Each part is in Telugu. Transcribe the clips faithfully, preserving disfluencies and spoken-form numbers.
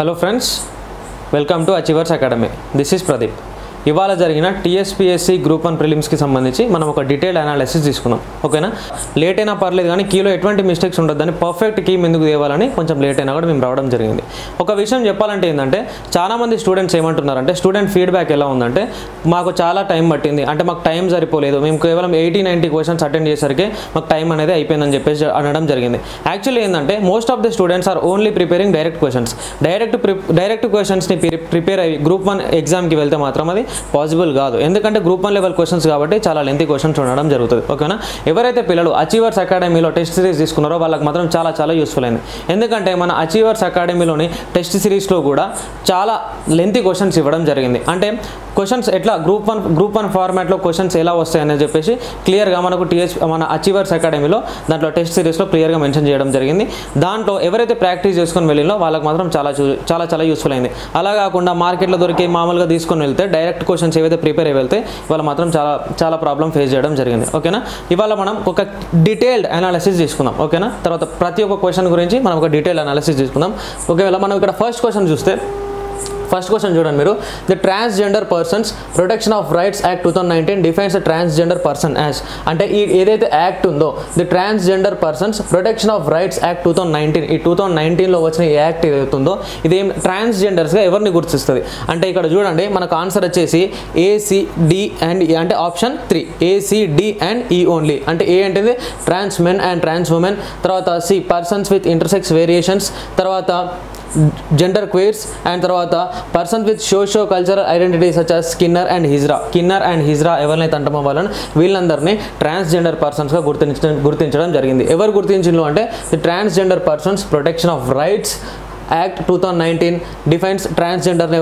Hello friends welcome to achievers academy this is Pradeep इवाल जरिगिन टीएसपीएससी ग्रूप वन प्रीलिम्स की संबंधी मनम ओक डिटेल एनालिसिस తీసుకుందాం ఓకేనా లేట్ అయినా పర్లేదు కానీ కీలో ఎటువంటి మిస్టేక్స్ ఉండొద్దని పర్ఫెక్ట్ కీ ఎందుకు దేవాలని కొంచెం లేట్ అయినా కూడా మేము రావడం జరిగింది ఒక విషయం చెప్పాలంటే ఏందంటే చాలా మంది స్టూడెంట్స్ ఏమంటున్నారు అంటే స్టూడెంట్ ఫీడ్‌బ్యాక్ ఎలా ఉందంటే మాకు చాలా టైం పట్టింది అంటే మాకు టైం సరిపోలేదు మేము కేవలం ఎయిటీ నైంటీ క్వశ్చన్స్ అటెండ్ చేసరికి మాకు టైం అనేది అయిపోయిందని చెప్పేసి అనడం జరిగింది యాక్చువల్లీ ఏందంటే most of the students are only preparing direct questions direct direct questions ని ప్రిపేర్ అయ్యి గ్రూప్ वन ఎగ్జామ్ కి వెళ్తే మాత్రం అది పాసిబుల్ కాదు ఎందుకంటే గ్రూప్ वन లెవెల్ క్వశ్చన్స్ కాబట్టి చాలా లెంతీ క్వశ్చన్స్ ఉండడం జరుగుతుంది ఓకేనా ఎవరైతే పిల్లలు అచీవర్స్ అకాడమీలో టెస్ట్ సిరీస్ తీసుకున్నారో వాళ్ళకి మాత్రం చాలా చాలా యూస్ఫుల్ అయింది ఎందుకంటే మన అచీవర్స్ అకాడమీలోని టెస్ట్ సిరీస్ లో కూడా చాలా లెంతీ క్వశ్చన్స్ ఇవ్వడం జరిగింది అంటే క్వశ్చన్స్ ఎట్లా group one group one format లో క్వశ్చన్స్ ఎలా వస్తాయి అని చెప్పేసి క్లియర్ గా మనకు టీఎస్ మన అచీవర్స్ అకాడమీలో దాంట్లో టెస్ట్ సిరీస్ లో క్లియర్ గా మెన్షన్ చేయడం జరిగింది దాంట్లో ఎవరైతే ప్రాక్టీస్ చేసుకొని వెళ్ళినో వాళ్ళకి మాత్రం చాలా చాలా చాలా యూస్ఫుల్ అయింది అలా కాకుండా మార్కెట్ లో దొరికే మామూలుగా తీసుకొని వెళ్తే డైరెక్ట్ క్వశ్చన్స్ ఏవైతే ప్రిపేర్ అయ్యి వెళ్తే వాళ్ళు మాత్రం చాలా చాలా ప్రాబ్లం ఫేస్ చేయడం జరిగింది ఓకేనా ఇవాళ మనం ఒక డీటెయిల్డ్ అనాలిసిస్ చేసుకుందాం ఓకేనా తర్వాత ప్రతి ఒక్క క్వశ్చన్ గురించి మనం ఒక డీటెయిల్డ్ అనాలిసిస్ చేసుకుందాం ఒకవేళ మనం ఇక్కడ ఫస్ట్ క్వశ్చన్ చూస్తే ఫస్ట్ క్వశ్చన్ చూడండి మీరు the transgender persons protection of rights act two thousand nineteen defines the transgender person as అంటే ఈ ఏదైతే యాక్ట్ ఉందో the transgender persons protection of rights act two thousand nineteen ఈ టూ థౌసండ్ నైన్టీన్లో వచ్చిన ఈ యాక్ట్ ఏదైతుందో ఇదేం ట్రాన్స్జెండర్స్గా ఎవరిని గుర్తిస్తుంది అంటే ఇక్కడ చూడండి మనకు ఆన్సర్ వచ్చేసి ఏసీడి అండ్ ఈ అంటే option three ACD and E only అంటే ఏ అంటే trans men and trans women తర్వాత C persons with intersex variations తర్వాత జెండర్ క్వేర్స్ అండ్ తర్వాత person with socio cultural identity such as kinnar and hijra kinnar and hijra ఎవరినైతే అంటామో వాళ్ళని వీళ్ళందరినీ ట్రాన్స్జెండర్ పర్సన్స్గా గుర్తించడం గుర్తించడం జరిగింది ఎవరు గుర్తించిండ్రు అంటే the transgender persons protection of rights act two thousand nineteen defines transgender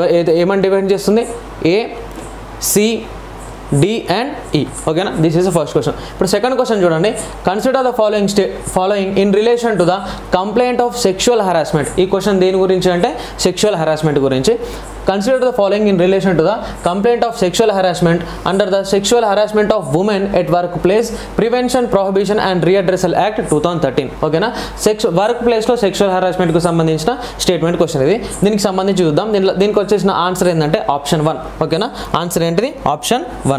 ఏమని డిఫైన్ చేస్తుంది A C D and E ఓకేనా this is the first question ఇప్పుడు సెకండ్ క్వశ్చన్ చూడండి consider the following stay following in relation to the complaint of sexual harassment ఈ క్వశ్చన్ దేని గురించి అంటే సెక్షువల్ హెరాస్మెంట్ గురించి consider the following in relation to the complaint of sexual harassment under the sexual harassment of women at work place prevention prohibition and redressal act two thousand thirteen ఓకేనా సెక్స్ వర్క్ ప్లేస్లో సెక్షువల్ హెరాస్మెంట్కు సంబంధించిన స్టేట్మెంట్ క్వశ్చన్ ఇది దీనికి సంబంధించి చూద్దాం దీని దీనికి వచ్చేసిన ఆన్సర్ ఏంటంటే ఆప్షన్ వన్ ఓకేనా ఆన్సర్ ఏంటిది ఆప్షన్ వన్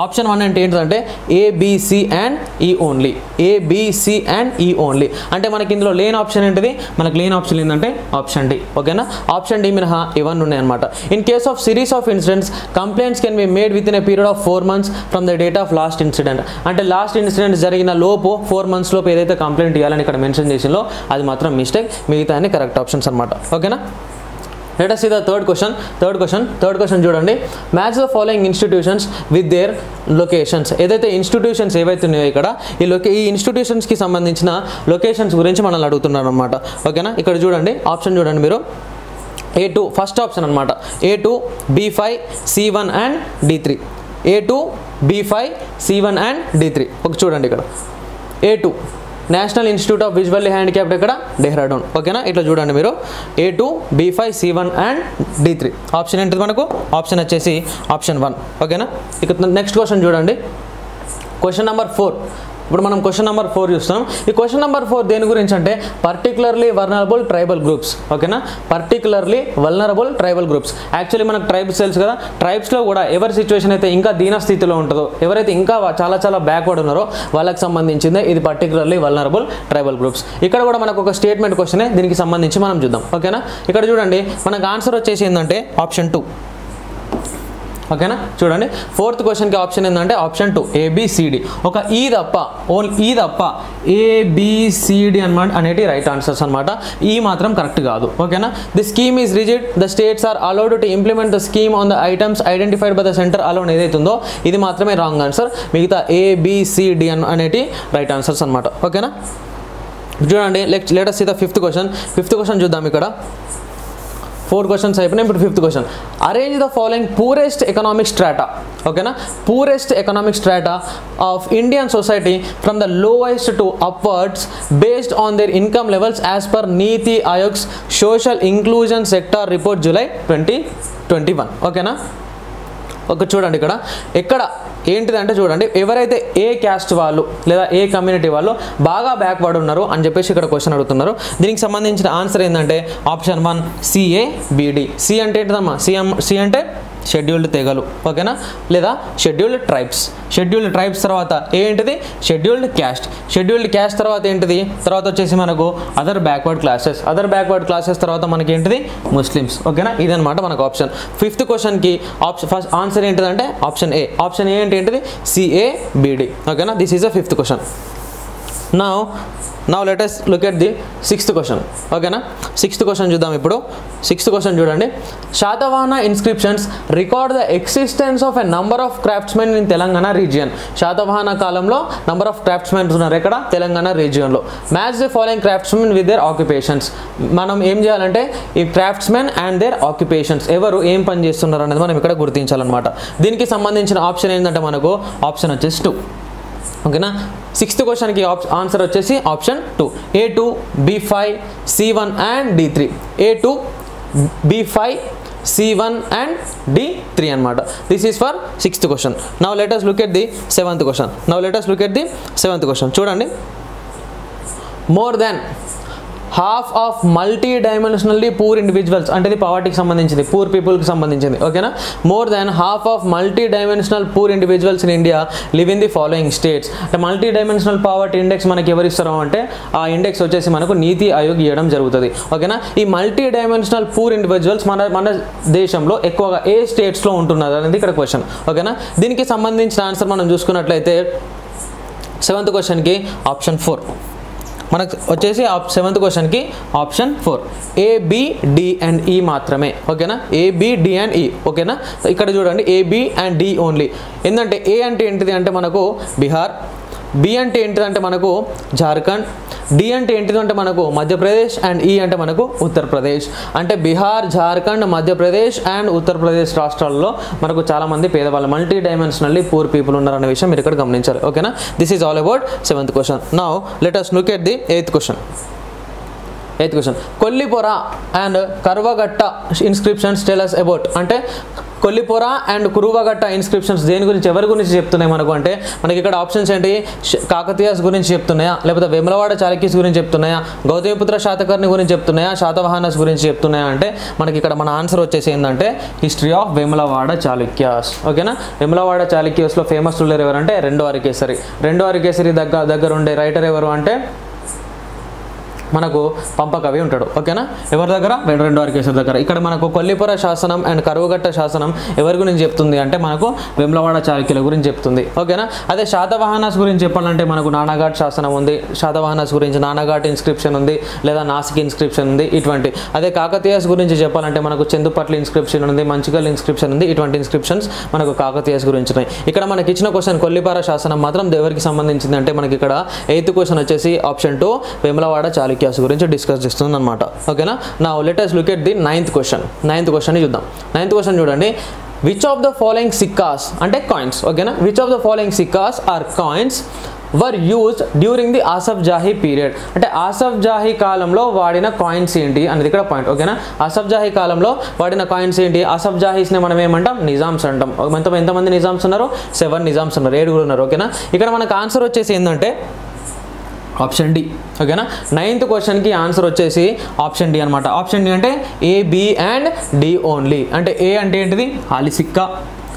ఆప్షన్ వన్ అంటే ఏంటంటే ABC and E only ABC and E only అంటే మనకి ఇందులో లేని ఆప్షన్ ఏంటిది మనకు లేని ఆప్షన్ ఏంటంటే ఆప్షన్ డి ఓకేనా ఆప్షన్ డి మినహా ఇవన్నీ ఉన్నాయన్నమాట in case of series of incidents complaints can be made within a period of four months from the date of last incident అంటే లాస్ట్ ఇన్సిడెంట్ జరిగిన లోపు ఫోర్ మంత్స్ లోపు ఏదైతే కంప్లైంట్ ఇవ్వాలని ఇక్కడ మెన్షన్ చేసిందో అది మాత్రం మిస్టేక్ మిగతా అన్ని కరెక్ట్ ఆప్షన్స్ అనమాట ఓకేనా Let us see the third question. Third question. Third question. చూడండి match the following institutions with their locations. ఏదైతే ఇన్స్టిట్యూషన్స్ ఏవైతే ఉన్నాయో ఇక్కడ ఈ లొకే ఈ ఇన్స్టిట్యూషన్స్కి సంబంధించిన లొకేషన్స్ గురించి మనల్ని అడుగుతున్నారు అనమాట ఓకేనా ఇక్కడ చూడండి ఆప్షన్ చూడండి మీరు ఏ టూ ఫస్ట్ ఆప్షన్ అనమాట A two B five C one and D three A two B five C one and D three ఒక చూడండి ఇక్కడ A two national institute of visually handicapped ఇక్కడ డెహ్రాడూన్ ఓకేనా ఇట్లా చూడండి మీరు A two B five C one and D three option ఏంటిది మనకు ఆప్షన్ వచ్చేసి ఆప్షన్ వన్ ఓకేనా ఇక నెక్స్ట్ క్వశ్చన్ చూడండి క్వశ్చన్ నెంబర్ ఫోర్ ఇప్పుడు మనం క్వశ్చన్ నెంబర్ ఫోర్ చూస్తాం ఈ క్వశ్చన్ నెంబర్ ఫోర్ దేని గురించి అంటే పర్టికులర్లీ వల్నరబుల్ ట్రైబల్ గ్రూప్స్ ఓకేనా particularly vulnerable tribal groups actually మనకు ట్రైబ్స్ తెలుసు కదా ట్రైబ్స్లో కూడా ఎవరి సిచ్యువేషన్ అయితే ఇంకా దీనస్థితిలో ఉంటుందో ఎవరైతే ఇంకా చాలా చాలా బ్యాక్వర్డ్ ఉన్నారో వాళ్ళకి సంబంధించిందే ఇది పర్టికులర్లీ వల్నరబుల్ ట్రైబల్ గ్రూప్స్ ఇక్కడ కూడా మనకు ఒక స్టేట్మెంట్ క్వశ్చనే దీనికి సంబంధించి మనం చూద్దాం ఓకేనా ఇక్కడ చూడండి మనకు ఆన్సర్ వచ్చేసి ఏంటంటే ఆప్షన్ టూ ఓకేనా చూడండి ఫోర్త్ క్వశ్చన్కి ఆప్షన్ ఏంటంటే ఆప్షన్ టూ ఏబిసిడి ఒక ఈ తప్ప ఓన్లీ ఈ తప్ప ఏబిసిడి అనమాట అనేటి రైట్ ఆన్సర్స్ అనమాట ఈ మాత్రం కరెక్ట్ కాదు ఓకేనా the scheme is rigid the states are allowed to implement the scheme on the items identified by the centre alone ఏదైతుందో ఇది మాత్రమే రాంగ్ ఆన్సర్ మిగతా ఏబిసిడి అన్ అనేటి రైట్ ఆన్సర్స్ అనమాట ఓకేనా చూడండి let let us see the fifth question fifth question చూద్దాం ఇక్కడ ఫోర్ క్వశ్చన్స్ అయిపోయినాయి ఇప్పుడు fifth question arrange the following poorest economic strata ఓకేనా poorest economic strata of Indian society from the lowest to upwards based on their income levels as per NITI ఆయోగ్స్ social inclusion sector report July twenty twenty one ఓకేనా ఒక చూడండి ఇక్కడ ఎక్కడ ఏంటిదంటే చూడండి ఎవరైతే ఏ క్యాస్ట్ వాళ్ళు లేదా ఏ కమ్యూనిటీ వాళ్ళు బాగా బ్యాక్వర్డ్ ఉన్నారు అని చెప్పేసి ఇక్కడ క్వశ్చన్ అడుగుతున్నారు. దీనికి సంబంధించిన ఆన్సర్ ఏంటంటే option one CA BD. C అంటే ఏంటమ్మా, సిఎం సి అంటే షెడ్యూల్డ్ తెగలు, ఓకేనా, లేదా షెడ్యూల్డ్ ట్రైబ్స్. షెడ్యూల్డ్ ట్రైబ్స్ తర్వాత ఏంటిది షెడ్యూల్డ్ క్యాస్ట్. షెడ్యూల్డ్ క్యాస్ట్ తర్వాత ఏంటిది, తర్వాత వచ్చేసి మనకు other backward classes. Other backward classes తర్వాత మనకి ఏంటిది ముస్లిమ్స్, ఓకేనా. ఇదనమాట మనకు ఆప్షన్. ఫిఫ్త్ క్వశ్చన్కి ఆప్షన్ ఫస్ట్ ఆన్సర్ ఏంటిదంటే ఆప్షన్ ఏ. ఆప్షన్ ఏ అంటే ఏంటిది సిఏ బిడి, ఓకేనా. This is a fifth question. Now now let us look at the sixth question, ఓకేనా. సిక్స్త్ క్వశ్చన్ చూద్దాం ఇప్పుడు. సిక్స్త్ క్వశ్చన్ చూడండి. Satavahana inscriptions record the existence of a number of craftsmen in Telangana region. Satavahana కాలంలో నంబర్ ఆఫ్ క్రాఫ్ట్స్మెన్స్ ఉన్నారు ఎక్కడ, తెలంగాణ రీజియన్లో. Match the following craftsmen with their occupations. మనం ఏం చేయాలంటే ఈ క్రాఫ్ట్స్మెన్ అండ్ దేర్ ఆక్యుపేషన్స్ ఎవరు ఏం పని చేస్తున్నారు అనేది మనం ఇక్కడ గుర్తించాలన్నమాట. దీనికి సంబంధించిన ఆప్షన్ ఏంటంటే మనకు ఆప్షన్ వచ్చేసి టూ, ఓకేనా. సిక్స్త్ క్వశ్చన్కి ఆన్సర్ వచ్చేసి option two. A two B five C one and D three. A two B five C one and D three అనమాట. This is for sixth question. Now let us look at the seventh question. Now let us look at the seventh question చూడండి. More than half of multi dimensionally poor individuals, అంటే ఇది పవర్టీకి సంబంధించింది, పూర్ పీపుల్కి సంబంధించింది, ఓకేనా. More than half of multi dimensional poor individuals in India live in the following states. అంటే మల్టీ డైమెన్షనల్ పవర్టీ ఇండెక్స్ మనకి ఎవరు ఇస్తారో అంటే ఆ ఇండెక్స్ వచ్చేసి మనకు నీతి ఆయోగ్ ఇవ్వడం జరుగుతుంది, ఓకేనా. ఈ మల్టీ డైమెన్షనల్ పూర్ ఇండివిజువల్స్ మన మన దేశంలో ఎక్కువగా ఏ స్టేట్స్లో ఉంటున్నారు అనేది ఇక్కడ క్వశ్చన్, ఓకేనా. దీనికి సంబంధించిన ఆన్సర్ మనం చూసుకున్నట్లయితే సెవెంత్ క్వశ్చన్కి ఆప్షన్ ఫోర్ మనకు వచ్చేసి సెవెంత్ క్వశ్చన్కి option four AB D and E మాత్రమే, ఓకేనా. ఏబి డి అండ్ ఈ, ఓకేనా. ఇక్కడ చూడండి ఏబి అండ్ డి ఓన్లీ. ఏంటంటే ఏ అంటే ఏంటిది అంటే మనకు బీహార్, బి అంటే ఏంటిదంటే మనకు జార్ఖండ్, డి అంటే ఏంటిదంటే మనకు మధ్యప్రదేశ్ అండ్ ఈ అంటే మనకు ఉత్తరప్రదేశ్. అంటే బీహార్, జార్ఖండ్, మధ్యప్రదేశ్ అండ్ ఉత్తరప్రదేశ్ రాష్ట్రాల్లో మనకు చాలామంది పేదవాళ్ళు మల్టీ డైమెన్షనల్లీ పూర్ పీపుల్ ఉన్నారనే విషయం మీరు ఇక్కడ గమనించాలి, ఓకేనా. This is all about seventh question. Now let us look at the eighth question. Eighth question Kollipara and Karvagatta inscriptions tell us about. అంటే కొల్లిపొర అండ్ కురువగట్ట ఇన్స్క్రిప్షన్స్ దేని గురించి ఎవరి గురించి చెప్తున్నాయి మనకు అంటే మనకి ఇక్కడ ఆప్షన్స్ ఏంటి, కాకతీయాస్ గురించి చెప్తున్నాయా, లేకపోతే వేములవాడ చాళుక్యస్ గురించి చెప్తున్నాయా, గౌతమిపుత్ర శాతకర్ణి గురించి చెప్తున్నాయా, శాతవాహనస్ గురించి చెప్తున్నాయా అంటే మనకి ఇక్కడ మన ఆన్సర్ వచ్చేసి ఏంటంటే హిస్టరీ ఆఫ్ వేములవాడ చాళుక్యాస్, ఓకేనా. వేములవాడ చాళుక్యాస్లో ఫేమస్ రూలర్ ఎవరంటే రెండో అరికేసరి. రెండో అరికేసరి దగ్గర దగ్గర ఉండే రైటర్ ఎవరు అంటే మనకు పంపకవి ఉంటాడు, ఓకేనా. ఎవరి దగ్గర, రెండో అరికేసరి దగ్గర. ఇక్కడ మనకు కొల్లిపొర శాసనం అండ్ కరువుగట్ట శాసనం ఎవరి గురించి చెప్తుంది అంటే మనకు వేములవాడ చాళుక్యుల గురించి చెప్తుంది, ఓకేనా. అదే శాతవాహనస్ గురించి చెప్పాలంటే మనకు నానాఘాట్ శాసనం ఉంది, శాతవాహనస్ గురించి నానాఘాట్ ఇన్స్క్రిప్షన్ ఉంది, లేదా నాసిక్ ఇన్స్క్రిప్షన్ ఉంది, ఇటువంటి. అదే కాకతీయాస్ గురించి చెప్పాలంటే మనకు చందుపట్ల ఇన్స్క్రిప్షన్ ఉంది, మంచిగల్ ఇన్స్క్రిప్షన్ ఉంది, ఇటువంటి ఇన్స్క్రిప్షన్స్ మనకు కాకతీయాస్ గురించి ఉన్నాయి. ఇక్కడ మనకి ఇచ్చిన క్వశ్చన్ కొల్లిపొర శాసనం మాత్రం ఎవరికి సంబంధించింది అంటే మనకి ఇక్కడ ఎయిత్ క్వశ్చన్ వచ్చేసి option two Vemulawada Chalukyas గురించి డిస్కస్ చేస్తుంది అనమాట, ఓకేనా. Now let us look at the ninth question. Ninth question చూద్దాం. నైన్త్ క్వశ్చన్ చూడండి. విచ్ ఆఫ్ ద ఫాలోయింగ్ సిక్కాస్ అంటే కాయిన్స్, ఓకేనా. Which of the following సిక్కాస్ are coins were used during the Asaf Jahi period. అంటే ఆసఫ్ జాహీ కాలంలో వాడిన కాయిన్స్ ఏంటి అనేది ఇక్కడ పాయింట్, ఓకేనా. ఆసఫ్ జాహీ కాలంలో వాడిన కాయిన్స్ ఏంటి, ఆసఫ్ జాహీస్ని మనం ఏమంటాం నిజామ్స్ అంటాం. మొత్తం ఎంతమంది నిజామ్స్ ఉన్నారు, సెవెన్ నిజామ్స్ ఉన్నారు, ఏడుగురు ఉన్నారు, ఓకేనా. ఇక్కడ మనకు ఆన్సర్ వచ్చేసి ఏంటంటే ఆప్షన్ డి, ఓకేనా. నైన్త్ క్వశ్చన్కి ఆన్సర్ వచ్చేసి ఆప్షన్ డి అనమాట. ఆప్షన్ డి అంటే A B and D only. అంటే ఏ అంటే ఏంటిది హాలి సిక్కా,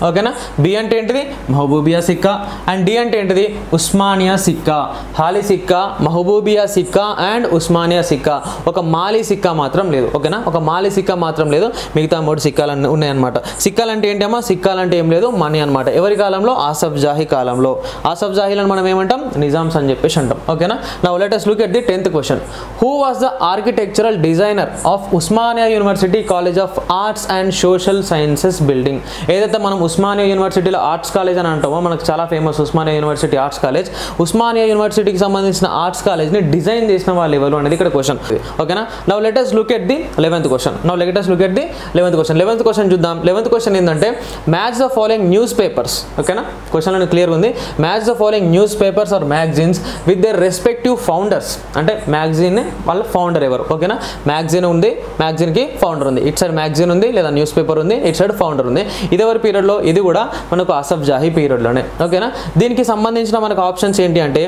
ఓకేనా. బి అంటే ఏంటిది మహబూబియా సిక్కా అండ్ డి అంటే ఏంటిది ఉస్మానియా సిక్కా. హాలి సిక్కా, మహబూబియా సిక్కా అండ్ ఉస్మానియా సిక్కా. ఒక మాలి సిక్కా మాత్రం లేదు, ఓకేనా. ఒక మాలి సిక్కా మాత్రం లేదు, మిగతా మూడు సిక్కాలు ఉన్నాయన్నమాట. సిక్కాలు అంటే ఏంటమ్మా, సిక్కాలు అంటే ఏం లేదు మనీ అనమాట. ఎవరి కాలంలో, ఆసఫ్ జాహీ కాలంలో. ఆసఫ్ జాహీలను మనం ఏమంటాం నిజామ్స్ అని చెప్పేసి అంటాం, ఓకేనా. Now let us look at the tenth question. Who was the architectural designer of Osmania University College of Arts and Social Sciences building. ఏదైతే మనం ఉస్మానియా యూనివర్సిటీలో ఆర్ట్స్ కాలేజ్ అని అంటామో, మనకు చాలా famous Osmania university arts college. Osmania యూనివర్సిటీకి సంబంధించిన ఆర్ట్స్ కాలేజ్ని డిజైన్ చేసిన వాళ్ళు ఎవరు అనేది ఇక్కడ క్వశ్చన్, ఓకేనా. Now let us look at the eleventh question. Now let us look at the eleventh question. eleventh question చూద్దాం. eleventh క్వశ్చన్ ఏంటంటే match the following newspapers, ఓకేనా. క్వశ్చన్ అనేది క్లియర్ ఉంది. Match the following newspapers or magazines with their respective founders. అంటే మ్యాగజైన్ వాళ్ళ ఫౌండర్ ఎవరు, ఓకేనా. మ్యాగజైన్ ఉంది, మ్యాగజైన్కి ఫౌండర్ ఉంది. ఇట్ సైడ్ మ్యాగజైన్ ఉంది లేదా న్యూస్ పేపర్ ఉంది, ఇట్ సైడ్ ఫౌండర్ ఉంది. ఇదెవరి పీరియడ్లో, ఇది కూడా మనకు ఆసఫ్ జాహీ పీరియడ్ లోనే ఓకేనా. దీనికి సంబంధించిన మనకు ఆప్షన్స్ ఏంటి అంటే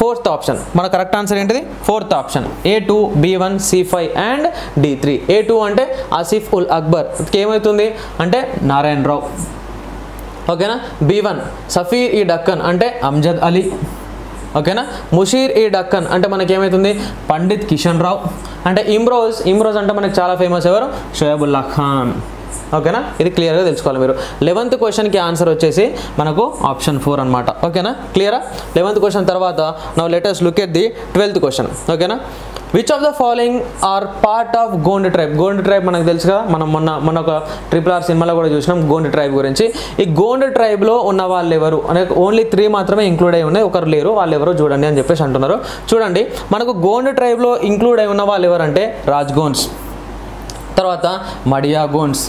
ఫోర్త్ ఆప్షన్ మన కరెక్ట్ ఆన్సర్ ఏంటిది fourth option A two B one C five and D three. A two అంటే ఆసిఫ్ ఉల్ అక్బర్ ఏమవుతుంది అంటే నారాయణరావు ఓకేనా. బి వన్ సఫీర్ ఈ డక్కన్ అంటే అమ్జద్ అలీ ఓకేనా. ముషీర్ ఈ డక్కన్ అంటే మనకేమవుతుంది పండిత్ కిషన్ రావు అంటే ఇమ్రోజ్ ఇమ్రోజ్ అంటే మనకు చాలా ఫేమస్ ఎవరు షోయబుల్లా ఖాన్ ఓకేనా. ఇది క్లియర్గా తెలుసుకోవాలి మీరు. లెవెంత్ క్వశ్చన్కి ఆన్సర్ వచ్చేసి మనకు ఆప్షన్ ఫోర్ అనమాట ఓకేనా క్లియరా. లెవెంత్ క్వశ్చన్ తర్వాత now let us look at the twelfth question ఓకేనా. Which of the following are part of Gond tribe. Gond tribe మనకు తెలుసు కదా మనం మొన్న మొన్న ఒక ట్రిపుల్ ఆర్ సినిమాలో కూడా చూసినాం గోండ్ ట్రైబ్ గురించి. ఈ గోండ్ ట్రైబ్లో ఉన్న వాళ్ళు ఎవరు అనే ఓన్లీ త్రీ మాత్రమే ఇంక్లూడ్ అయి ఉన్నాయి ఒకరు లేరు వాళ్ళు ఎవరో చూడండి అని చెప్పేసి అంటున్నారు. చూడండి మనకు గోండ్ ట్రైబ్లో ఇంక్లూడ్ అయి ఉన్న వాళ్ళు ఎవరంటే రాజ్ గోన్స్ తర్వాత మడియా గోండ్స్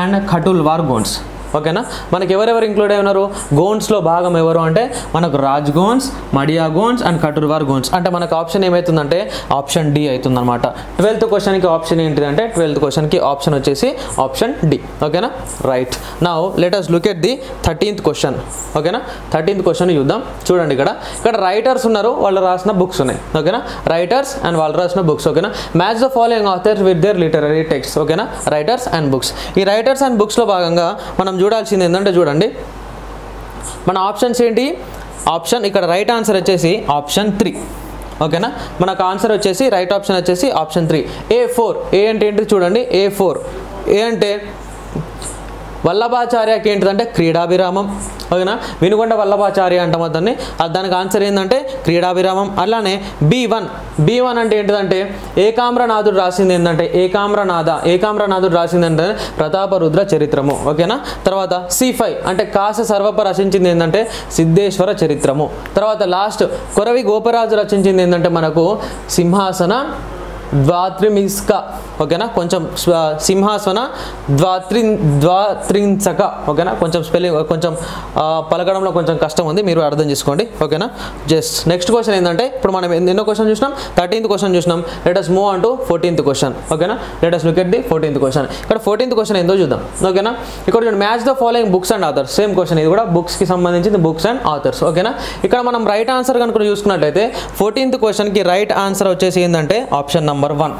అండ్ ఖటుల్వార్ గోండ్స్ ఓకేనా. మనకి ఎవరెవరు ఇంక్లూడ్ అయి ఉన్నారు గోండ్స్లో భాగం ఎవరు అంటే మనకు రాజ్ గోన్స్ మడియా గోన్స్ అండ్ ఖటుల్వార్ గోన్స్ అంటే మనకు ఆప్షన్ ఏమవుతుందంటే ఆప్షన్ డి అవుతుందన్నమాట. ట్వెల్త్ క్వశ్చన్కి ఆప్షన్ ఏంటిదంటే ట్వెల్త్ క్వశ్చన్కి ఆప్షన్ వచ్చేసి ఆప్షన్ డి ఓకేనా right. Now let us look at the thirteenth question ఓకేనా. థర్టీన్త్ క్వశ్చన్ చూద్దాం. చూడండి ఇక్కడ ఇక్కడ రైటర్స్ ఉన్నారు వాళ్ళు రాసిన బుక్స్ ఉన్నాయి ఓకేనా రైటర్స్ అండ్ వాళ్ళు రాసిన బుక్స్ ఓకేనా. Match the following authors with their literary text ఓకేనా రైటర్స్ అండ్ బుక్స్. ఈ రైటర్స్ అండ్ బుక్స్లో భాగంగా మనం చూడాల్సింది ఏంటంటే చూడండి మన ఆప్షన్స్ ఏంటి ఆప్షన్ ఇక్కడ రైట్ ఆన్సర్ వచ్చేసి ఆప్షన్ త్రీ ఓకేనా. మనకు ఆన్సర్ వచ్చేసి రైట్ ఆప్షన్ వచ్చేసి option three. A four A అంటే ఏంటి చూడండి ఏ ఫోర్ ఏ అంటే వల్లభాచార్యకి ఏంటిదంటే క్రీడాభిరామం ఓకేనా. వినుకొండ వల్లభాచార్య అంటాం దాన్ని దానికి ఆన్సర్ ఏంటంటే క్రీడాభిరామం. అలానే బి వన్ బి వన్ అంటే ఏంటిదంటే ఏకామ్రనాథుడు రాసింది ఏంటంటే ఏకామ్రనాథ ఏకామ్రనాథుడు రాసింది అంటే ప్రతాపరుద్ర చరిత్రము ఓకేనా. తర్వాత సి ఫైవ్ అంటే కాస సర్వప్ప రచించింది ఏంటంటే సిద్ధేశ్వర చరిత్రము. తర్వాత లాస్ట్ కొరవి గోపరాజు రచించింది ఏంటంటే మనకు సింహాసన ద్వాత్రిమిస్క ఓకేనా కొంచెం సింహాసన ద్వాత్రి ద్వాత్రించక ఓకేనా. కొంచెం స్పెల్లింగ్ కొంచెం పలకడంలో కొంచెం కష్టం ఉంది మీరు అర్థం చేసుకోండి ఓకేనా. జస్ట్ నెక్స్ట్ క్వశ్చన్ ఏంటంటే ఇప్పుడు మనం ఎన్నో క్వశ్చన్ చూసినాం థర్టీన్త్ క్వశ్చన్ చూసినాం. Let us move on to fourteenth question ఓకేనా. Let us look at the fourteenth question. ఇక్కడ ఫోర్టీన్త్ క్వశ్చన్ ఏందో చూద్దాం ఓకేనా. ఇక్కడ match the following books and authors same question ఇది కూడా బుక్స్కి సంబంధించింది బుక్స్ అండ్ ఆథర్స్ ఓకేనా. ఇక్కడ మనం రైట్ ఆన్సర్ కనుక చూసుకున్నట్లయితే ఫోర్టీన్త్ క్వశ్చన్కి రైట్ ఆన్సర్ వచ్చేసి ఏంటంటే option number one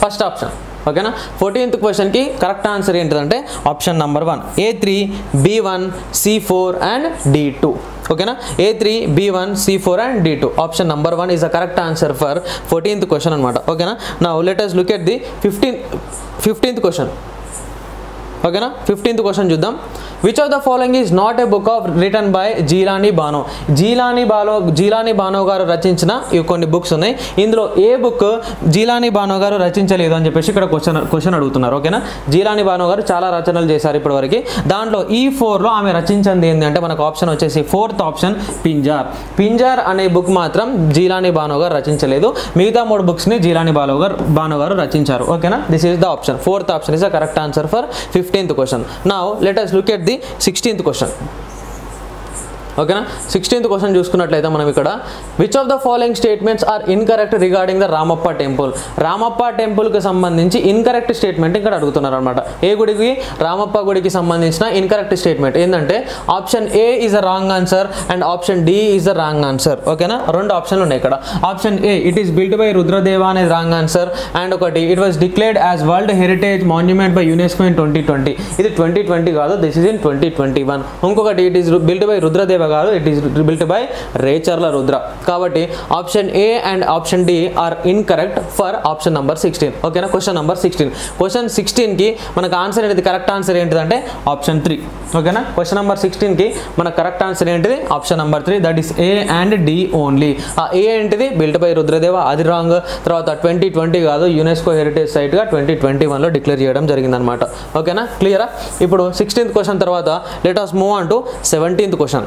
first option ఓకేనా. ఫోర్టీన్త్ క్వశ్చన్కి కరెక్ట్ ఆన్సర్ ఏంటిదంటే option number one A three B one C four and D two ఓకేనా. A three B one C four and D two option number one is the correct answer for fourteenth question అనమాట ఓకేనా. Now let us look at the fifteenth fifteenth question ఓకేనా. ఫిఫ్టీన్త్ క్వశ్చన్ చూద్దాం. Which of the following is not a book of written by Jilani Bano. Jilani Bano Jilani Bano గారు రచించిన ఇవి కొన్ని బుక్స్ ఉన్నాయి ఇందులో ఏ బుక్ జీలాని బానో గారు రచించలేదు అని చెప్పేసి ఇక్కడ క్వశ్చన్ క్వశ్చన్ అడుగుతున్నారు ఓకేనా. జీలాని బానో గారు చాలా రచనలు చేశారు ఇప్పటివరకు దాంట్లో ఈ ఫోర్లో ఆమె రచించింది ఏంటంటే మనకు ఆప్షన్ వచ్చేసి ఫోర్త్ ఆప్షన్ పింజార్. పింజార్ అనే బుక్ మాత్రం జీలాని బానో గారు రచించలేదు మిగతా మూడు బుక్స్ని జీలాని బానో గారు బానో గారు రచించారు ఓకేనా. This is the option fourth option is the correct answer for fifth fifteenth question. Now let us look at the sixteenth question ఓకేనా. సిక్స్టీన్త్ క్వశ్చన్ చూసుకున్నట్లయితే మనం ఇక్కడ which of the following statements are incorrect regarding the Ramappa temple. Ramappa టెంపుల్కి సంబంధించి ఇన్కరెక్ట్ స్టేట్మెంట్ ఇక్కడ అడుగుతున్నారు అనమాట. ఏ గుడికి రామప్ప గుడికి సంబంధించిన ఇన్కరెక్ట్ స్టేట్మెంట్ ఏంటంటే option A is a wrong answer and option D is the wrong answer ఓకేనా. రెండు ఆప్షన్లు ఉన్నాయి ఇక్కడ. Option A it is built by Rudradeva అనేది రాంగ్ ఆన్సర్ అండ్ ఒకటి it was declared as world heritage monument by UNESCO in twenty twenty ఇది ట్వంటీ ట్వంటీ కాదు this is in twenty twenty one ఇంకొకటి it is built by Rudradeva గారు it is built by Recharla Rudra కాబట్టి option A and option D are incorrect for option number sixteen ఓకేనా. Question number sixteen question sixteen కి మనకు ఆన్సర్ ఏంటిది కరెక్ట్ ఆన్సర్ ఏంటిదంటే ఆప్షన్ త్రీ ఓకేనా. క్వశ్చన్ నంబర్ సిక్స్టీన్ కి మన కరెక్ట్ ఆన్సర్ ఏంటిది option number three that is A and D only. ఆ ఏ ఏంటిది బిల్ట్ బై రుద్రదేవ అది రాంగ్. తర్వాత ట్వంటీ ట్వంటీ కాదు యునెస్కో హెరిటేజ్ సైట్ గా ట్వంటీ ట్వంటీ వన్ లో డిక్లేర్ చేయడం జరిగిందనమాట ఓకేనా క్లియరా. ఇప్పుడు సిక్స్టీన్త్ క్వశ్చన్ తర్వాత let us move on to seventeenth question.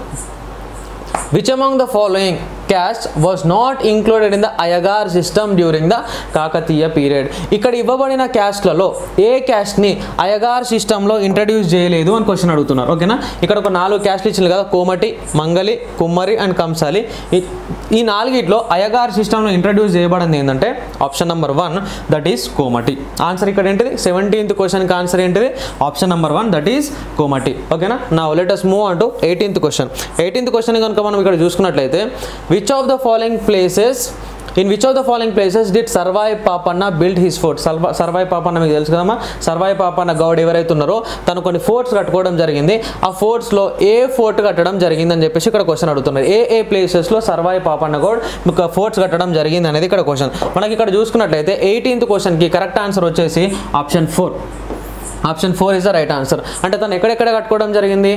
Which among the following caste was not included in the Iyengar system during the Kakatiya period. ఇక్కడ ఇవ్వబడిన క్యాస్ట్లలో ఏ క్యాస్ట్ ని అయ్యగార్ సిస్టమ్ లో ఇంట్రడ్యూస్ చేయలేదు అని క్వశ్చన్ అడుగుతున్నారు. ఓకేనా, ఇక్కడ ఒక నాలుగు క్యాస్ట్లు ఇచ్చింది కదా, కోమటి, మంగలి, కుమ్మరి అండ్ కంసాలి. ఈ నాలుగిట్లో అయ్యగార్ సిస్టమ్ లో ఇంట్రడ్యూస్ చేయబడింది ఏంటంటే option number one, that is Komati. Answer ఇక్కడ ఏంటిది, సెవెంటీన్త్ క్వశ్చన్ కి ఆన్సర్ ఏంటిది, option number one, that is Komati. ఓకేనా, now let us move on to eighteenth question. Eighteenth question కనుక మనం ఇక్కడ చూసుకున్నట్లయితే which of the following places in which of the following places did Sarvai Papanna build his fort? Sarva Sarvai Papanna మీకు తెలుసు కదమ్మా, Sarvai Papanna గౌడ్ ఎవరైతే ఉన్నారో తను కొన్ని ఫోర్ట్స్ కట్టుకోవడం జరిగింది. ఆ ఫోర్ట్స్ లో ఏ ఫోర్ట్ కట్టడం జరిగింది అని చెప్పేసి ఇక్కడ క్వశ్చన్ అడుగుతున్నారు. ఏ ఏ ప్లేసెస్ లో Sarvai Papanna గౌడ్ మీకు ఫోర్ట్స్ కట్టడం జరిగింది అనేది ఇక్కడ క్వశ్చన్. మనకి ఇక్కడ చూసుకున్నట్లయితే ఎయిటీన్త్ క్వశ్చన్ కి కరెక్ట్ ఆన్సర్ వచ్చేసి option four. Option four is the right answer. అంటే తను ఎక్కడెక్కడ కట్టుకోవడం జరిగింది,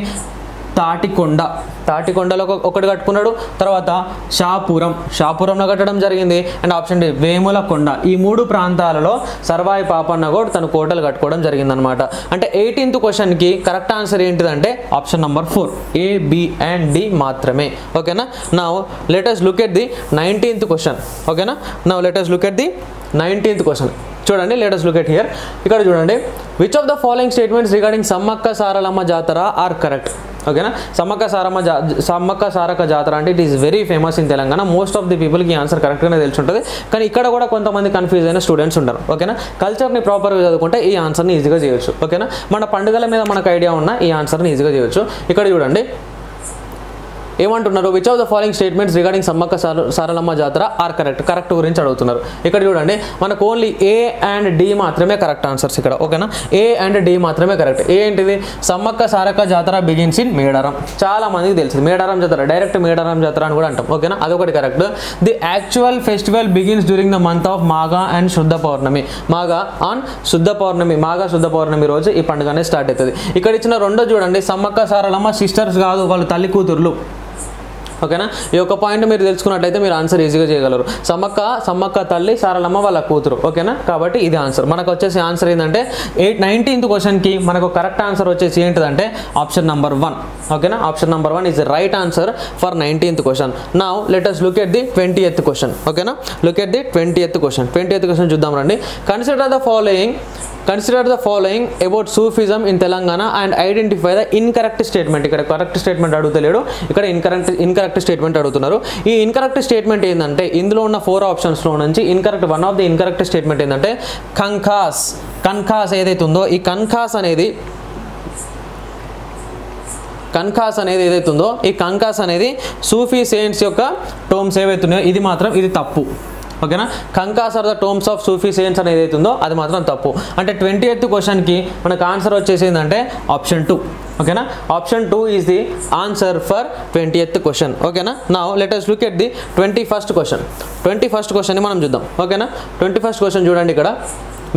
తాటికొండ, తాటికొండలో ఒకటి కట్టుకున్నాడు, తర్వాత షాపురం, షాపురంలో కట్టడం జరిగింది, అండ్ ఆప్షన్ డి వేములకొండ. ఈ మూడు ప్రాంతాలలో Sarvai Papanna గౌడ్ తన కోటలు కట్టుకోవడం జరిగింది అనమాట. అంటే ఎయిటీన్త్ క్వశ్చన్కి కరెక్ట్ ఆన్సర్ ఏంటిదంటే option number four, A B and D మాత్రమే. ఓకేనా, now let us look at the nineteenth question. ఓకేనా, now let us look at the nineteenth question. చూడండి, let us look at here. ఇక్కడ చూడండి, which of the following statements regarding Sammakka Saralamma Jatara are correct. ఓకేనా, సమ్మక్క సారమ్మ జా సమ్మక్క సారక జాతర అంటే it is very famous in Telangana. Most of the పీపుల్కి ఆన్సర్ కరెక్ట్గానే తెలిసి ఉంటుంది, కానీ ఇక్కడ కూడా కొంతమంది కన్ఫ్యూజ్ అయిన స్టూడెంట్స్ ఉంటారు. ఓకేనా, కల్చర్ని ప్రాపర్గా చదువుకుంటే ఈ ఆన్సర్ని ఈజీగా చేయొచ్చు. ఓకేనా, మన పండుగల మీద మనకు ఐడియా ఉన్న ఈ ఆన్సర్ని ఈజీగా చేయొచ్చు. ఇక్కడ చూడండి ఏమంటున్నారు, which of the following statements regarding Sammakka Saralamma Jatara are correct. Correct గురించి అడుగుతున్నారు. ఇక్కడ చూడండి, మనకు ఓన్లీ ఏ అండ్ డి మాత్రమే కరెక్ట్ ఆన్సర్స్ ఇక్కడ. ఓకేనా, ఏ అండ్ డి మాత్రమే కరెక్ట్. ఏంటిది, సమ్మక్క సారక జాతర బిగిన్స్ ఇన్ మేడారం. చాలా మందికి తెలిసింది మేడారం జాతర, డైరెక్ట్ మేడారం జాతర అని కూడా అంటాం. ఓకేనా, అదొకటి correct. The actual festival begins during the month of Magha and Shuddha Pournami. Magh on శుద్ధ పౌర్ణమి, మాఘ శుద్ధ పౌర్ణమి రోజు ఈ పండుగనే స్టార్ట్ అవుతుంది. ఇక్కడ ఇచ్చిన రెండో చూడండి, సమ్మక్క సారలమ్మ సిస్టర్స్ కాదు, వాళ్ళు తల్లి కూతుర్లు. ఓకేనా, ఈ యొక్క పాయింట్ మీరు తెలుసుకున్నట్లయితే మీరు ఆన్సర్ ఈజీగా చేయగలరు. సమ్మక్క సమ్మక్క తల్లి, సారలమ్మ వాళ్ళ కూతురు. ఓకేనా, కాబట్టి ఇది ఆన్సర్. మనకు వచ్చేసి ఆన్సర్ ఏంటంటే ఎయిట్ నైన్టీన్త్ క్వశ్చన్కి మనకు కరెక్ట్ ఆన్సర్ వచ్చేసి ఏంటిదంటే ఆప్షన్ నెంబర్ వన్. ఓకేనా, option number one is right answer for nineteenth question. Now let us look at the twenty eighth question. ఓకేనా, look at the twenty eighth question. Twenty eighth question చూద్దాం రండి. Consider the following Consider the following about Sufism in Telangana and identify the incorrect statement. ఇక్కడ కరెక్ట్ స్టేట్మెంట్ అడుగుతలేడు, ఇక్కడ ఇన్కరెక్ట్ ఇన్కరెక్ట్ స్టేట్మెంట్ అడుగుతున్నారు. ఈ ఇన్కరెక్ట్ స్టేట్మెంట్ ఏంటంటే ఇందులో ఉన్న ఫోర్ ఆప్షన్స్లో నుంచి incorrect one of the incorrect statement ఏంటంటే కంఖాస్. కంఖాస్ ఏదైతే ఉందో ఈ కంఖాస్ అనేది కంఖాస్ అనేది ఏదైతే ఉందో ఈ కంఖాస్ అనేది సూఫీ సెయింట్స్ యొక్క టోమ్స్ ఏవైతున్నాయో ఇది మాత్రం ఇది తప్పు. ఓకేనా, కంకాస్ are the tombs of Sufi saints అనేది ఏదైతుందో అది మాత్రం తప్పు. అంటే ట్వంటీ ఎయిత్ క్వశ్చన్కి మనకు ఆన్సర్ వచ్చేసి ఏంటంటే ఆప్షన్ టూ. ఓకేనా, option two is the answer for twenty eighth question. ఓకేనా, now let us look at the twenty first question. Twenty first క్వశ్చన్ని మనం చూద్దాం. ఓకేనా, ట్వంటీ ఫస్ట్ క్వశ్చన్ చూడండి. ఇక్కడ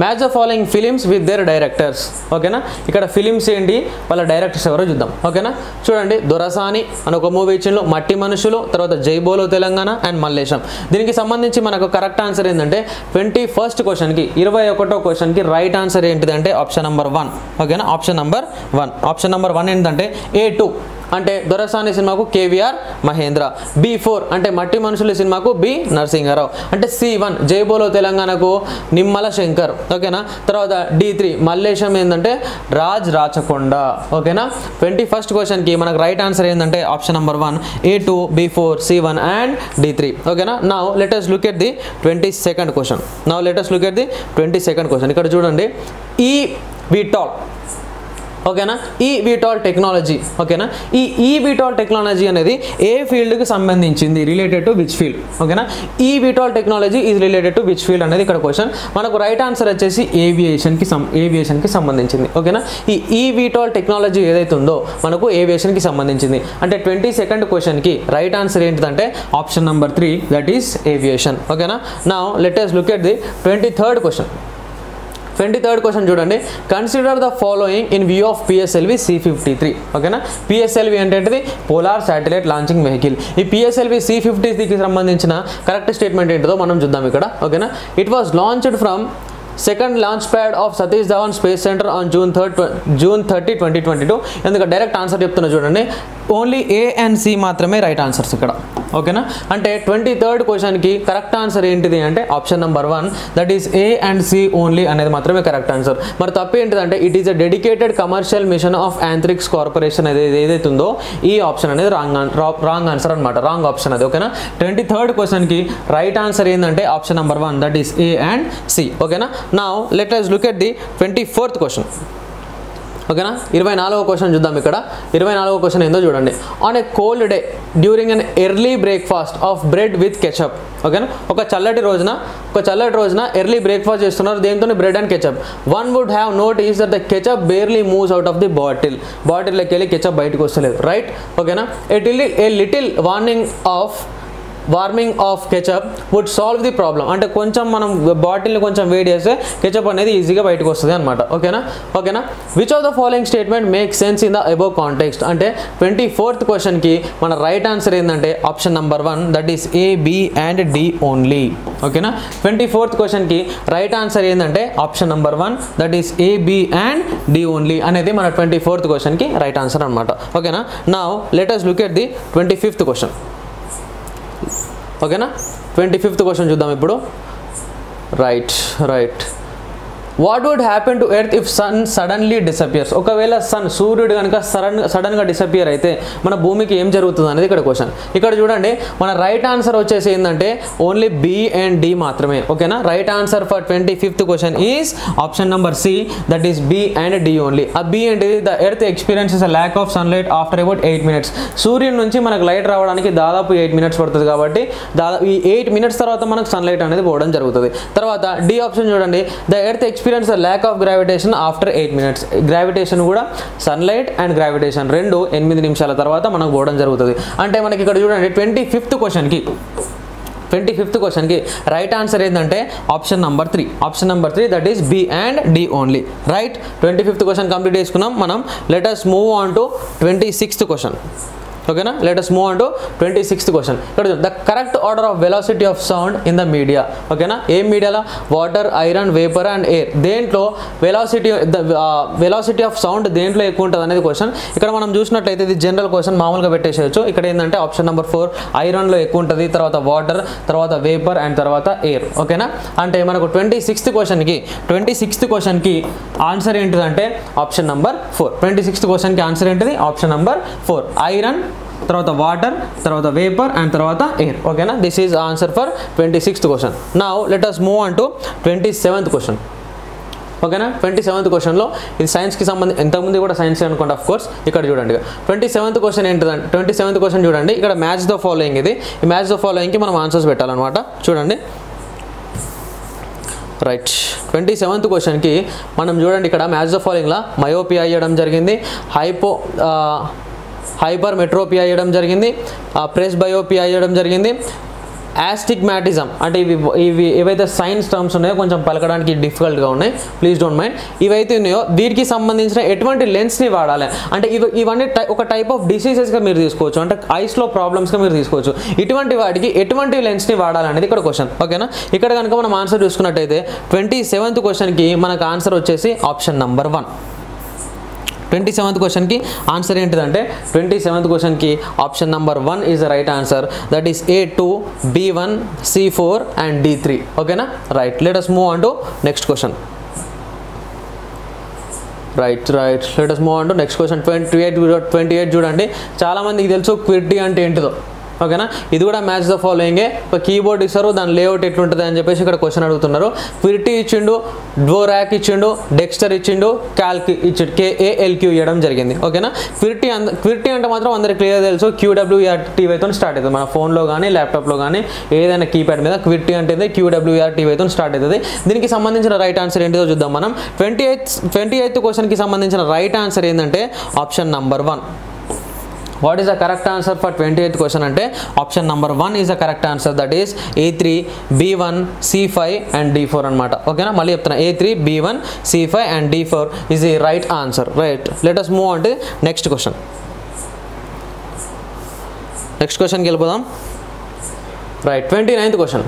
match the following films with their directors. ఓకేనా, ఇక్కడ ఫిలిమ్స్ ఏంటి, వాళ్ళ డైరెక్టర్స్ ఎవరో చూద్దాం. ఓకేనా, చూడండి, దొరసాని అని ఒక మూవీ ఇచ్చిండ్రు, మట్టి మనుషులు, తర్వాత జై బోలో తెలంగాణ అండ్ మల్లేశం. దీనికి సంబంధించి మనకు కరెక్ట్ ఆన్సర్ ఏంటంటే ట్వంటీ ఫస్ట్ క్వశ్చన్కి ఇరవై ఒకటో క్వశ్చన్కి రైట్ ఆన్సర్ ఏంటిదంటే ఆప్షన్ నెంబర్ వన్. ఓకేనా, option number one. Option number one ఏంటంటే ఏ టూ అంటే దొరసాని సినిమాకు కేవీఆర్ మహేంద్ర, బి ఫోర్ అంటే మట్టి మనుషుల సినిమాకు బి నరసింహారావు, అంటే సి వన్ జై బోలో తెలంగాణకు నిమ్మల శంకర్. ఓకేనా, తర్వాత డి త్రీ మల్లేశం ఏంటంటే రాజ్ రాచకొండ. ఓకేనా, ట్వంటీ ఫస్ట్ క్వశ్చన్కి మనకు రైట్ ఆన్సర్ ఏంటంటే option number one, A two, B four, C one and D three. ఓకేనా, now let us look at the twenty second question. Now let us look at the twenty second question. ఇక్కడ చూడండి, ఈ వి టాల్. ఓకేనా, ఈ వీటాల్ టెక్నాలజీ. ఓకేనా, ఈ ఈ వీటాల్ టెక్నాలజీ అనేది ఏ ఫీల్డ్కి సంబంధించింది, రిలేటెడ్ టు విచ్ ఫీల్డ్. ఓకేనా, ఈ VTOL technology is related to which field అనేది ఇక్కడ క్వశ్చన్. మనకు రైట్ ఆన్సర్ వచ్చేసి ఏవియేషన్కి సం ఏవియేషన్కి సంబంధించింది. ఓకేనా, ఈ ఈ వీటాల్ టెక్నాలజీ ఏదైతే ఉందో మనకు ఏవియేషన్కి సంబంధించింది. అంటే ట్వంటీ సెకండ్ క్వశ్చన్కి రైట్ ఆన్సర్ ఏంటిదంటే option number three, that is aviation. ఓకేనా, now let us look at the twenty third question. Twenty third question చూడండి. Consider the following in view of PSLV C fifty three. ఓకేనా, పిఎస్ఎల్వి అంటే పోలార్ శాటిలైట్ లాంచింగ్ వెహికల్. ఈ పిఎస్ఎల్వి సి ఫిఫ్టీ త్రీకి సంబంధించిన కరెక్ట్ స్టేట్మెంట్ ఏంటో మనం చూద్దాం ఇక్కడ. ఓకేనా, it was launched from second launch pad of Satish Dhawan space centre on June third June thirty twenty twenty two. ఎందుకంటే డైరెక్ట్ ఆన్సర్ చెప్తున్నా చూడండి, ఓన్లీ ఏ అండ్ సి మాత్రమే రైట్ ఆన్సర్స్ ఇక్కడ. ओके ना अंटे ट्वेंटी थर्ड क्वेश्चन की करेक्ट आंसर ఏంటిది అంటే option number one that is A and C only అనేది మాత్రమే కరెక్ట్ ఆన్సర్ మరి తప్పు ఏంటిదంటే it is a dedicated commercial mission of Antrix Corporation అనేది ఏదైతే ఉందో ఈ ఆప్షన్ అనేది రాంగ్ రాంగ్ ఆన్సర్ అన్నమాట రాంగ్ ఆప్షన్ అది ఓకేనా ట్వంటీ థర్డ్ క్వశ్చన్ కి రైట్ ఆన్సర్ ఏందంటే option number one that is A and C ఓకేనా now let us look at the twenty fourth question okay ना इरवे नालगो क्वेश्चन चूद्दाम इक्कड इरवे नालगो क्वेश्चन एंदो चूडंडी on a cold day during an early breakfast of bread with ketchup okay ना ओक चल्लटी रोजुना ओक चल्लटी रोजुना एर्ली ब्रेकफास्ट चेस्तुन्नारु देंतोने bread and ketchup one would have noticed that the ketchup barely moves out of the bottle bottle लोकी वेल्ली केचप बयटिकी वस्तलेदु राइट ओकेना a little warning of warming of ketchup would solve the problem अंटे कोंचम मनम बॉटल नि कोंचम वेट चेस्ते केचप अनेदी ఈజీగా బయటికి వస్తది అన్నమాట ఓకేనా ఓకేనా which of the following statement make sense in the above context అంటే ట్వంటీ ఫోర్త్ క్వశ్చన్ కి మన రైట్ ఆన్సర్ ఏందంటే option number one that is A B and D only ఓకేనా ట్వంటీ ఫోర్త్ క్వశ్చన్ కి రైట్ ఆన్సర్ ఏందంటే option number one that is A B and D only అనేది మన ట్వంటీ ఫోర్త్ క్వశ్చన్ కి రైట్ ఆన్సర్ అన్నమాట ఓకేనా now let us look at the twenty fifth question okay ना ట్వంటీ ఫిఫ్త్ क्वेश्चन చూద్దాం ఇప్పుడు right right what would happen to earth if sun suddenly disappears ఒకవేళ సన్ సూర్యుడు గనుక సడన్ గా డిసపియర్ అయితే మన భూమికి ఏం జరుగుతుంది అనేది ఇక్కడ క్వశ్చన్ ఇక్కడ చూడండి మన రైట్ ఆన్సర్ వచ్చేసి ఏందంటే ఓన్లీ బి అండ్ డి మాత్రమే ఓకేనా right answer for twenty fifth question is option number C that is B and D only ఆ బి అంటే the earth experiences a lack of sunlight after about eight minutes సూర్యుడి నుంచి మనకు లైట్ రావడానికి దాదాపు ఎయిట్ మినిట్స్ పడుతుంది కాబట్టి దాదాపు ఈ ఎయిట్ మినిట్స్ తర్వాత మనకు సన్ లైట్ అనేది పోవడం జరుగుతుంది తర్వాత డి ఆప్షన్ చూడండి the earth experience a lack of gravitation after eight minutes gravitation కూడా sunlight and gravitation రెండు ఎనిమిది నిమిషాల తర్వాత మనకు పోవడం జరుగుతుంది అంటే మనకి ఇక్కడ చూడండి ట్వంటీ ఫిఫ్త్ క్వశ్చన్ కి ట్వంటీ ఫిఫ్త్ క్వశ్చన్ కి రైట్ ఆన్సర్ ఏందంటే option number three option number three that is B and D only right twenty fifth question complete చేసుకున్నాం మనం let us move on to twenty sixth question ఓకేనా let us move on to twenty sixth question ఇక్కడ చూడండి the correct order of velocity of sound in the media ఓకేనా ఏ మీడియాలో water iron vapour and air దేంట్లో వెలాసిటీ వెలాసిటీ ఆఫ్ సౌండ్ దేంట్లో ఎక్కువ ఉంటుంది అనేది క్వశ్చన్ ఇక్కడ మనం చూసినట్లయితే ఇది జనరల్ క్వశ్చన్ మామూలుగా పెట్టేసేయచ్చు ఇక్కడ ఏంటంటే ఆప్షన్ నెంబర్ ఫోర్ ఐరన్లో ఎక్కువ ఉంటుంది తర్వాత వాటర్ తర్వాత వేపర్ అండ్ తర్వాత ఎయిర్ ఓకేనా అంటే మనకు ట్వంటీ సిక్స్త్ క్వశ్చన్కి ట్వంటీ సిక్స్త్ క్వశ్చన్కి ఆన్సర్ ఏంటిదంటే option number four twenty sixth క్వశ్చన్కి ఆన్సర్ ఏంటిది ఆప్షన్ నెంబర్ ఫోర్ ఐరన్ తర్వాత వాటర్ తర్వాత వేపర్ అండ్ తర్వాత ఎయిర్ ఓకేనా this is answer for twenty sixth question now let us move on to twenty seventh question ఓకేనా ట్వంటీ సెవెంత్ క్వశ్చన్లో ఇది సైన్స్కి సంబంధించి ఎంతమంది కూడా సైన్స్ అనుకోండి ఆఫ్ కోర్స్ ఇక్కడ చూడండి ట్వంటీ సెవెంత్ క్వశ్చన్ ఏంటంటే ట్వంటీ సెవెంత్ క్వశ్చన్ చూడండి ఇక్కడ మ్యాచ్ ద ఫాలోయింగ్ ఇది ఈ మ్యాచ్ ద ఫాలోయింగ్కి మనం ఆన్సర్స్ పెట్టాలన్నమాట చూడండి రైట్ ట్వంటీ సెవెంత్ క్వశ్చన్కి మనం చూడండి ఇక్కడ మ్యాచ్ ద ఫాలోయింగ్లో మయోపియా అయ్యడం జరిగింది హైపో హైపర్ మెట్రోపియా అయ్యడం జరిగింది ప్రెస్ బయోపియా అయ్యడం జరిగింది యాస్టిగ్మాటిజం అంటే ఇవి ఇవి ఏవైతే సైన్స్ టర్మ్స్ ఉన్నాయో కొంచెం పలకడానికి డిఫికల్ట్గా ఉన్నాయి ప్లీజ్ డోంట్ మైండ్ ఇవైతే ఉన్నాయో వీటికి సంబంధించిన ఎటువంటి లెన్స్ని వాడాలి అంటే ఇవి ఇవన్నీ ఒక టైప్ ఆఫ్ డిసీజెస్గా మీరు తీసుకోవచ్చు అంటే ఐస్లో ప్రాబ్లమ్స్గా మీరు తీసుకోవచ్చు ఇటువంటి వాటికి ఎటువంటి లెన్స్ని వాడాలనేది ఇక్కడ క్వశ్చన్ ఓకేనా ఇక్కడ కనుక మనం ఆన్సర్ చూసుకున్నట్టయితే ట్వంటీ సెవెంత్ క్వశ్చన్కి మనకు ఆన్సర్ వచ్చేసి option number one twenty seventh క్వశ్చన్కి ఆన్సర్ ఏంటిదంటే ట్వంటీ సెవెంత్ క్వశ్చన్కి option number one is the right answer that is A two B one C four and D three ఓకేనా right let us move on to next question right right let us move on to next question twenty eight twenty eight చూడండి చాలామందికి తెలుసు క్విడ్డీ అంటే ఏంటిదో ఓకేనా ఇది కూడా మ్యాచ్ ద ఫాలోయింగే ఒక కీబోర్డ్ ఇస్తారు దాని లేఅవుట్ ఎట్లుంటుంది అని చెప్పేసి ఇక్కడ క్వశ్చన్ అడుగుతున్నారు క్విర్టీ ఇచ్చిండు డోరాక్ ఇచ్చిండు డెక్స్టర్ ఇచ్చిండు క్యాల్క్ ఇచ్చిండు కేఏఎల్క్యూ ఇవ్వడం జరిగింది ఓకేనా క్విర్టీ అంద క్విర్టీ అంటే మాత్రం అందరికీ క్లియర్ తెలుసు క్యూడబ్ల్యూఆర్ టీవైతో స్టార్ట్ అవుతుంది మన ఫోన్లో కానీ ల్యాప్టాప్లో కానీ ఏదైనా కీప్యాడ్ మీద క్విర్టీ అంటే క్యూడబ్ల్యూఆర్ టీవైతో స్టార్ట్ అవుతుంది దీనికి సంబంధించిన రైట్ ఆన్సర్ ఏంటిదో చూద్దాం మనం ట్వంటీ ఎయిత్ ట్వంటీ ఎయిత్ క్వశ్చన్కి సంబంధించిన రైట్ ఆన్సర్ ఏంటంటే option number one What is the correct answer for twenty eighth question ante option number one is the correct answer that is A three B one C five and D four అన్నమాట ఓకేనా మళ్ళీ చెప్తున్నా A three B one C five and D four is the right answer right let us move on to next question next question కి వెళ్ళిపోదాం right twenty ninth question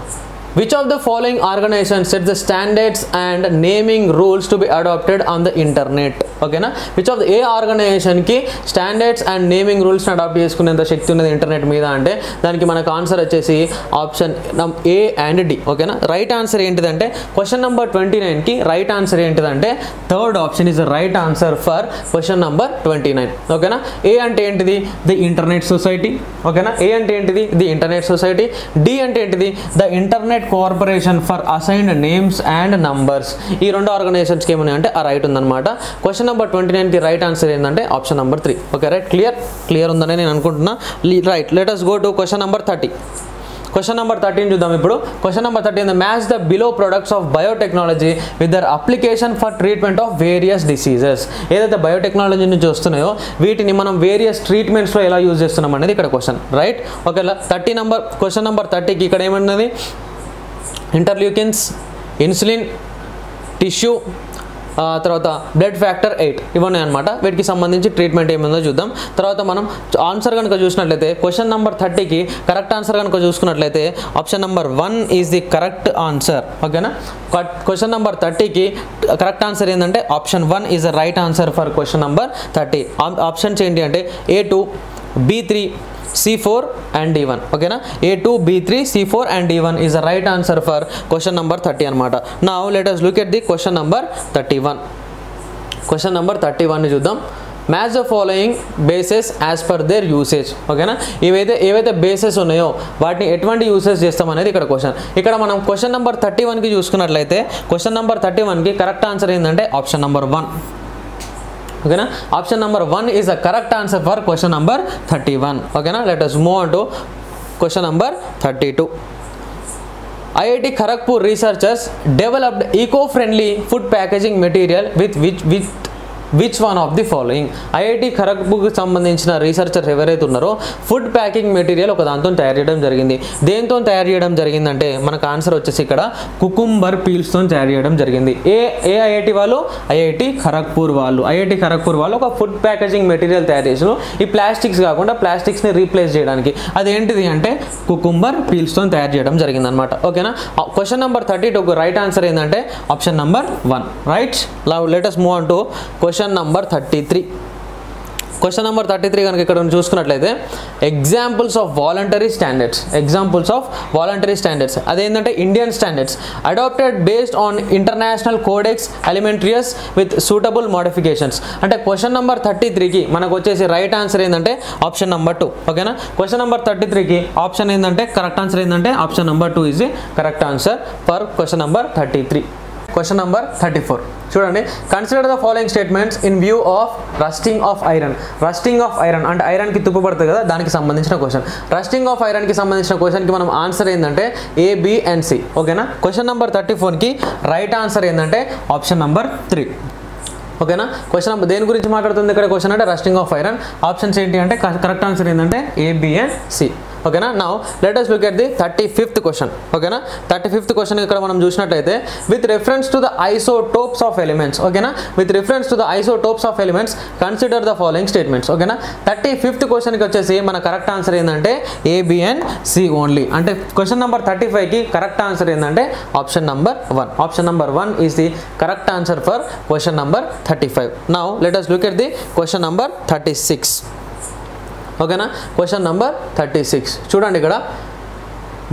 Which of the following organizations set the standards and naming rules to be adopted on the internet? Okay na? Which of the ఏ ఆర్గనైజేషన్ కి standards and naming rules adopt చేసుకునేంత శక్తి ఉన్నది ఇంటర్నెట్ మీద అంటే దానికి మనకు ఆన్సర్ వచ్చేసి ఆప్షన్ ఏ అండ్ డి. ఓకేనా, రైట్ ఆన్సర్ ఏంటిదంటే క్వశ్చన్ నెంబర్ ట్వంటీ నైన్ కి రైట్ ఆన్సర్ ఏంటిదంటే third option is the right answer for question number twenty nine. ఓకేనా, ఏ అంటే ఏంటిది ది ఇంటర్నెట్ సొసైటీ. ఓకేనా, ఏ అంటే ఏంటిది ది ఇంటర్నెట్ సొసైటీ. డి అంటే ఏంటిది the internet corporation for assigned names and numbers. ఈ రెండు ఆర్గనైజేషన్స్కి ఏమన్నాయి అంటే ఆ రైట్ ఉందన్నమాట. క్వశ్చన్ నెంబర్ ట్వంటీ నైన్కి రైట్ ఆన్సర్ ఏంటంటే option number three. Okay right, clear clear ఉందని నేను అనుకుంటున్నా. Right, let us go to question number thirty. Question number thirteen చూద్దాం ఇప్పుడు. Question number thirteen match the below products of biotechnology with their application for treatment of various diseases. ఏదైతే బయోటెక్నాలజీ నుంచి వస్తున్నాయో వీటిని మనం వేరియస్ ట్రీట్మెంట్స్లో ఎలా యూజ్ చేస్తున్నాం అనేది ఇక్కడ question. Right, okay thirty number question number థర్టీకి ఇక్కడ ఏమన్నది ఇంటర్ల్యూకిన్స్, ఇన్సులిన్, టిష్యూ, తర్వాత బ్లడ్ ఫ్యాక్టర్ ఎయిట్ ఇవన్నీ అనమాట. వీటికి సంబంధించి ట్రీట్మెంట్ ఏమైందో చూద్దాం. తర్వాత మనం ఆన్సర్ కనుక చూసినట్లయితే క్వశ్చన్ నెంబర్ థర్టీకి కరెక్ట్ ఆన్సర్ కనుక చూసుకున్నట్లయితే option number one is the correct answer. ఓకేనా, క్వశ్చన్ నెంబర్ థర్టీకి కరెక్ట్ ఆన్సర్ ఏంటంటే option one is the right answer for question number thirty. Options ఏంటి అంటే A two, B three, C four and D one. ఓకేనా, A two, B three, C four and D one is the right answer for question number thirty అన్నమాట. Now let us look at the question number thirty-one. Question number thirty-one ని చూద్దాం. Match the following bases as per their usage. ఓకేనా, ఏవైతే ఏవైతే బేసెస్ ఉన్నాయో వాటిని ఎటువంటి యూసేజ్ చేస్తామనేది ఇక్కడ క్వశ్చన్. ఇక్కడ మనం క్వశ్చన్ నెంబర్ థర్టీ వన్కి చూసుకున్నట్లయితే క్వశ్చన్ నెంబర్ థర్టీ వన్కి కరెక్ట్ ఆన్సర్ ఏంటంటే ఆప్షన్ నెంబర్ వన్. ఓకేనా, option number one is the correct answer for question number thirty one. ఓకేనా, let us move on to question number thirty two. IIT Kharagpur researchers developed eco friendly food packaging material with which with which one of the following. IIT ఖరగ్పూర్కి సంబంధించిన రీసెర్చర్ ఎవరైతే ఉన్నారో ఫుడ్ ప్యాకింగ్ మెటీరియల్ ఒక దాంతో తయారు చేయడం జరిగింది. దేంతో తయారు చేయడం జరిగిందంటే మనకు ఆన్సర్ వచ్చేసి ఇక్కడ కుకుంబర్ పీల్స్తో తయారు చేయడం జరిగింది. ఏ ఏ ఐఐటి వాళ్ళు ఐఐటి ఖరగ్పూర్ వాళ్ళు ఐఐటి ఖరగ్పూర్ వాళ్ళు ఒక ఫుడ్ ప్యాకేజింగ్ మెటీరియల్ తయారు చేసినారు. ఈ ప్లాస్టిక్స్ కాకుండా ప్లాస్టిక్స్ని రీప్లేస్ చేయడానికి అదేంటిది అంటే కుకుంబర్ పీల్స్తో తయారు చేయడం జరిగింది అనమాట. ఓకేనా, క్వశ్చన్ నెంబర్ థర్టీ టూకు రైట్ ఆన్సర్ ఏంటంటే option number one. Right, love let us move on to question question number thirty three question number thirty three కనుక ఇక్కడ చూసుకున్నట్లయితే examples of voluntary standards examples of voluntary standards అదేంటంటే Indian standards adopted based on international codex అలిమెంటరీస్ with suitable modifications. అంటే క్వశ్చన్ నెంబర్ థర్టీ త్రీకి మనకు వచ్చేసి రైట్ ఆన్సర్ ఏంటంటే ఆప్షన్ నెంబర్ టూ. ఓకేనా, క్వశ్చన్ నెంబర్ థర్టీ త్రీకి ఆప్షన్ ఏంటంటే కరెక్ట్ ఆన్సర్ ఏంటంటే option number two is the correct answer for question number thirty three. Question number thirty four చూడండి. Consider the following statements in view of rusting of iron. Rusting of iron అంటే ఐరన్కి తుప్పు పడుతుంది కదా, దానికి సంబంధించిన క్వశ్చన్. రస్టింగ్ ఆఫ్ ఐరన్కి సంబంధించిన క్వశ్చన్కి మనం ఆన్సర్ ఏంటంటే ఏ, బి అండ్ సి. ఓకేనా, క్వశ్చన్ నెంబర్ థర్టీ ఫోర్కి రైట్ ఆన్సర్ ఏంటంటే ఆప్షన్ నెంబర్ త్రీ. ఓకేనా, క్వశ్చన్ నెంబర్ దేని గురించి మాట్లాడుతుంది ఇక్కడ క్వశ్చన్ అంటే రస్టింగ్ ఆఫ్ ఐరన్. ఆప్షన్స్ ఏంటి అంటే కరెక్ట్ ఆన్సర్ ఏంటంటే ఏ, బి అండ్ సి. ఓకేనా, now let us look at the thirty fifth question. ఓకేనా, థర్టీ ఫిఫ్త్ క్వశ్చన్ ఇక్కడ మనం చూసినట్లయితే with reference to the isotopes of elements. ఓకేనా, with reference to the isotopes of elements consider the following statements. ఓకేనా, థర్టీ ఫిఫ్త్ క్వశ్చన్కి వచ్చేసి మన కరెక్ట్ ఆన్సర్ ఏంటంటే A, B and C only. అంటే క్వశ్చన్ నెంబర్ థర్టీ ఫైవ్కి కరెక్ట్ ఆన్సర్ ఏంటంటే option number one. Option number one is the correct answer for question number thirty five. Now let us look at the question number thirty six. ఓకేనా, క్వశ్చన్ నెంబర్ థర్టీ సిక్స్ చూడండి. ఇక్కడ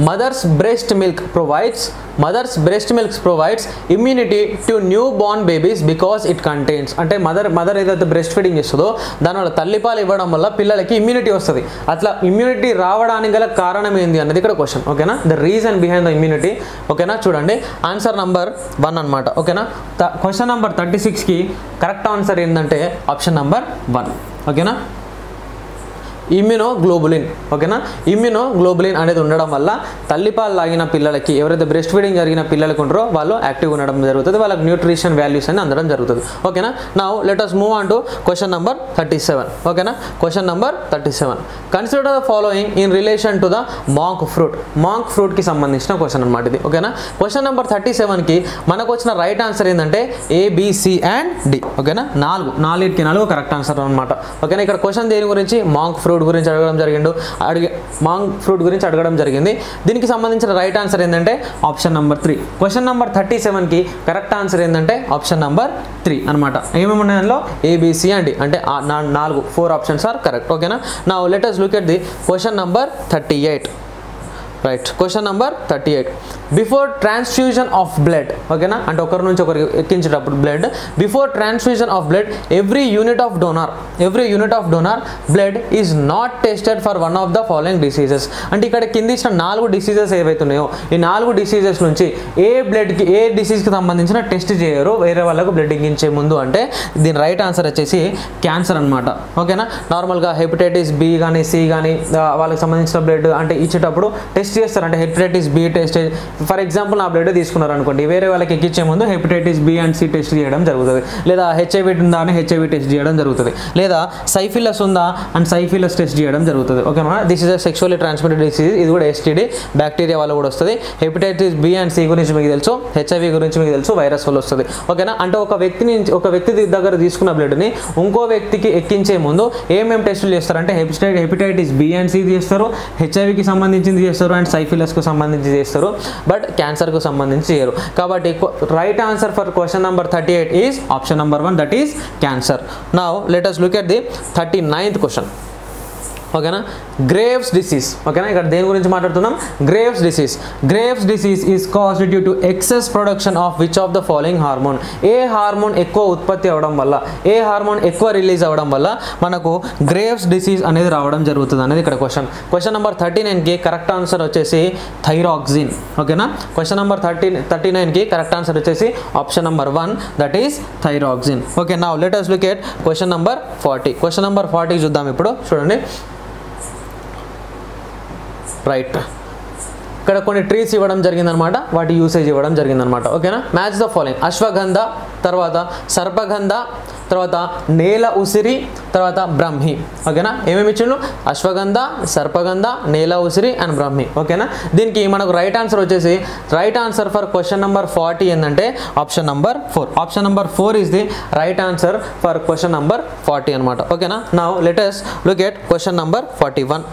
mother's breast milk provides mother's breast milk provides immunity to newborn babies because it contains. అంటే మదర్ మదర్ ఏదైతే బ్రెస్ట్ ఫీడింగ్ ఇస్తుందో దానివల్ల తల్లిపాలు ఇవ్వడం వల్ల పిల్లలకి ఇమ్యూనిటీ వస్తుంది. అట్లా ఇమ్యూనిటీ రావడానికి గల కారణం ఏంది అన్నది ఇక్కడ క్వశ్చన్. ఓకేనా, the reason behind the immunity. ఓకేనా, చూడండి ఆన్సర్ నంబర్ వన్ అనమాట. ఓకేనా, క్వశ్చన్ నెంబర్ థర్టీ సిక్స్కి కరెక్ట్ ఆన్సర్ ఏంటంటే ఆప్షన్ నెంబర్ వన్. ఓకేనా, ఇమ్యూనోగ్లోబులిన్. ఓకేనా, ఇమ్యూనోగ్లోబులిన్ అనేది ఉండడం వల్ల తల్లిపాలు తాగిన పిల్లలకి ఎవరైతే బ్రెస్ట్ ఫీడింగ్ జరిగిన పిల్లలకు ఉంటారో వాళ్ళు యాక్టివ్గా ఉండడం జరుగుతుంది, వాళ్ళకి న్యూట్రిషన్ వాల్యూస్ అని అందడం జరుగుతుంది. ఓకేనా, now let us move on to question number thirty seven. ఓకేనా, question number thirty seven consider the following in relation to the monk fruit. Monk ఫ్రూట్కి సంబంధించిన క్వశ్చన్ అనమాట ఇది. ఓకేనా, క్వశ్చన్ నెంబర్ థర్టీ సెవెన్కి మనకు వచ్చిన రైట్ ఆన్సర్ ఏంటంటే A, B, C and D. ఓకేనా, నాలుగు నాలుగుకి నాలుగు కరెక్ట్ ఆన్సర్ అనమాట. ఓకేనా, ఇక్కడ క్వశ్చన్ దేని గురించి మాంక్ ఫ్రూట్ फ्रूट గురించి అడగడం జరిగింది మాంగ్ ఫ్రూట్ గురించి అడగడం జరిగింది దీనికి సంబంధించిన రైట్ ఆన్సర్ ఏందంటే ఆప్షన్ నంబర్ तीन క్వశ్చన్ నంబర్ सैंतीस కి కరెక్ట్ ఆన్సర్ ఏందంటే ఆప్షన్ నంబర్ तीन అన్నమాట ఏమేం ఉన్నాయి అందులో ఏ బి సి అండి అంటే నాలుగు चार ఆప్షన్స్ ఆర్ కరెక్ట్ ఓకేనా now let us look at the question number अड़तीस రైట్ క్వశ్చన్ నంబర్ अड़तीस బిఫోర్ ట్రాన్స్ఫ్యూజన్ ఆఫ్ బ్లడ్ ఓకేనా అంటే ఒకరి నుంచి ఒకరికి ఎక్కించేటప్పుడు blood before transfusion of blood every unit of donor every unit of donor blood is not tested for one of the following diseases అంటే ఇక్కడ కింద ఇచ్చిన నాలుగు డిసీజెస్ ఏవైతున్నాయో ఈ నాలుగు డిసీజెస్ నుంచి ఏ బ్లడ్కి ఏ డిసీజ్కి సంబంధించిన టెస్ట్ చేయరు వేరే వాళ్ళకు బ్లడ్ ఇచ్చించే ముందు అంటే దీని రైట్ ఆన్సర్ వచ్చేసి క్యాన్సర్ అనమాట ఓకేనా నార్మల్గా హెపటైటిస్ బి కానీ సి కానీ వాళ్ళకి సంబంధించిన బ్లడ్ అంటే ఇచ్చేటప్పుడు టెస్ట్ అంటే hepatitis B test for example నా బ్లడ్ తీసుకున్నారు అనుకోండి వేరే వాళ్ళకి ఎక్కించే ముందు hepatitis B and C test చేయడం జరుగుతుంది లేదా హెచ్ఐవి ఉందా అని హెచ్ఐవి టెస్ట్ చేయడం జరుగుతుంది లేదా సైఫిలస్ ఉందా అండ్ సైఫిలస్ టెస్ట్ చేయడం జరుగుతుంది ఓకేనా this is a sexually transmitted disease ఇది కూడా ఎస్టీడీ బ్యాక్టీరియా వల్ల కూడా వస్తుంది హెపటైటిస్ బి అండ్ సి గురించి మీకు తెలుసు హెచ్ఐవి గురించి మీకు తెలుసు వైరస్ వల్ల వస్తుంది ఓకేనా అంటే ఒక వ్యక్తిని ఒక వ్యక్తి దగ్గర తీసుకున్న బ్లడ్ని ఇంకో వ్యక్తికి ఎక్కించే ముందు ఏమేమి టెస్టులు చేస్తారంటే హెపటైటిస్ బి అండ్ సి చేస్తారు హెచ్ఐవికి సంబంధించింది చేస్తారు అండ్ సైఫిలస్ కు సంబంధించి చేస్తారు బట్ క్యాన్సర్ కు సంబంధించి చేయరు కాబట్టి right answer for question number अड़तीस is option number one that is cancer now let us look at the उनतालीसवां క్వశ్చన్ ఓకేనా గ్రేవ్స్ డిసీజ్ ఓకేనా ఇక్కడ దేని గురించి మాట్లాడుతున్నాం Graves disease Graves disease is caused due to excess production of which of the following hormone ఏ హార్మోన్ ఎక్కువ ఉత్పత్తి అవ్వడం వల్ల ఏ హార్మోన్ ఎక్కువ రిలీజ్ అవ్వడం వల్ల మనకు గ్రేవ్స్ డిసీజ్ అనేది రావడం జరుగుతుంది అనేది ఇక్కడ క్వశ్చన్ క్వశ్చన్ నెంబర్ థర్టీ నైన్కి కరెక్ట్ ఆన్సర్ వచ్చేసి థైరాక్సిన్ ఓకేనా క్వశ్చన్ నెంబర్ థర్టీ థర్టీ నైన్కి కరెక్ట్ ఆన్సర్ వచ్చేసి option number one that is thyroxine okay now let us look at question number forty question number forty చూద్దాం ఇప్పుడు చూడండి రైట్ ఇక్కడ కొన్ని ట్రీస్ ఇవ్వడం జరిగిందనమాట వాటి యూసేజ్ ఇవ్వడం జరిగిందనమాట ఓకేనా మ్యాచ్ ద ఫాలోయింగ్ అశ్వగంధ తర్వాత సర్పగంధ తర్వాత నేల ఉసిరి తర్వాత బ్రహ్మి ఓకేనా ఏమేమి ఇచ్చిండు అశ్వగంధ సర్పగంధ నేల ఉసిరి అండ్ బ్రహ్మి ఓకేనా దీనికి మనకు రైట్ ఆన్సర్ వచ్చేసి right answer for question number forty ఏంటంటే option number four option number four is the right answer for question number forty అనమాట ఓకేనా now let us look at question number forty one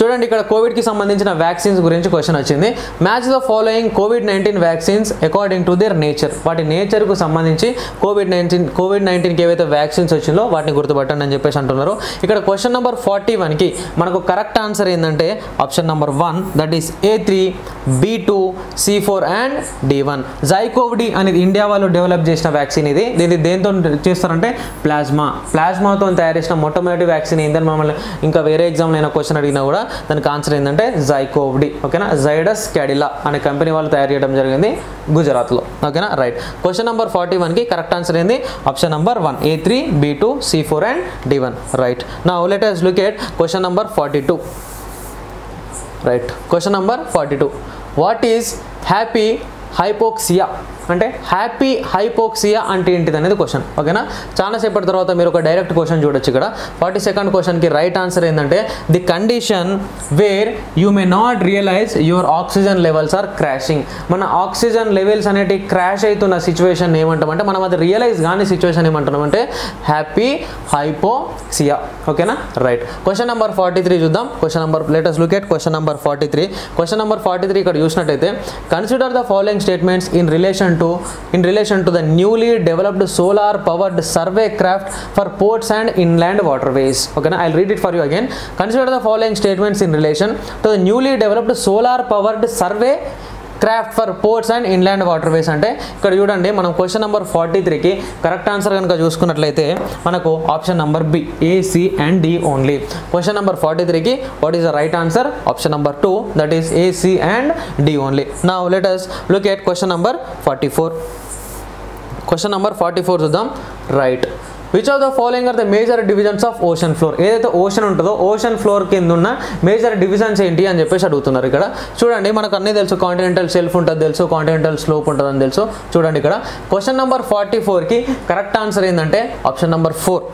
చూడండి ఇక్కడ కోవిడ్ కి సంబంధించిన వ్యాక్సిన్స్ గురించి క్వశ్చన్ వచ్చింది match the following COVID nineteen vaccines according to their nature వాటి నేచర్ కు సంబంధించి కోవిడ్ నైన్టీన్ కోవిడ్ నైన్టీన్కి ఏవైతే వ్యాక్సిన్స్ వచ్చిందో వాటిని గుర్తుపట్టండి అని చెప్పేసి అంటున్నారు ఇక్కడ క్వశ్చన్ నెంబర్ ఫార్టీ వన్కి మనకు కరెక్ట్ ఆన్సర్ ఏంటంటే option number one that is A three B two C four and D one ZyCoV-D అనేది ఇండియా వాళ్ళు డెవలప్ చేసిన వ్యాక్సిన్ ఇది దీన్ని దేంతో చేస్తారంటే ప్లాస్మా ప్లాస్మాతో తయారు చేసిన మొట్టమొదటి వ్యాక్సిన్ ఏంటని మమ్మల్ని ఇంకా వేరే ఎగ్జామ్ నేను క్వశ్చన్ అడిగినా కూడా దానికి ఆన్సర్ ఏంటంటే జైకోవిడి ఓకేనా జైడస్ క్యాడిలా అనే కంపెనీ వాళ్ళు తయారు చేయడం జరిగింది గుజరాత్లో ఓకేనా రైట్ క్వశ్చన్ నెంబర్ ఫార్టీ వన్కి కరెక్ట్ ఆన్సర్ ఏంది option number one A three B two C four and D one right now let us look at question number forty two right question number forty two what is happy hypoxia అంటే హ్యాపీ హైపోక్సియా అంటే ఏంటిది అనేది క్వశ్చన్ ఓకేనా చాలాసేపటి తర్వాత మీరు ఒక డైరెక్ట్ క్వశ్చన్ చూడొచ్చు ఇక్కడ ఫార్టీ సెకండ్ క్వశ్చన్కి రైట్ ఆన్సర్ ఏంటంటే the condition where you may not realise your oxygen levels are crashing మన ఆక్సిజన్ లెవెల్స్ అనేటివి క్రాష్ అవుతున్న సిచ్యువేషన్ ఏమంటామంటే మనం అది రియలైజ్ కానీ సిచ్యువేషన్ ఏమంటున్నామంటే హ్యాపీ హైపోక్సియా ఓకేనా right question number forty three చూద్దాం question number let us look at question number forty three question number forty three ఇక్కడ చూసినట్టయితే consider the following statements in relation to in relation to the newly developed solar powered survey craft for ports and inland waterways okay now I'll read it for you again consider the following statements in relation to the newly developed solar powered survey craft for ports and inland waterways అంటే ఇక్కడ చూడండి మనం క్వశ్చన్ నెంబర్ ఫార్టీ త్రీకి కరెక్ట్ ఆన్సర్ కనుక చూసుకున్నట్లయితే మనకు option number B A C and D only question number forty త్రీకి what is the right answer option number two that is A C and D only now let us look at question number forty four question number forty four చూద్దాం right which of the following are the major divisions of ocean floor ఏదైతే ఓషన్ ఉంటుందో ఓషన్ ఫ్లోర్ కింద ఉన్న మేజర్ డివిజన్స్ ఏంటి అని చెప్పేసి అడుగుతున్నారు ఇక్కడ చూడండి మనకు అన్నీ తెలుసు కాంటినెంటల్ షెల్ఫ్ ఉంటుంది తెలుసు కాంటినెంటల్ స్లోప్ ఉంటుందని తెలుసు చూడండి ఇక్కడ క్వశ్చన్ నెంబర్ ఫార్టీ ఫోర్కి కరెక్ట్ ఆన్సర్ ఏంటంటే option number four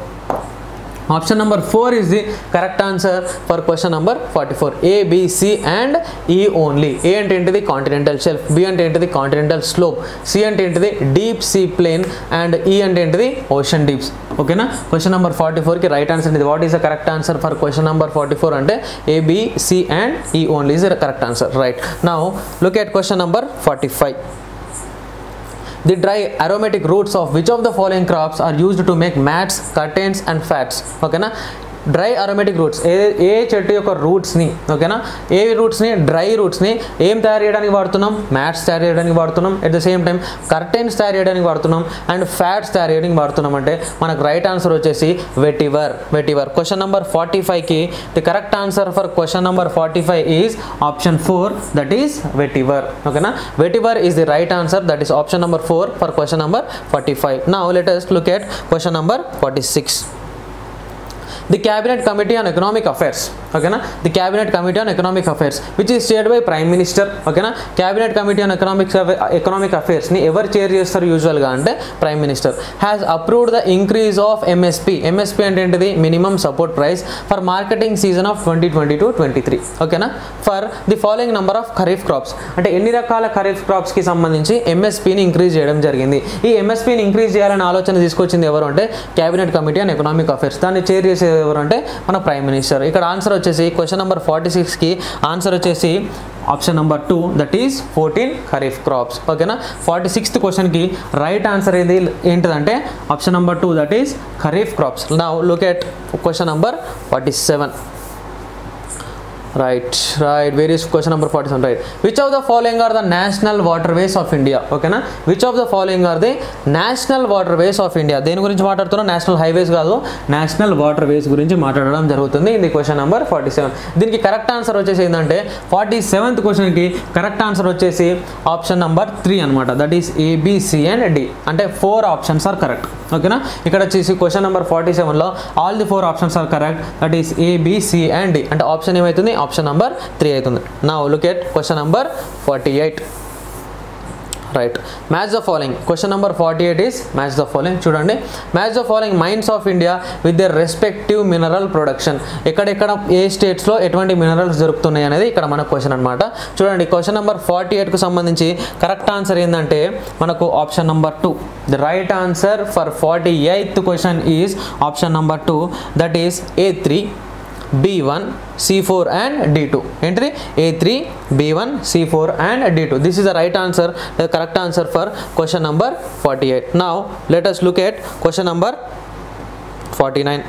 Option number four is the correct answer for question number forty-four. A, B, C and E only. A and into the continental shelf, B and into the continental slope, C and into the deep sea plain and E and into the ocean deeps. Okay na? Question number forty-four ki right answer. What is the correct answer for question number forty-four? And A, B, C and E only is the correct answer. Right. Now look at question number forty-five. The dry aromatic roots of which of the following crops are used to make mats, curtains and fats? Okay na? Dry aromatic roots ఏ ఏ చెట్టు యొక్క రూట్స్ని ఓకేనా ఏ రూట్స్ని డ్రై రూట్స్ని ఏం తయారు చేయడానికి వాడుతున్నాం మ్యాట్స్ తయారు చేయడానికి వాడుతున్నాం at the same time curtains తయారు చేయడానికి వాడుతున్నాం అండ్ ఫ్యాట్స్ తయారు చేయడానికి వాడుతున్నాం అంటే మనకు రైట్ ఆన్సర్ వచ్చేసి vetiver vetiver question number forty ఫైవ్కి the correct answer for question number forty five is option four that is vetiver ఓకేనా vetiver is the right answer that is option number four for question number forty five నా let us look at question number forty six The Cabinet Committee on Economic Affairs, okay na? The Cabinet Committee on Economic Affairs, which is chaired by Prime Minister, okay na? Cabinet Committee on Economic Economic Affairs ni ever chair chestaru usual ga ante Prime Minister has approved the increase of M S P. M S P ante the minimum support price for marketing season of twenty twenty-two twenty-three, okay na? For the following number of kharif crops, ante enni rakala kharif crops ki sambandhinchi M S P ni increase cheyadam jarigindi. Ee M S P ni increase cheyalani alochana iskochindi evaru ante Cabinet Committee on Economic Affairs danni chair chese ఎవరంటే మన ప్రైమ్ మినిస్టర్ ఇక్కడ ఆన్సర్ వచ్చేసి క్వశ్చన్ నెంబర్ ఫార్టీ సిక్స్ కి ఆన్సర్ వచ్చేసి option number two that is fourteen kharif crops ఓకేనా ఫార్టీ సిక్స్త్ క్వశ్చన్ కి రైట్ ఆన్సర్ ఏది ఏంటంటే option number two that is kharif crops now look at question number forty seven right right where is question number forty-seven right which of the following are the national waterways of India okay na which of the following are the national waterways of India దేని గురించి మాట్లాడుతున్నా national highways కాదు national waterways గురించి మాట్లాడడం జరుగుతుంది ఇది question number forty-seven దీనికి correct answer వచ్చేసి ఏంటంటే forty-seventh question కి correct answer వచ్చేసి option number three అన్నమాట that is A B C and D అంటే four options are correct okay na ఇక్కడ వచ్చేసి question number forty-seven లో all the four options are correct that is A B C and D అంటే option ఏమవుతుంది option number three aitundi now look at question number forty-eight right match the following question number forty-eight is match the following chudandi match the following mines of India with their respective mineral production ekkada ekkada a states lo etvanti minerals dorukutunnayi anedi ikkada mana question anamata chudandi question number forty-eight ku sambandhinchi correct answer endante manaku option number two the right answer for forty-eighth question is option number two that is A three B one C four and D two entry A three B one C four and D two this is the right answer the correct answer for question number forty-eight now let us look at question number forty-nine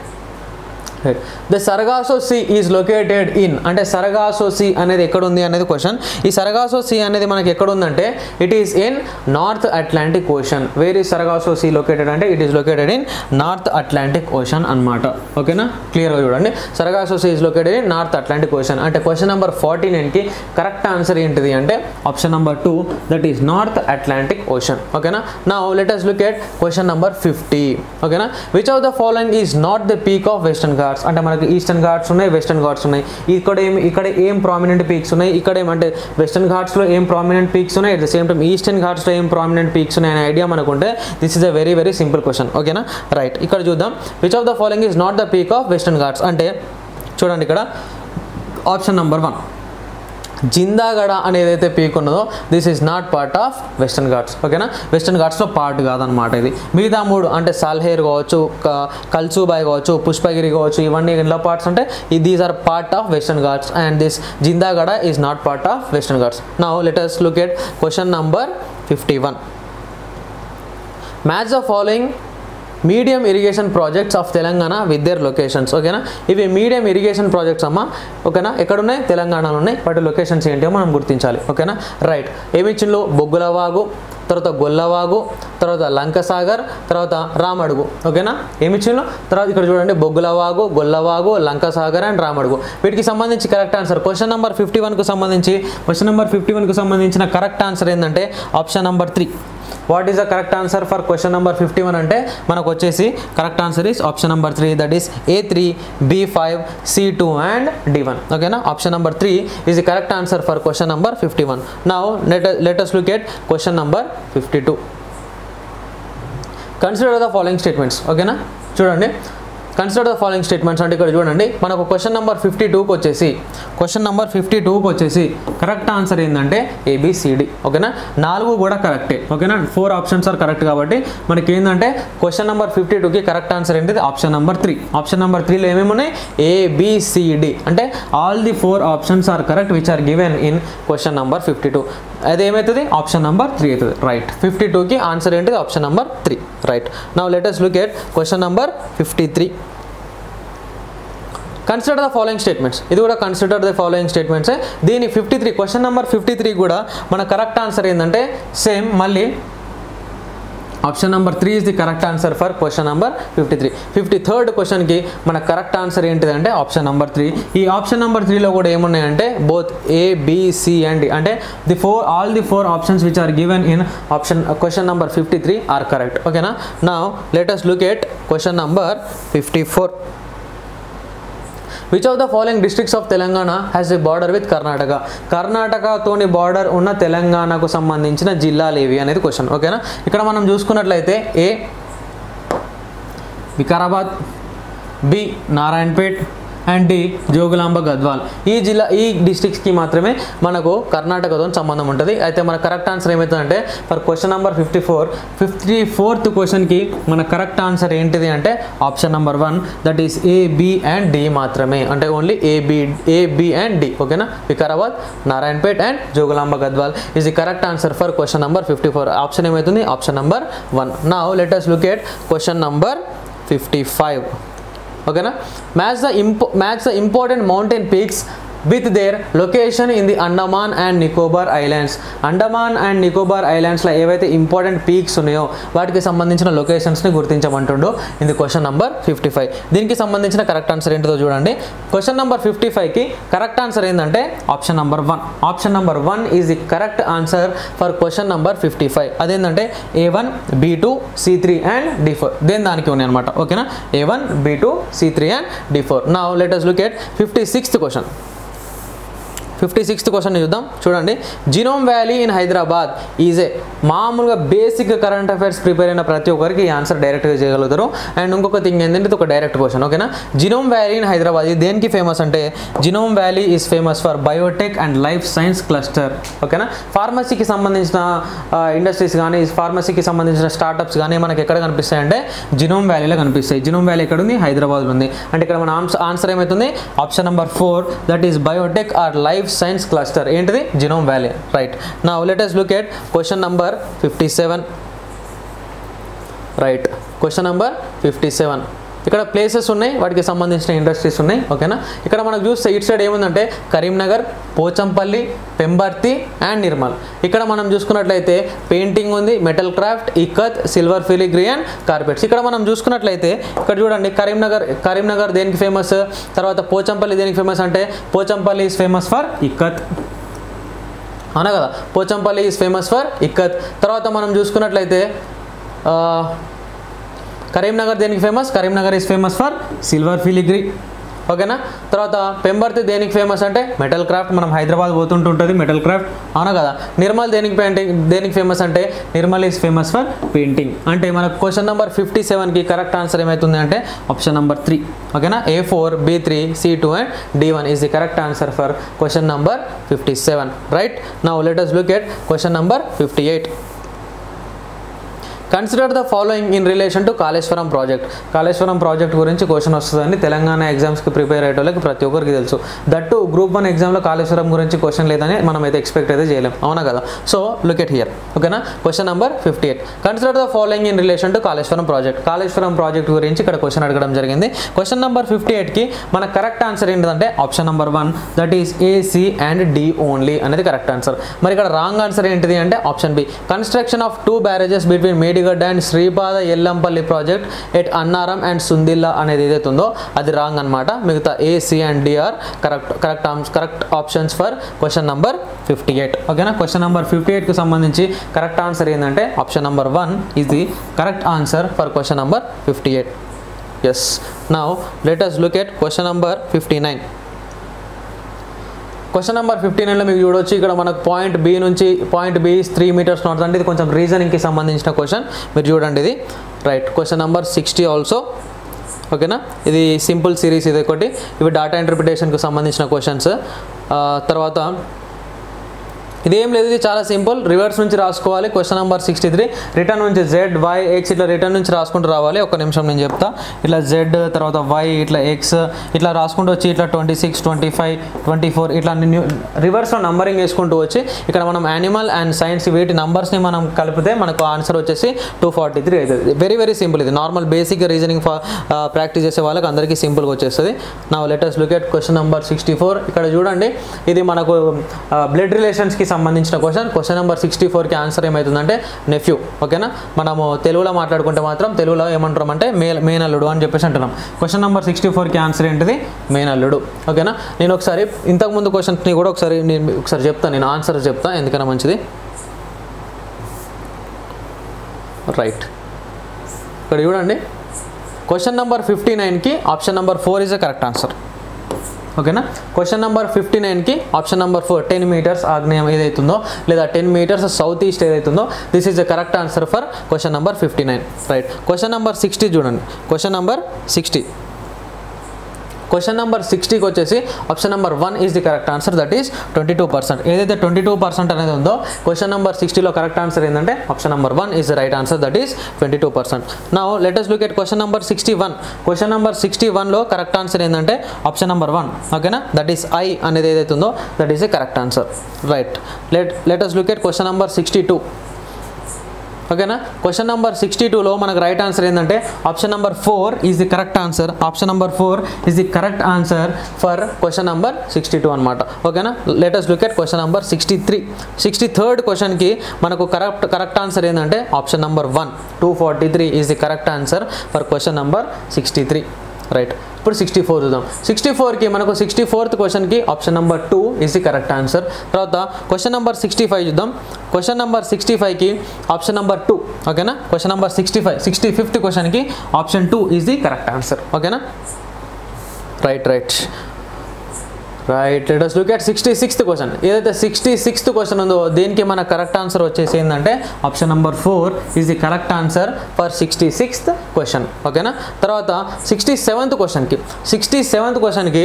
The Sargasso Sea is located in అంటే Sargasso Sea అనేది ఎక్కడ ఉంది అనేది క్వశ్చన్ ఈ Sargasso Sea అనేది మనకి ఎక్కడ ఉందంటే it is in north Atlantic ocean where is Sargasso Sea located అంటే it is located in north Atlantic ocean అన్నమాట ఓకేనా క్లియర్గా చూడండి Sargasso Sea is located in north Atlantic ocean అంటే క్వశ్చన్ నెంబర్ ఫార్టీ నైన్ కి కరెక్ట్ ఆన్సర్ ఏంటిది అంటే option number two that is north Atlantic ocean ఓకేనా now let us look at question number fifty ఓకేనా which of the following is not the peak of Western Ghat అంటే మనకి ఈస్టర్న్ ఘాట్స్ ఉన్నాయి వెస్టర్న్ ఘాట్స్ ఉన్నాయి ఇక్కడ ఏం ఇక్కడ ఏం ప్రామినెంట్ పీక్స్ ఉన్నాయి ఇక్కడ ఏమంటే వెస్టర్న్ ఘాట్స్లో ఏం ప్రామినెంట్ పీక్స్ ఉన్నాయి at the same time Eastern ఘాట్స్లో ఏం ప్రామినెంట్ పీక్స్ ఉన్నాయి అనే ఐడియా మనకుంటే this is a very very simple question ఓకేనా రైట్ ఇక్కడ చూద్దాం which of the following is not the peak of Western Ghats అంటే చూడండి ఇక్కడ ఆప్షన్ నెంబర్ వన్ జిందాగఢ అనేదైతే పీక్ ఉన్నదో this is not part of Western Ghats ఓకేనా వెస్టర్న్ ఘాట్స్లో పార్ట్ కాదనమాట ఇది మిగతా మూడు అంటే సాల్హేర్ కావచ్చు కల్సూబాయ్ కావచ్చు పుష్పగిరి కావచ్చు ఇవన్నీ ఇలా పార్ట్స్ అంటే these are part of Western Ghats and this Jindhagada is not part of Western Ghats now let us look at question number fifty one match the following medium irrigation projects of Telangana with their locations ఓకేనా ఇవి మీడియం ఇరిగేషన్ ప్రాజెక్ట్స్ అమ్మా ఓకేనా ఎక్కడున్నాయి తెలంగాణలో ఉన్నాయి వాటి లొకేషన్స్ ఏంటో మనం గుర్తించాలి ఓకేనా రైట్ ఏమిచ్చిన్లో బొగ్గులవాగు తర్వాత గొల్లవాగు తర్వాత లంకసాగర్ తర్వాత రామడుగు ఓకేనా ఏమిచ్చిన్లో తర్వాత ఇక్కడ చూడండి బొగ్గులవాగు గొల్లవాగు లంకసాగర్ అండ్ రామడుగు వీటికి సంబంధించి correct answer question number fifty వన్కు సంబంధించి క్వశ్చన్ నెంబర్ ఫిఫ్టీ వన్కు సంబంధించిన కరెక్ట్ ఆన్సర్ ఏంటంటే option number three what is the correct answer for question number fifty one అంటే మనకు వచ్చేసి correct answer is option number three that is A three B five C two and D one ఓకేనా option number three is the correct answer for question number fifty one now let let us look at question number fifty two consider the following statements ఓకేనా చూడండి కన్సిడర్ ద ఫాలోయింగ్ స్టేట్మెంట్స్ అంటే ఇక్కడ చూడండి మనకు క్వశ్చన్ నంబర్ ఫిఫ్టీ టూ కి వచ్చేసి క్వశ్చన్ నంబర్ ఫిఫ్టీ టూ కి వచ్చేసి కరెక్ట్ ఆన్సర్ ఏందంటే ఏ బి సి డి ఓకేనా నాలుగు కూడా కరెక్టే ఓకేనా ఫోర్ ఆప్షన్స్ ఆర్ కరెక్ట్ కాబట్టి మనకి ఏందంటే క్వశ్చన్ నంబర్ ఫిఫ్టీ టూ కి కరెక్ట్ ఆన్సర్ ఏంటిది option number three option number three లో ఏమేమి ఉన్నాయి ఏ బి సి డి అంటే all the four options are correct which are given in question number fifty two అది ఏమవుతుంది ఆప్షన్ నంబర్ త్రీ అవుతుంది రైట్ ఫిఫ్టీ టూ కి ఆన్సర్ ఏంటిది option number three right now let us look at question number fifty three Consider the following statements. ఇది కూడా consider the following statements. దీని fifty three question number fifty three కూడా మన కరెక్ట్ ఆన్సర్ ఏంటంటే సేమ్ మళ్ళీ option number three is the correct answer for question number fifty three fifty third question కి మన కరెక్ట్ ఆన్సర్ ఏంటిదంటే ఆప్షన్ నంబర్ త్రీ ఈ ఆప్షన్ నంబర్ త్రీ లో కూడా ఏమున్నాయంటే both A B C and D అంటే the four all the four options which are given in option question number fifty three are correct ఓకేనా now let us look at question number fifty four Which of the following districts of Telangana has a border with Karnataka? Karnataka తోని బార్డర్ ఉన్న తెలంగాణకు సంబంధించిన జిల్లాలు ఏవి అనేది క్వశ్చన్ ఓకేనా ఇక్కడ మనం చూసుకున్నట్లయితే A Vikarabad B Narayanpet and D Jogulamba Gadwal ఈ జిల్లా ఈ డిస్ట్రిక్ట్స్కి మాత్రమే మనకు కర్ణాటకతో సంబంధం ఉంటుంది అయితే మన కరెక్ట్ ఆన్సర్ ఏమవుతుందంటే for question number fifty four fifty fourth క్వశ్చన్కి మన కరెక్ట్ ఆన్సర్ ఏంటిది అంటే option number one that is A B and D మాత్రమే అంటే only A B A B and D ఓకేనా Vikarabad Narayanpet and Jogulamba Gadwal is the correct answer for question number fifty four option ఏమవుతుంది option number one now let us look at question number fifty five ఓకేనా match the impo match the important mountain peaks with their location in the Andaman and Nicobar Islands Andaman and Nicobar ఐలాండ్స్లో ఏవైతే ఇంపార్టెంట్ పీక్స్ ఉన్నాయో వాటికి సంబంధించిన లొకేషన్స్ని గుర్తించమంటుండో ఇది క్వశ్చన్ నంబర్ ఫిఫ్టీ ఫైవ్ దీనికి సంబంధించిన కరెక్ట్ ఆన్సర్ ఏంటిదో చూడండి క్వశ్చన్ నంబర్ ఫిఫ్టీ ఫైవ్కి కరెక్ట్ ఆన్సర్ ఏంటంటే option number one option number one is the correct answer for question number fifty five అదేంటంటే A one B two C three and D four దేని దానికి ఉన్నాయి అనమాట ఓకేనా A one B two C three and D four now let us look at fifty sixth question fifty sixth question చూద్దాం చూడండి జినోమ్ వ్యాలీ ఇన్ హైదరాబాద్ ఈజే మామూలుగా బేసిక్ కరెంట్ అఫైర్స్ ప్రిపేర్ అయిన ప్రతి ఒక్కరికి ఈ ఆన్సర్ డైరెక్ట్గా చేయగలుగుతారు అండ్ ఇంకొక థింగ్ ఏంటంటే ఇది ఒక డైరెక్ట్ క్వశ్చన్ ఓకేనా జినోమ్ వ్యాలీ ఇన్ హైదరాబాద్ ఇది దేనికి ఫేమస్ అంటే genome valley is famous for biotech and life science cluster ఓకేనా ఫార్మసీకి సంబంధించిన ఇండస్ట్రీస్ కానీ ఫార్మసీకి సంబంధించిన స్టార్టప్స్ కానీ మనకి ఎక్కడ కనిపిస్తాయంటే జినోమ్ వ్యాలీలో కనిపిస్తాయి జినోమ్ వ్యాలీ ఎక్కడ ఉంది హైదరాబాద్లో ఉంది అంటే ఇక్కడ మన ఆన్సర్ ఏమవుతుంది option number four that is biotech or life science cluster ఏంటిది genome valley right now let us look at question number fifty seven right question number fifty seven ఇక్కడ ప్లేసెస్ ఉన్నాయి వాటికి సంబంధించిన ఇండస్ట్రీస్ ఉన్నాయి ఓకేనా ఇక్కడ మనకు చూస్తే ఇటు సైడ్ ఏముందంటే కరీంనగర్ పోచంపల్లి పెంబర్తి అండ్ నిర్మల్ ఇక్కడ మనం చూసుకున్నట్లయితే పెయింటింగ్ ఉంది metal craft ikat silver filigree and carpets ఇక్కడ మనం చూసుకున్నట్లయితే ఇక్కడ చూడండి కరీంనగర్ కరీంనగర్ దేనికి ఫేమస్ తర్వాత పోచంపల్లి దేనికి ఫేమస్ అంటే Pochampally is famous for ikat అవునా కదా Pochampally is famous for ikat తర్వాత మనం చూసుకున్నట్లయితే కరీంనగర్ దేనికి famous Karimnagar is famous for silver filigree ఓకేనా తర్వాత పెంబర్తి దేనికి ఫేమస్ అంటే మెటల్ క్రాఫ్ట్ మనం హైదరాబాద్ పోతుంటుంటుంది మెటల్ క్రాఫ్ట్ అవునా కదా నిర్మల్ దేనికి పెయింటింగ్ దేనికి ఫేమస్ అంటే Nirmal is famous for painting అంటే మనకు క్వశ్చన్ నెంబర్ ఫిఫ్టీ సెవెన్కి కరెక్ట్ ఆన్సర్ ఏమవుతుంది అంటే ఆప్షన్ నెంబర్ త్రీ ఓకేనా A four B three C two and D one is the correct answer for question number fifty seven right now let us look at question number fifty eight consider the following in relation to Kaleshwaram project Kaleshwaram project గురించి క్వశ్చన్ వస్తుందని తెలంగాణ ఎగ్జామ్స్కి ప్రిపేర్ అయ్యేటోళ్ళకి ప్రతి ఒక్కరికి తెలుసు దట్టు గ్రూప్ వన్ ఎగ్జామ్లో కాళేశ్వరం గురించి క్వశ్చన్ లేదని మనం అయితే ఎక్స్పెక్ట్ అయితే చేయలేం అవునా కదా సో లుక్ ఎట్ హియర్ ఓకేనా question number fifty eight consider the following in relation to Kaleshwaram project Kaleshwaram project గురించి ఇక్కడ క్వశ్చన్ అడగడం జరిగింది క్వశ్చన్ నంబర్ ఫిఫ్టీ ఎయిట్కి మన కరెక్ట్ ఆన్సర్ ఏంటంటే option number one that is A C and D only అనేది కరెక్ట్ ఆన్సర్ మరి ఇక్కడ రాంగ్ ఆన్సర్ ఏంటిది అంటే option B construction of two barrages between మేడి and Sripada Yellampalli project at Annaram and Sundilla అనేది ఏదైతే ఉందో అది రాంగ్ అనమాట మిగతా A C and D are correct correct correct options for question number fifty eight ఓకేనా క్వశ్చన్ నంబర్ ఫిఫ్టీ ఎయిట్కి సంబంధించి కరెక్ట్ ఆన్సర్ ఏంటంటే option number one is the correct answer for question number fifty eight yes now let us look at question number fifty nine question number fifty నైన్లో మీకు చూడవచ్చు ఇక్కడ మనకు పాయింట్ బి నుంచి point B three metres north అంటే ఇది కొంచెం రీజనింగ్కి సంబంధించిన క్వశ్చన్ మీరు చూడండి ఇది right question number sixty also ओकेना इदी सिंपल सीरीज इदी ओकटी इवि डाटा इंटरप्रिटेशन कु संबंधिंचिन क्वेश्चन्स तर्वात इदेम लेदु इदी चाला सिंपल रिवर्स नुंचि रासुकोवाली question number sixty three return नुंचि z y x इट्ला रिटर्न नुंचि रासुकुंटू रावाली ओक निमिषं नेनु चेप्ता इट्ला z तर्वात y इट्ला x इट्ला रासुकुंटू वच्ची इट्ला twenty six twenty five twenty four इट्ला रिवर्स लो नंबरिंग वेसुकुंटू वच्ची इक्कड मनम एनिमल अंड साइंस वीटी नंबर्स नि मनम कलिपिते मनकु आंसर वच्चेसी टू फोर्टी थ्री अयिंदी वेरी वेरी सिंपल इदी नार्मल बेसिक रीजनिंग प्राक्टीस चेसे वाळ्ळकि अंदरिकी सिंपल गा वच्चेस्तदी now let us look at question number sixty four इक्कड चूडंडी इदी मनकु ब्लड रिलेशन्स की సంబంధించిన question question number sixty four की आंसर ఏమవుతుందంటే నెఫ్యూ ఓకేనా మనము తెలుగులో మాట్లాడుకుంటే మాత్రం తెలుగులో ఏమంటారు అంటే మేనల్లుడు అని చెప్పేసి అంటాం क्वेश्चन नंबर सिक्स्टी फोर की ఆన్సర్ ఏంటిది మేనల్లుడు ఓకేనా నేను ఒకసారి ఇంతకు ముందు క్వశ్చన్స్ ని కూడా ఒకసారి నేను ఒకసారి చెప్తా నేను ఆన్సర్ చెప్తా ఎందుకన మంచిది రైట్ ఇక్కడ చూడండి क्वेश्चन नंबर फिफ्टी नाइन की option number four is the correct answer okay ना क्वेश्चन नंबर फिफ्टी नाइन की option number four ten meters आग्नेयम ఏదైతుందో లేదా टेन మీటర్స్ సౌత్ ఈస్ట్ ఏదైతుందో this is the correct answer for question number fifty nine right question number sixty చూడండి question number sixty question number sixty కి వచ్చేసి option number one is the correct answer that is twenty two percent ఏదైతే ట్వెంటీ టూ పర్సెంట్ అనేది ఉందో క్వశ్చన్ नंबर सिक्स्टी లో కరెక్ట్ ఆన్సర్ ఏందంటే option number one is the right answer that is twenty two percent now let us look at question number sixty one question number sixty one లో కరెక్ట్ ఆన్సర్ ఏందంటే ఆప్షన్ नंबर वन ఓకేనా దట్ ఇస్ ఐ అనేది ఏదైతే ఉందో that is the correct answer right let let us look at question number sixty two ओकेना क्वेश्चन नंबर सिक्स्टी टू లో మనకు రైట్ ఆన్సర్ ఏందంటే option number four is the correct answer option number four is the correct answer for question number sixty two అన్నమాట ఓకేనా let us look at question number sixty three sixty third question కి మనకు కరెక్ట్ కరెక్ట్ ఆన్సర్ ఏందంటే option number one two forty three is the correct answer for question number sixty three right ఇప్పుడు సిక్స్టీ ఫోర్ చూద్దాం సిక్స్టీ ఫోర్ కి మనకు సిక్స్టీ ఫోర్త్ క్వశ్చన్ కి option number two is the correct answer తర్వాత క్వశ్చన్ नंबर సిక్స్టీ ఫైవ్ చూద్దాం क्वेश्चन नंबर सिक्स्टी फाइव की ऑप्शन नंबर टू ओके ना question number sixty five sixty fifth question की option two is the correct answer okay ना right right right let us look at sixty sixth question ఏదైతే సిక్స్టీ సిక్స్th क्वेश्चन ఉందో దీనికి మన కరెక్ట్ ఆన్సర్ వచ్చేసి ఏందంటే option number four is the correct answer for sixty sixth question ఓకేనా తర్వాత సిక్స్టీ సెవెంత్ క్వశ్చన్ కి సిక్స్టీ సెవెంత్ క్వశ్చన్ కి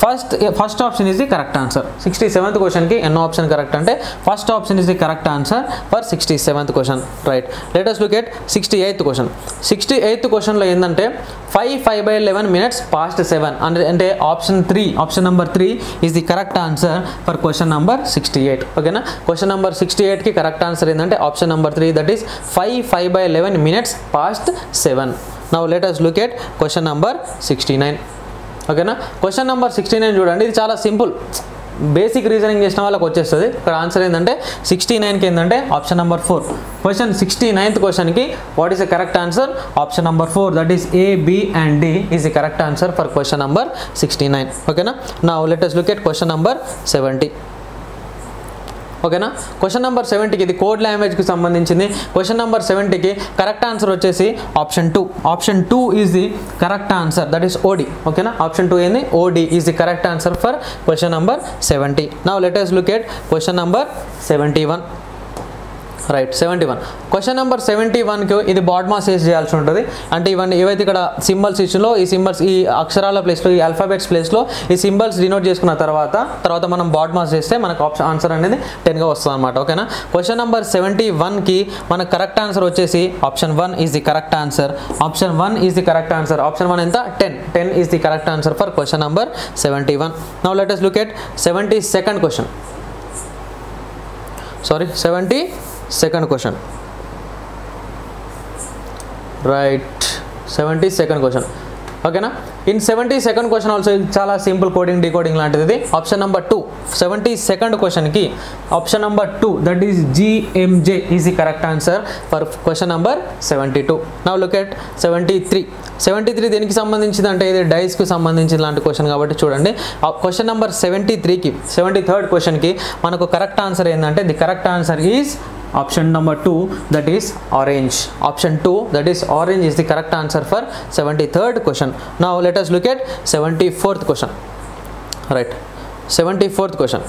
first first option is the correct answer sixty seventh question కి ఎన్నో ఆప్షన్ కరెక్ట్ అంటే first option is the correct answer for sixty seventh question right let us look at sixty eighth question sixty eighth question లో ఏందంటే five five by eleven minutes past seven అంటే option three option number three is the correct answer for question number sixty eight okay na question number sixty eight ki correct answer endante option number three that is five five by eleven minutes past seven now let us look at question number sixty nine okay na question number sixty nine chudandi idi chaala simple basic reasoning chesina vallaku vachestadi ikkada answer endante sixty nine ki endante option number four question sixty ninth question ki what is the correct answer option number four that is a b and d is the correct answer for question number sixty nine okay na now let us look at question number seventy okay na question number seventy ki the code language ki sambandhinchindi question number seventy ki correct answer vachesi option two option two is the correct answer that is od okay na option टू endi od is the correct answer for question number seventy now let us look at question number seventy one right seventy one question number seventy one को इधर बॉर्ड मास एस जाल चुनता थे अंटे इवन ये वाले इकड़ा सिंबल्स इचुलो ये सिंबल्स ये अक्षराला प्लेस लो ये अल्फाबेट्स प्लेस लो ये सिंबल्स डिनोट जेस को ना तरवाता तरवाता मनम बॉर्ड मास जेस से मनक ऑप्शन आंसर आने दे टेन का वस्तु आनमाट ओके ना क्वेश्चन नंबर సెవెంటీ వన్ की मनक करेक्ट आंसर వచ్చేసి option one is the correct answer option one is the correct answer option one ఎంత ten ten is the correct answer for question number seventy one now let us look at seventy second question sorry seventy second question right seventy second question okay ना in seventy second question also चाला सिंपल कोडिंग डिकोडिंग లాంటిది option number two seventy second question కి option number two that is G M J is the correct answer for question number seventy two now look at seventy three seventy three దేనికి సంబంధించింది అంటే ఇది డైస్ కు సంబంధించిన లాంటి క్వశ్చన్ కాబట్టి చూడండి క్వశ్చన్ నంబర్ సెవెంటీ త్రీ కి సెవెంటీ థర్డ్ క్వశ్చన్ కి మనకు కరెక్ట్ ఆన్సర్ ఏందంటే the correct answer is option number टू that is orange option टू that is orange is the correct answer for seventy third question now let us look at seventy fourth question right seventy fourth question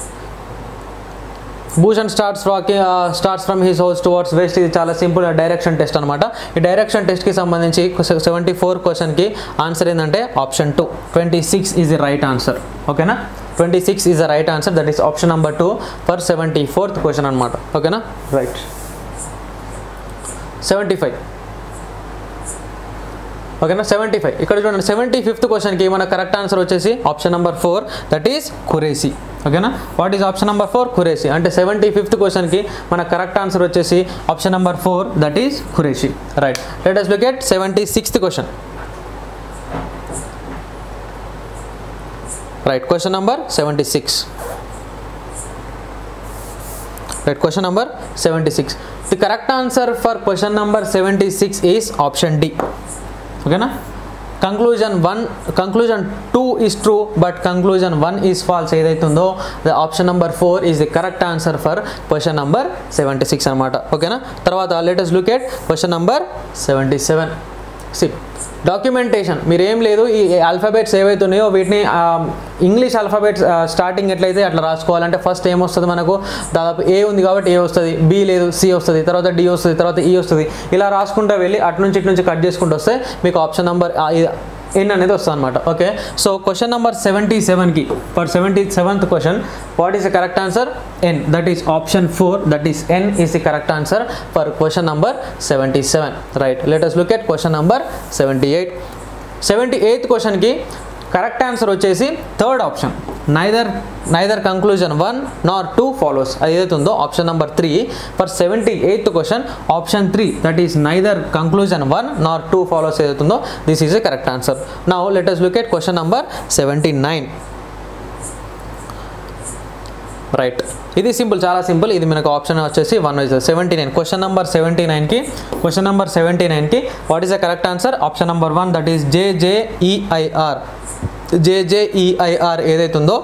Bhushan starts walking uh, starts from his house towards west. ఇది చాలా సింపుల్ డైరెక్షన్ టెస్ట్ అన్నమాట. ఈ డైరెక్షన్ టెస్ట్ కి సంబంధించి సెవెంటీ ఫోర్ క్వశ్చన్ కి ఆన్సర్ ఏంటంటే option two, twenty six is the right answer. ఓకేనా, twenty six is the right answer, that is option number two for seventy fourth question అన్నమాట. ఓకేనా, రైట్. సెవెంటీ ఫైవ్, ఓకేనా, సెవెంటీ ఫైవ్ ఇక్కడ చూడండి. సెవెంటీ ఫిఫ్త్ క్వశ్చన్కి మన కరెక్ట్ ఆన్సర్ వచ్చేసి option number four, that is Qureshi. ఓకేనా, what is option number four? Qureshi. అంటే సెవెంటీ ఫిఫ్త్ క్వశ్చన్కి మన కరెక్ట్ ఆన్సర్ వచ్చేసి option number four, that is Qureshi. Right, let us look at seventy sixth question. Right, question number seventy six. Right, question number seventy six. The correct answer for question number seventy six is option D. ఓకేనా, conclusion one conclusion two is true but conclusion one is false ఏదైతే ఉందో the option number four is the correct answer for question number seventy six అనమాట. ఓకేనా, తర్వాత let us look at question number seventy seven. సి డాక్యుమెంటేషన్ మీరేం లేదు, ఈ ఆల్ఫాబెట్స్ ఏవైతే ఉన్నాయో వీటిని ఇంగ్లీష్ ఆల్ఫాబెట్స్ స్టార్టింగ్ ఎట్లయితే అట్లా రాసుకోవాలంటే ఫస్ట్ ఏం వస్తుంది మనకు, దాదాపు ఏ ఉంది కాబట్టి ఏ వస్తుంది, బి లేదు సి వస్తుంది, తర్వాత డి వస్తుంది, తర్వాత ఈ వస్తుంది, ఇలా రాసుకుంటూ వెళ్ళి అటు నుంచి ఇటు నుంచి కట్ చేసుకుంటూ వస్తే మీకు ఆప్షన్ నెంబర్ ఎన్ అనేది వస్తుంది అనమాట. Okay, so question number seventy సెవెన్కి for seventy seventh question what is the correct answer? N, that is option four, that is N is the correct answer for question number seventy seven. Right, let us look at question number seventy eight. Seventy eighth క్వశ్చన్కి కరెక్ట్ ఆన్సర్ వచ్చేసి third option, neither neither conclusion one nor two follows, అది ఏదైతే ఉందో option number three for seventy eighth question option three, that is neither conclusion one nor two follows ఏదైతే ఉందో this is a correct answer. Now let us look at question number seventy nine. Right, ఇది సింపుల్, చాలా సింపుల్, ఇది మనకు ఆప్షన్ వచ్చేసి one wise seventy nine. Question number seventy నైన్కి క్వశ్చన్ నెంబర్ సెవెంటీ నైన్కి what is the correct answer? Option number one, that is JJEIR. JJEIR ఏదైతే ఉందో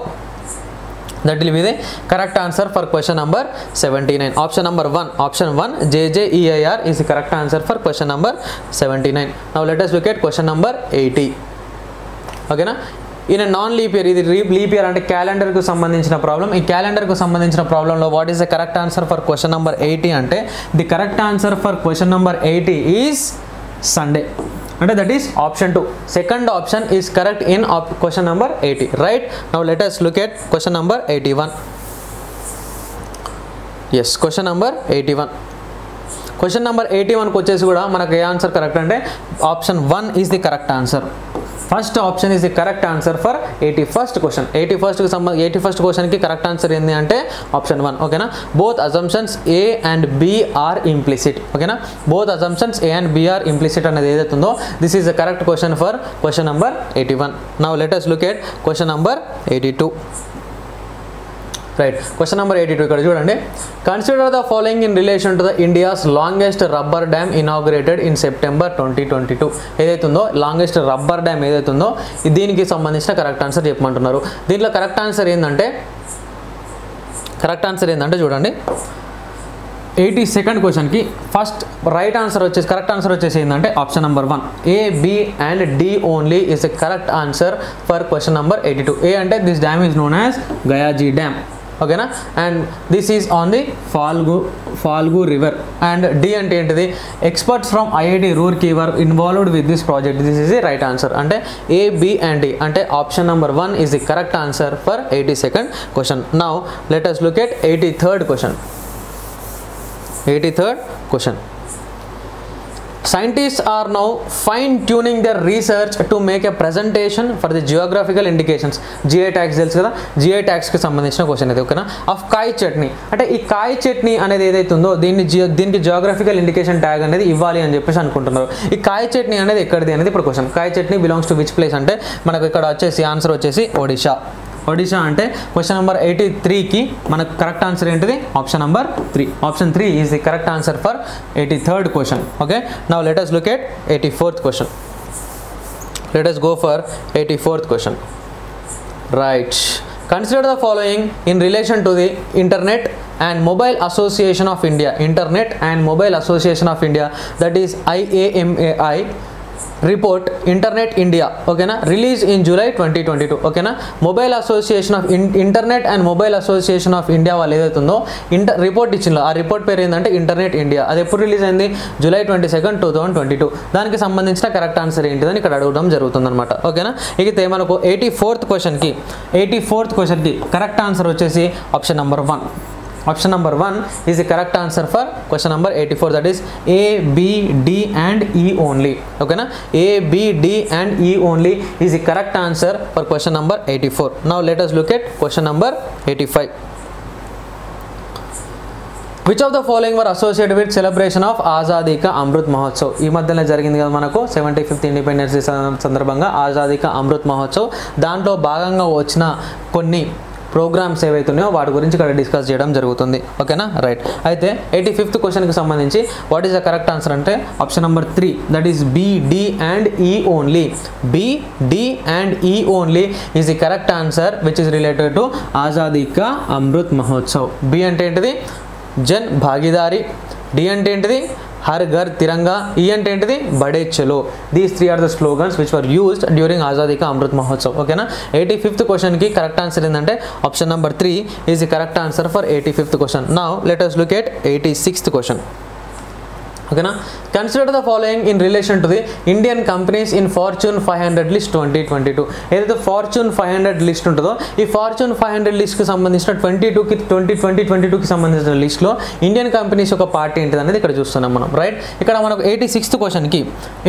that will be the correct answer for question number seventy nine. Option number one option one JJEIR is the correct answer for question number seventy nine. Now let us look at question number eighty. ఓకేనా, ఈయన నాన్ లీప్ ఇయర్, ఇది లీప్ ఇయర్ అంటే క్యాలెండర్కు సంబంధించిన ప్రాబ్లం. ఈ క్యాలెండర్కు సంబంధించిన ప్రాబ్లంలో what is the correct answer for question number eighty అంటే the correct answer for question number eighty is Sunday, అంటే that is option two. Second option is correct in question number eighty. Right, now let us look at question number eighty one. Yes, question number eighty one. Question number eighty వన్కి వచ్చేసి కూడా మనకు ఏ ఆన్సర్ కరెక్ట్ అంటే option one is the correct answer. First option is the correct answer for eighty first question. Eighty ఫస్ట్కి సంబంధ ఎయిటీ ఫస్ట్ క్వశ్చన్కి కరెక్ట్ ఆన్సర్ ఏంటి అంటే ఆప్షన్ వన్. ఓకేనా, both assumptions A and B are implicit. ఓకేనా, both assumptions A and B are implicit అనేది ఏదైతుందో this is the correct question for question number eighty one. Now let us look at question number eighty two. Right, question number eighty two ఇక్కడ చూడండి. Consider the following in relation to the India's longest rubber dam inaugurated in September twenty twenty two ఏదైతుందో లాంగెస్ట్ రబ్బర్ డ్యామ్ ఏదైతుందో దీనికి సంబంధించిన కరెక్ట్ ఆన్సర్ చెప్పమంటున్నారు. దీంట్లో కరెక్ట్ ఆన్సర్ ఏంటంటే కరెక్ట్ ఆన్సర్ ఏంటంటే చూడండి, ఎయిటీ సెకండ్ క్వశ్చన్కి ఫస్ట్ రైట్ ఆన్సర్ వచ్చేసి కరెక్ట్ ఆన్సర్ వచ్చేసి ఏంటంటే option number one, A B and D only is a correct answer for question number eighty two. A అంటే this dam is known as Gayaji dam. ఓకేనా, and this is on the Falgu Falgu river. And D అంటే ఏంటిది, experts from IIT Roorkee were involved with this project, this is the right answer. అంటే ఏ బి అండ్ డి అంటే option number one is the correct answer for eighty second question. Now let us look at eighty third question. Eighty third question, scientists are now fine tuning their research to make a presentation for the geographical indications. GI tags తెలుసు కదా, GI tags కి సంబంధించిన క్వశ్చన్ అది. ఓకేనా, ఆఫ్ కాయ్ చట్నీ అంటే ఈ కాయ్ చట్నీ అనేది ఏదైతే ఉందో దీన్ని దీనికి జియోగ్రఫికల్ ఇండికేషన్ ట్యాగ్ అనేది ఇవ్వాలి అని చెప్పేసి అనుకుంటున్నారు. ఈ కాయ్ చట్నీ అనేది ఎక్కడిది అనేది ఇప్పుడు question. Kai chutney belongs to which place అంటే మనకు ఇక్కడ వచ్చేసి ఆన్సర్ వచ్చేసి ఒడిషా. ఒడిషా అంటే క్వశ్చన్ నెంబర్ ఎయిటీ త్రీకి మనకు కరెక్ట్ ఆన్సర్ ఏంటిది, option number three. Option three is the correct answer for eighty third question. Okay, now let us look at eighty fourth question. Let us go for eighty fourth question. Right, consider the following in relation to the internet and mobile association of India, internet and mobile association of India, that is I A M A I. report Internet India, okay na, released in July twenty twenty-two, okay na. Mobile Association of in Internet and Mobile Association of India वाले जो तुम दो report इचिन्लो आ report पे रेंडंटे Internet India अधे पूरी release आयेंगे July twenty-second twenty twenty-two दान के संबंधित ना correct answer इंटर दानी कड़ाड़ू डम जरूर तुम दर मटा, okay ना. ये कि तेमालो को eighty-fourth question की eighty-fourth question की correct answer होच्छे C option number one. Option number one is the correct answer for question number eighty-four, that is A, B, D and E only, okay na. A, B, D and E only is the correct answer for question number eighty-four. Now let us look at question number eighty-five. Which of the following were associated with celebration of Azadi Ka Amrut Mahotsav? Ee madhyane jarigindi kada manaku seventy-fifth independence day sandarbhanga Azadi Ka Amrut Mahotsav, dantlo bhaganga vachina konni programmes एवं वाट डिस्कस जरूर, ओके ना, राइट. अच्छे eighty-fifth क्वेश्चन की संबंधी what is the correct answer अंटे option number three, that is B, D and E only. B, D and E only is the correct answer which is related to Azadi का अमृत महोत्सव. बी अंटे जन भागीदारी, डी अंटे हर घर तिरंगा, ई अंटे बड़े चलो. These three are the slogans which were used during Azadi का अमृत महोत्सव, ओके ना. eighty-fifth क्वेश्चन की करेक्ट आंसर ఏంటంటే option number three is the correct answer for eighty-fifth question. Now let us look at eighty-sixth question, okay ना. Consider the following in relation to the Indian companies in Fortune five hundred list twenty twenty-two. ఏదైతే Fortune five hundred list ఉంటుందో ఈ Fortune five hundred list కి సంబంధించిన twenty-two కి twenty twenty-two కి సంబంధించిన లిస్ట్ లో ఇండియన్ కంపెనీస్ ఒక పార్ట్ ఏంటిది అనేది ఇక్కడ చూస్తున్నాం మనం, రైట్. ఇక్కడ మనకు eighty-sixth క్వశ్చన్ కి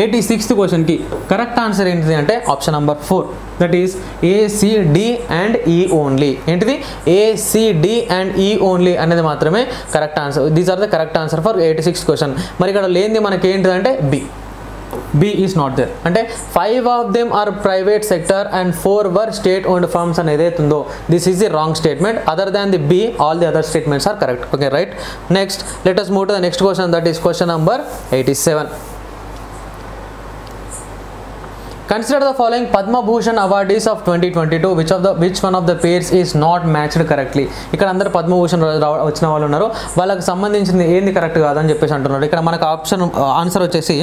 eighty-sixth క్వశ్చన్ కి కరెక్ట్ ఆన్సర్ ఏంటిది అంటే option number four, that is A, C, D and E only. ఏంటిది A, C, D and E only అనేది మాత్రమే correct answer. These are the correct answer for eighty-sixth question. మరి ఇక్కడ లేనిది మన B. B is not there. And five of them are private sector and four were state-owned firms. This is the wrong statement. Other than the B, all the other statements are correct. Okay, right. Next, let us move to the next question. That is question number eighty-seven. Consider the following Padma Bhushan awardees of twenty twenty-two. Which of the which one of the pairs is not matched correctly? ఇక్కడ అందరూ పద్మ భూషణ్ వచ్చిన వాళ్ళు ఉన్నారు, వాళ్ళకి సంబంధించింది ఏంది కరెక్ట్ కాదని చెప్పేసి అంటున్నారు. ఇక్కడ మనకు ఆప్షన్ ఆన్సర్ వచ్చేసి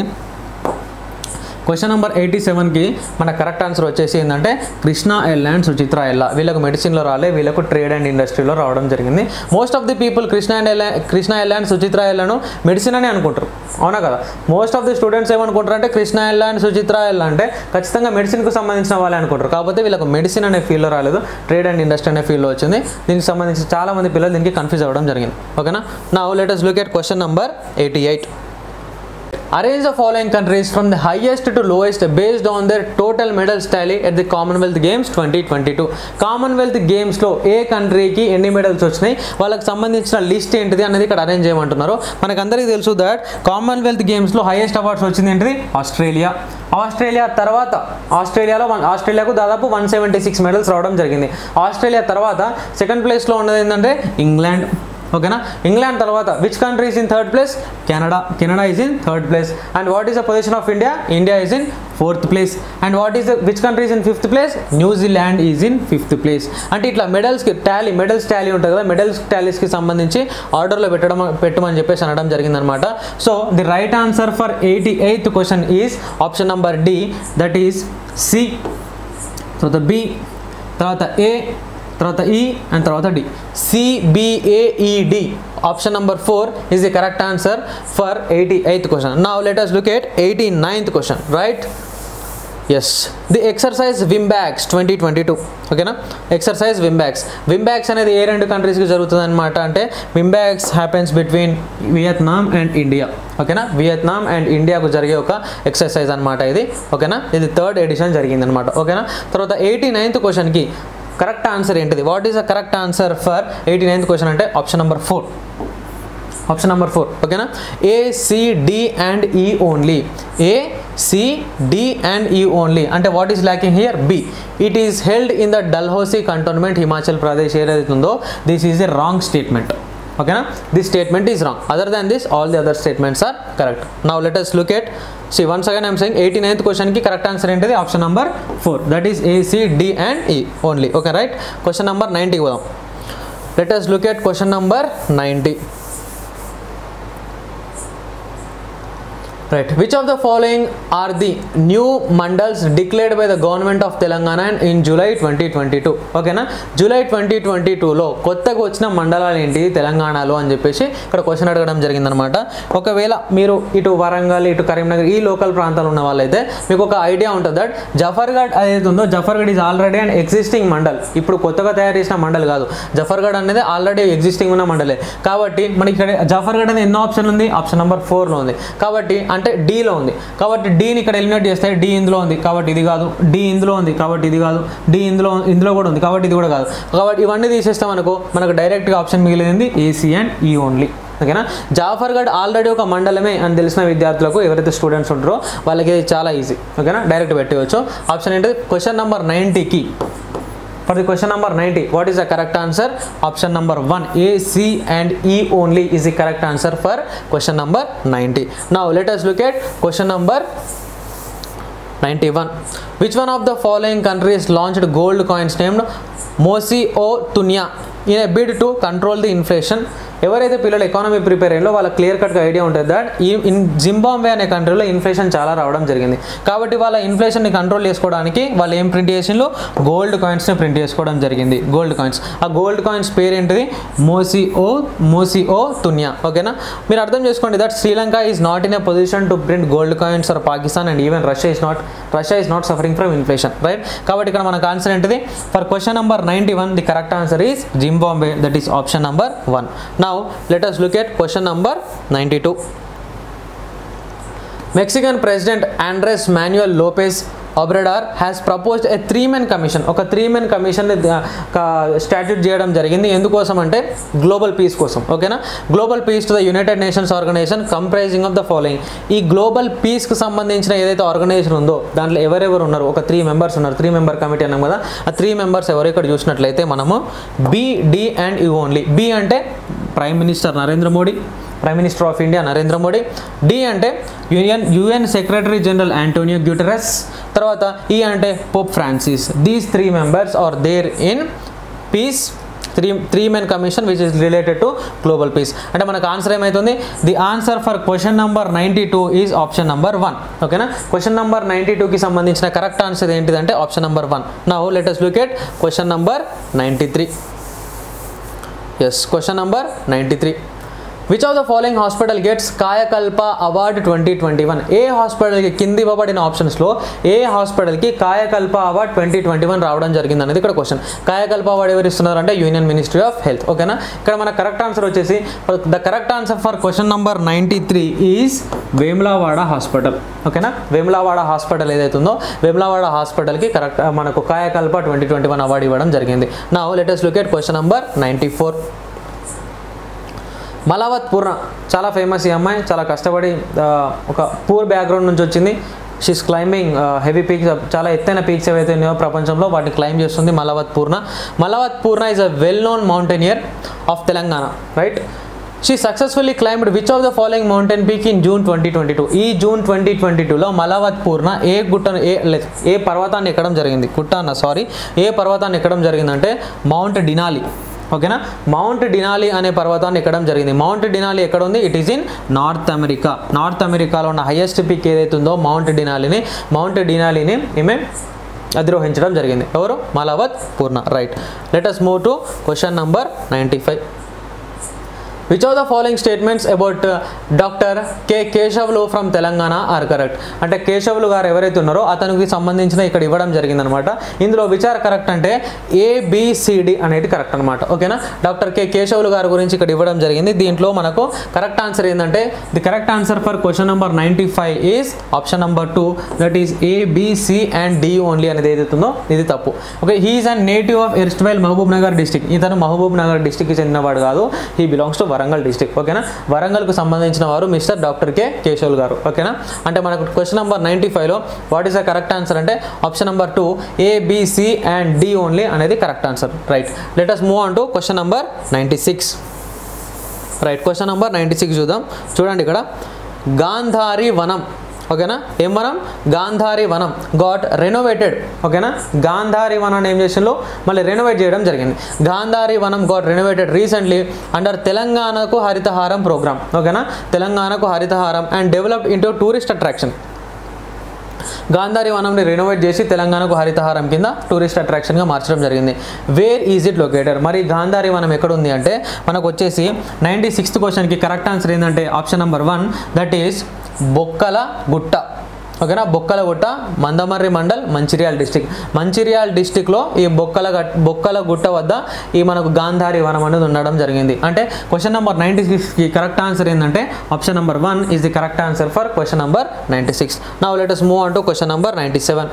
క్వశ్చన్ నెంబర్ ఎయిటీ సెవెన్కి మన కరెక్ట్ ఆన్సర్ వచ్చేసి ఏంటంటే కృష్ణ ఎల్ అండ్ సుచిత్ర ఎల్లా. వీళ్ళకు మెడిసిన్లో రాలే, వీళ్ళకు ట్రేడ్ అండ్ ఇండస్ట్రీలో రావడం జరిగింది. Most of the people Krishna and Ella Krishna Ella and Suchitra ఎల్లను మెడిసిన్ అని అనుకుంటారు, అవునా కదా. మోస్ట్ ఆఫ్ ది స్టూడెంట్స్ ఏమనుకుంటారు అంటే కృష్ణ ఎల్ అండ్ సుచిత్ర ఎల్ అంటే ఖచ్చితంగా మెడిసిన్కు సంబంధించిన వాళ్ళే అనుకుంటారు. కాకపోతే వీళ్ళకు మెడిసిన్ అనే ఫీల్డ్లో రాలేదు, ట్రేడ్ అండ్ ఇండస్ట్రీ అనే ఫీల్డ్లో వచ్చింది. దీనికి సంబంధించి చాలామంది పిల్లలు దీనికి కన్ఫ్యూజ్ అవ్వడం జరిగింది, ఓకేనా. Now let us look at question number eighty-eight. Arrange the following countries from the highest to lowest based on their total medals tally at the Commonwealth Games twenty twenty-two. Commonwealth Games లో ఏ కంట్రీకి ఎన్ని మెడల్స్ వచ్చినాయి, వాళ్ళకి సంబంధించిన లిస్ట్ ఏంటిది అనేది ఇక్కడ అరేంజ్ చేయమంటున్నారు. మనకందరికీ తెలుసు దట్ కామన్వెల్త్ గేమ్స్లో హైయెస్ట్ అవార్డ్స్ వచ్చింది ఏంటిది ఆస్ట్రేలియా. ఆస్ట్రేలియా తర్వాత ఆస్ట్రేలియాలో ఆస్ట్రేలియాకు దాదాపు వన్ సెవెంటీ సిక్స్ మెడల్స్ రావడం జరిగింది. ఆస్ట్రేలియా తర్వాత సెకండ్ ప్లేస్లో ఉన్నది ఏంటంటే ఇంగ్లాండ్, ఓకేనా. ఇంగ్లాండ్ తర్వాత which country is in third place, Canada. Canada is in third place. And what is the position of India, India is in fourth place. And what is the which country is in fifth place, New Zealand is in fifth place. అంటే ఇట్లా మెడల్స్కి టాలీ మెడల్స్ టాలీ ఉంటుంది కదా, మెడల్స్ టాలీస్కి సంబంధించి ఆర్డర్లో పెట్టడం పెట్టమని చెప్పేసి అనడం జరిగిందనమాట. So the right answer for eighty eighth question is option number D, that is C, తర్వాత బి, తర్వాత ఏ, తర్వాత ఈ అండ్ తర్వాత D. CBAED option number four is the correct answer for eighty eighth question. Now let us look at eighty ninth question, right. Yes the exercise VINBAX twenty twenty two, ఓకేనా. ఎక్సర్సైజ్ విమ్బ్యాక్స్ విమ్బ్యాక్స్ అనేది ఏ రెండు కంట్రీస్కి జరుగుతుంది అనమాట అంటే VINBAX happens between Vietnam and India, ఓకేనా. వియత్నాం అండ్ ఇండియాకు జరిగే ఒక ఎక్సర్సైజ్ అనమాట ఇది, ఓకేనా. ఇది థర్డ్ ఎడిషన్ జరిగింది అనమాట, ఓకేనా. తర్వాత ఎయిటీ నైన్త్ క్వశ్చన్కి కరెక్ట్ ఆన్సర్ ఏంటిది, what is the correct answer for eighty ninth question అంటే option number four, option number four, ఓకేనా. A, C, D and E only. A, C, D and E only అంటే what is lacking here, B. It is held in the Dalhousie cantonment Himachal Pradesh ఏదైతే ఉందో this is a wrong statement, ఓకేనా. This statement is wrong. Other than this all the other statements are correct. Now let us look at see once again I am saying eighty-ninth question ki correct answer entadi option number four, that is A, C, D and E only, okay, right. Question number ninety go. Let us look at question number ninety. Right. Which of the following are the new mandals declared by the government of Telangana in July twenty twenty-two? Okay na? July twenty twenty-two lo kottaga vachina mandalalu enti Telangana lo ani cheppesi ikkada question adigadam jarigindi anamata. Okavela meeru itu Warangal itu Karimnagar ee local prantalu unna vallaithe meeku oka idea untadi that Jafargarh ade undo Jafargarh is already an existing mandal. Ippudu kottaga tayaru chesina mandal kaadu. Jafargarh అనేది ఆల్రెడీ ఎగ్జిస్టింగ్ ఉన్న మండలే కాబట్టి మనకి ఇక్కడ జాఫర్గఢ్ అనేది ఎన్నో ఆప్షన్ ఉంది, ఆప్షన్ నెంబర్ ఫోర్ లో ఉంది కాబట్టి అంటే డి లో ఉంది కాబట్టి డిని ఇక్కడ ఎలిమినేట్ చేస్తే డి ఇందులో ఉంది కాబట్టి ఇది కాదు, డి ఇందులో ఉంది కాబట్టి ఇది కాదు, డి ఇందులో ఇందులో కూడా ఉంది కాబట్టి ఇది కూడా కాదు. కాబట్టి ఇవన్నీ తీసేస్తే మనకు మనకు డైరెక్ట్ గా ఆప్షన్ మిగిలింది ఏసీ అండ్ ఈ ఓన్లీ. ఓకేనా? జాఫర్గఢ్ ఆల్రెడీ ఒక మండలమే అని తెలిసిన విద్యార్థులకు ఎవరైతే స్టూడెంట్స్ ఉంటారో వాళ్ళకి చాలా ఈజీ. ఓకేనా? డైరెక్ట్ పెట్టవచ్చు. ఆప్షన్ ఏంటంటే క్వశ్చన్ నెంబర్ నైంటీకి for the question number ninety what is the correct answer? Option number one, A, C and E only is the correct answer for question number ninety. Now let us look at question number ninety-one. Which one of the following countries launched gold coins named Mosi O Tunya in a bid to control the inflation? ఎవరైతే పిల్లలు ఎకానమీ ప్రిపేర్ అయ్యో వాళ్ళ క్లియర్ కట్గా ఐడియా ఉంటుంది దట్ ఈ ఇన్ జింబాబ్వే అనే కంట్రీలో ఇన్ఫ్లేషన్ చాలా రావడం జరిగింది కాబట్టి వాళ్ళ ఇన్ఫ్లేషన్ని కంట్రోల్ చేసుకోవడానికి వాళ్ళు ఏం ప్రింట్ చేసిలో గోల్డ్ కాయిన్స్ని ప్రింట్ చేసుకోవడం జరిగింది. గోల్డ్ కాయిన్స్, ఆ గోల్డ్ కాయిన్స్ పేరేంటిది? మోసి ఓ మోసి ఓ తున్యా. ఓకేనా? మీరు అర్థం చేసుకోండి that Sri Lanka is not in a position to print gold coins or Pakistan and even Russia is not Russia is not suffering from inflation. Right? కాబట్టి ఇక్కడ మనకు ఆన్సర్ ఏంటిది for question number ninety one the correct answer is Zimbabwe, that is option number one. నా Now let us look at question number ninety-two. Mexican President Andres Manuel Lopez Obrador has proposed a three-man commission. ఒక three-man commission ని స్టాట్యూట్ చేయడం జరిగింది. ఎందుకోసం అంటే గ్లోబల్ పీస్ కోసం. ఓకేనా? Global peace to the United Nations organisation comprising of the following. ఈ గ్లోబల్ పీస్కి సంబంధించిన ఏదైతే ఆర్గనైజేషన్ ఉందో దాంట్లో ఎవరెవరు ఉన్నారు? ఒక త్రీ మెంబర్స్ ఉన్నారు. త్రీ మెంబర్ కమిటీ అన్నాం కదా. ఆ త్రీ మెంబర్స్ ఎవరు ఇక్కడ చూసినట్లయితే మనము B, D and U only. B అంటే prime minister Narendra Modi, prime minister of India Narendra Modi. D అంటే UN UN secretary general Antonio Guterres. తర్వాత ఈ అంటే Pope Francis. These three members are there in peace three three men commission which is related to global peace. అంటే మనకు ఆన్సర్ ఏమవుతుంది? The answer for question number ninety two is option number one. ఓకేనా? క్వశ్చన్ నెంబర్ నైంటీ టూకి సంబంధించిన కరెక్ట్ ఆన్సర్ ఏంటిదంటే option number one. Now let us look at question number ninety three. Yes, question number ninety-three. Which of the following hospital gets Kayakalp award twenty twenty one? ఏ హాస్పిటల్కి కింది ఇవ్వబడిన ఆప్షన్స్లో ఏ హాస్పిటల్కి Kayakalp award twenty twenty one రావడం జరిగింది అనేది ఇక్కడ క్వశ్చన్. కాయకల్ప అవార్డ్ ఎవరు ఇస్తున్నారు అంటే యూనియన్ మినిస్ట్రీ ఆఫ్ హెల్త్. ఓకేనా? ఇక్కడ మన కరెక్ట్ ఆన్సర్ వచ్చేసి the correct answer for question number ninety three is Vemulawada hospital. ఓకేనా? వేములవాడ హాస్పిటల్ ఏదైతుందో వేములవాడ హాస్పిటల్కి కరెక్ట్ మనకు Kayakalp twenty twenty one award ఇవ్వడం జరిగింది. Now let us look at question number ninety four. Malavath Purna చాలా ఫేమస్. ఈ అమ్మాయి చాలా కష్టపడి ఒక పూర్ బ్యాక్గ్రౌండ్ నుంచి వచ్చింది. షీస్ క్లైంబింగ్ హెవీ పీక్స్, చాలా ఎత్తైన పీక్స్ ఏవైతే ఉన్నాయో ప్రపంచంలో వాటిని క్లైంబ్ చేస్తుంది Malavath Purna. Malavath Purna is a well known mountaineer of Telangana. Right? She successfully climbed which of the following mountain peak in June twenty twenty two? ఈ జూన్ ట్వంటీ ట్వంటీ టూలో మలావత్ పూర్ణ ఏ గుట్టను ఏ ఏ పర్వతాన్ని ఎక్కడం జరిగింది? గుట్ట అన్న సారీ, ఏ పర్వతాన్ని ఎక్కడం జరిగిందంటే మౌంట్ డినాలి. ఓకేనా? మౌంట్ డినాలి అనే పర్వతాన్ని ఎక్కడం జరిగింది. మౌంట్ డినాలి ఎక్కడ ఉంది? It is in North America. North అమెరికాలో ఉన్న హైయెస్ట్ పీక్ ఏదైతే ఉందో మౌంట్ డినాలిని మౌంట్ డినాలిని ఈమె అధిరోహించడం జరిగింది. ఎవరు? Malavath Purna. Right? Let us move to question number ninety five. Which of the following statements about uh, Doctor K Keshavulu from Telangana are correct? అంటే కేశవులు గారు ఎవరైతే ఉన్నారో అతనికి సంబంధించిన ఇక్కడ ఇవ్వడం జరిగింది అనమాట. ఇందులో విచార్ కరెక్ట్ అంటే ఏబిసిడి అనేది కరెక్ట్ అనమాట. ఓకేనా? డాక్టర్ కే కేశవులు గారి గురించి ఇక్కడ ఇవ్వడం జరిగింది. దీంట్లో మనకు కరెక్ట్ ఆన్సర్ ఏంటంటే the correct answer for question number ninety five is option number two, that is A B C and D only అనేది ఏదైతుందో ఇది తప్పు. Okay? He is and native of erstwhile Mahabub Nagar district. ఇతను మహబూబ్ నగర్ డిస్టిక్కి చెందినవాడు కాదు. He belongs to Warangal district. ఓకేనా? వరంగల్కు సంబంధించిన వారు మిస్టర్ డాక్టర్ కే కేశవులు గారు. ఓకేనా? అంటే మనకు క్వశ్చన్ నెంబర్ నైంటీ ఫైవ్లో what is the correct answer అంటే option number two, A B C and D only అనేది correct answer. Right? Let us move on to question number ninety six. Right? Question number ninety six చూద్దాం. చూడండి ఇక్కడ గాంధారి వనం. ఓకేనా. ఏం వనం గాంధారి వనం గాట్ రెనోవేటెడ్ ఓకేనా. గాంధారి వనాన్ని ఏం చేసినలో మళ్ళీ రెనోవేట్ చేయడం జరిగింది. గాంధారి వనం గాట్ రెనోవేటెడ్ రీసెంట్లీ అండర్ తెలంగాణకు హరితహారం ప్రోగ్రామ్ ఓకేనా. తెలంగాణకు Harithaharam and developed into tourist attraction. Gandhari వనంని రెనోవేట్ చేసి తెలంగాణకు హరితహారం కింద టూరిస్ట్ అట్రాక్షన్గా మార్చడం జరిగింది. వేర్ ఈజ్ ఇట్ లొకేటెడ్, మరి గాంధారి వనం ఎక్కడ ఉంది అంటే మనకు వచ్చేసి నైంటీ సిక్స్త్ క్వశ్చన్కి కరెక్ట్ ఆన్సర్ ఏంటంటే option number one that is Bokkala Gutta ఓకేనా. బొక్కలగుట్ట మందమర్రి మండల్ మంచిర్యాల డిస్టిక్. మంచిర్యాల డిస్టిక్లో ఈ బొక్కల బొక్కలగుట్ట వద్ద ఈ మనకు గాంధారి వనం అనేది ఉండడం జరిగింది. అంటే క్వశ్చన్ నెంబర్ నైంటీ సిక్స్కి కరెక్ట్ ఆన్సర్ ఏంటంటే option number one is the correct answer for question number ninety six. Now let us move on to question number ninety seven.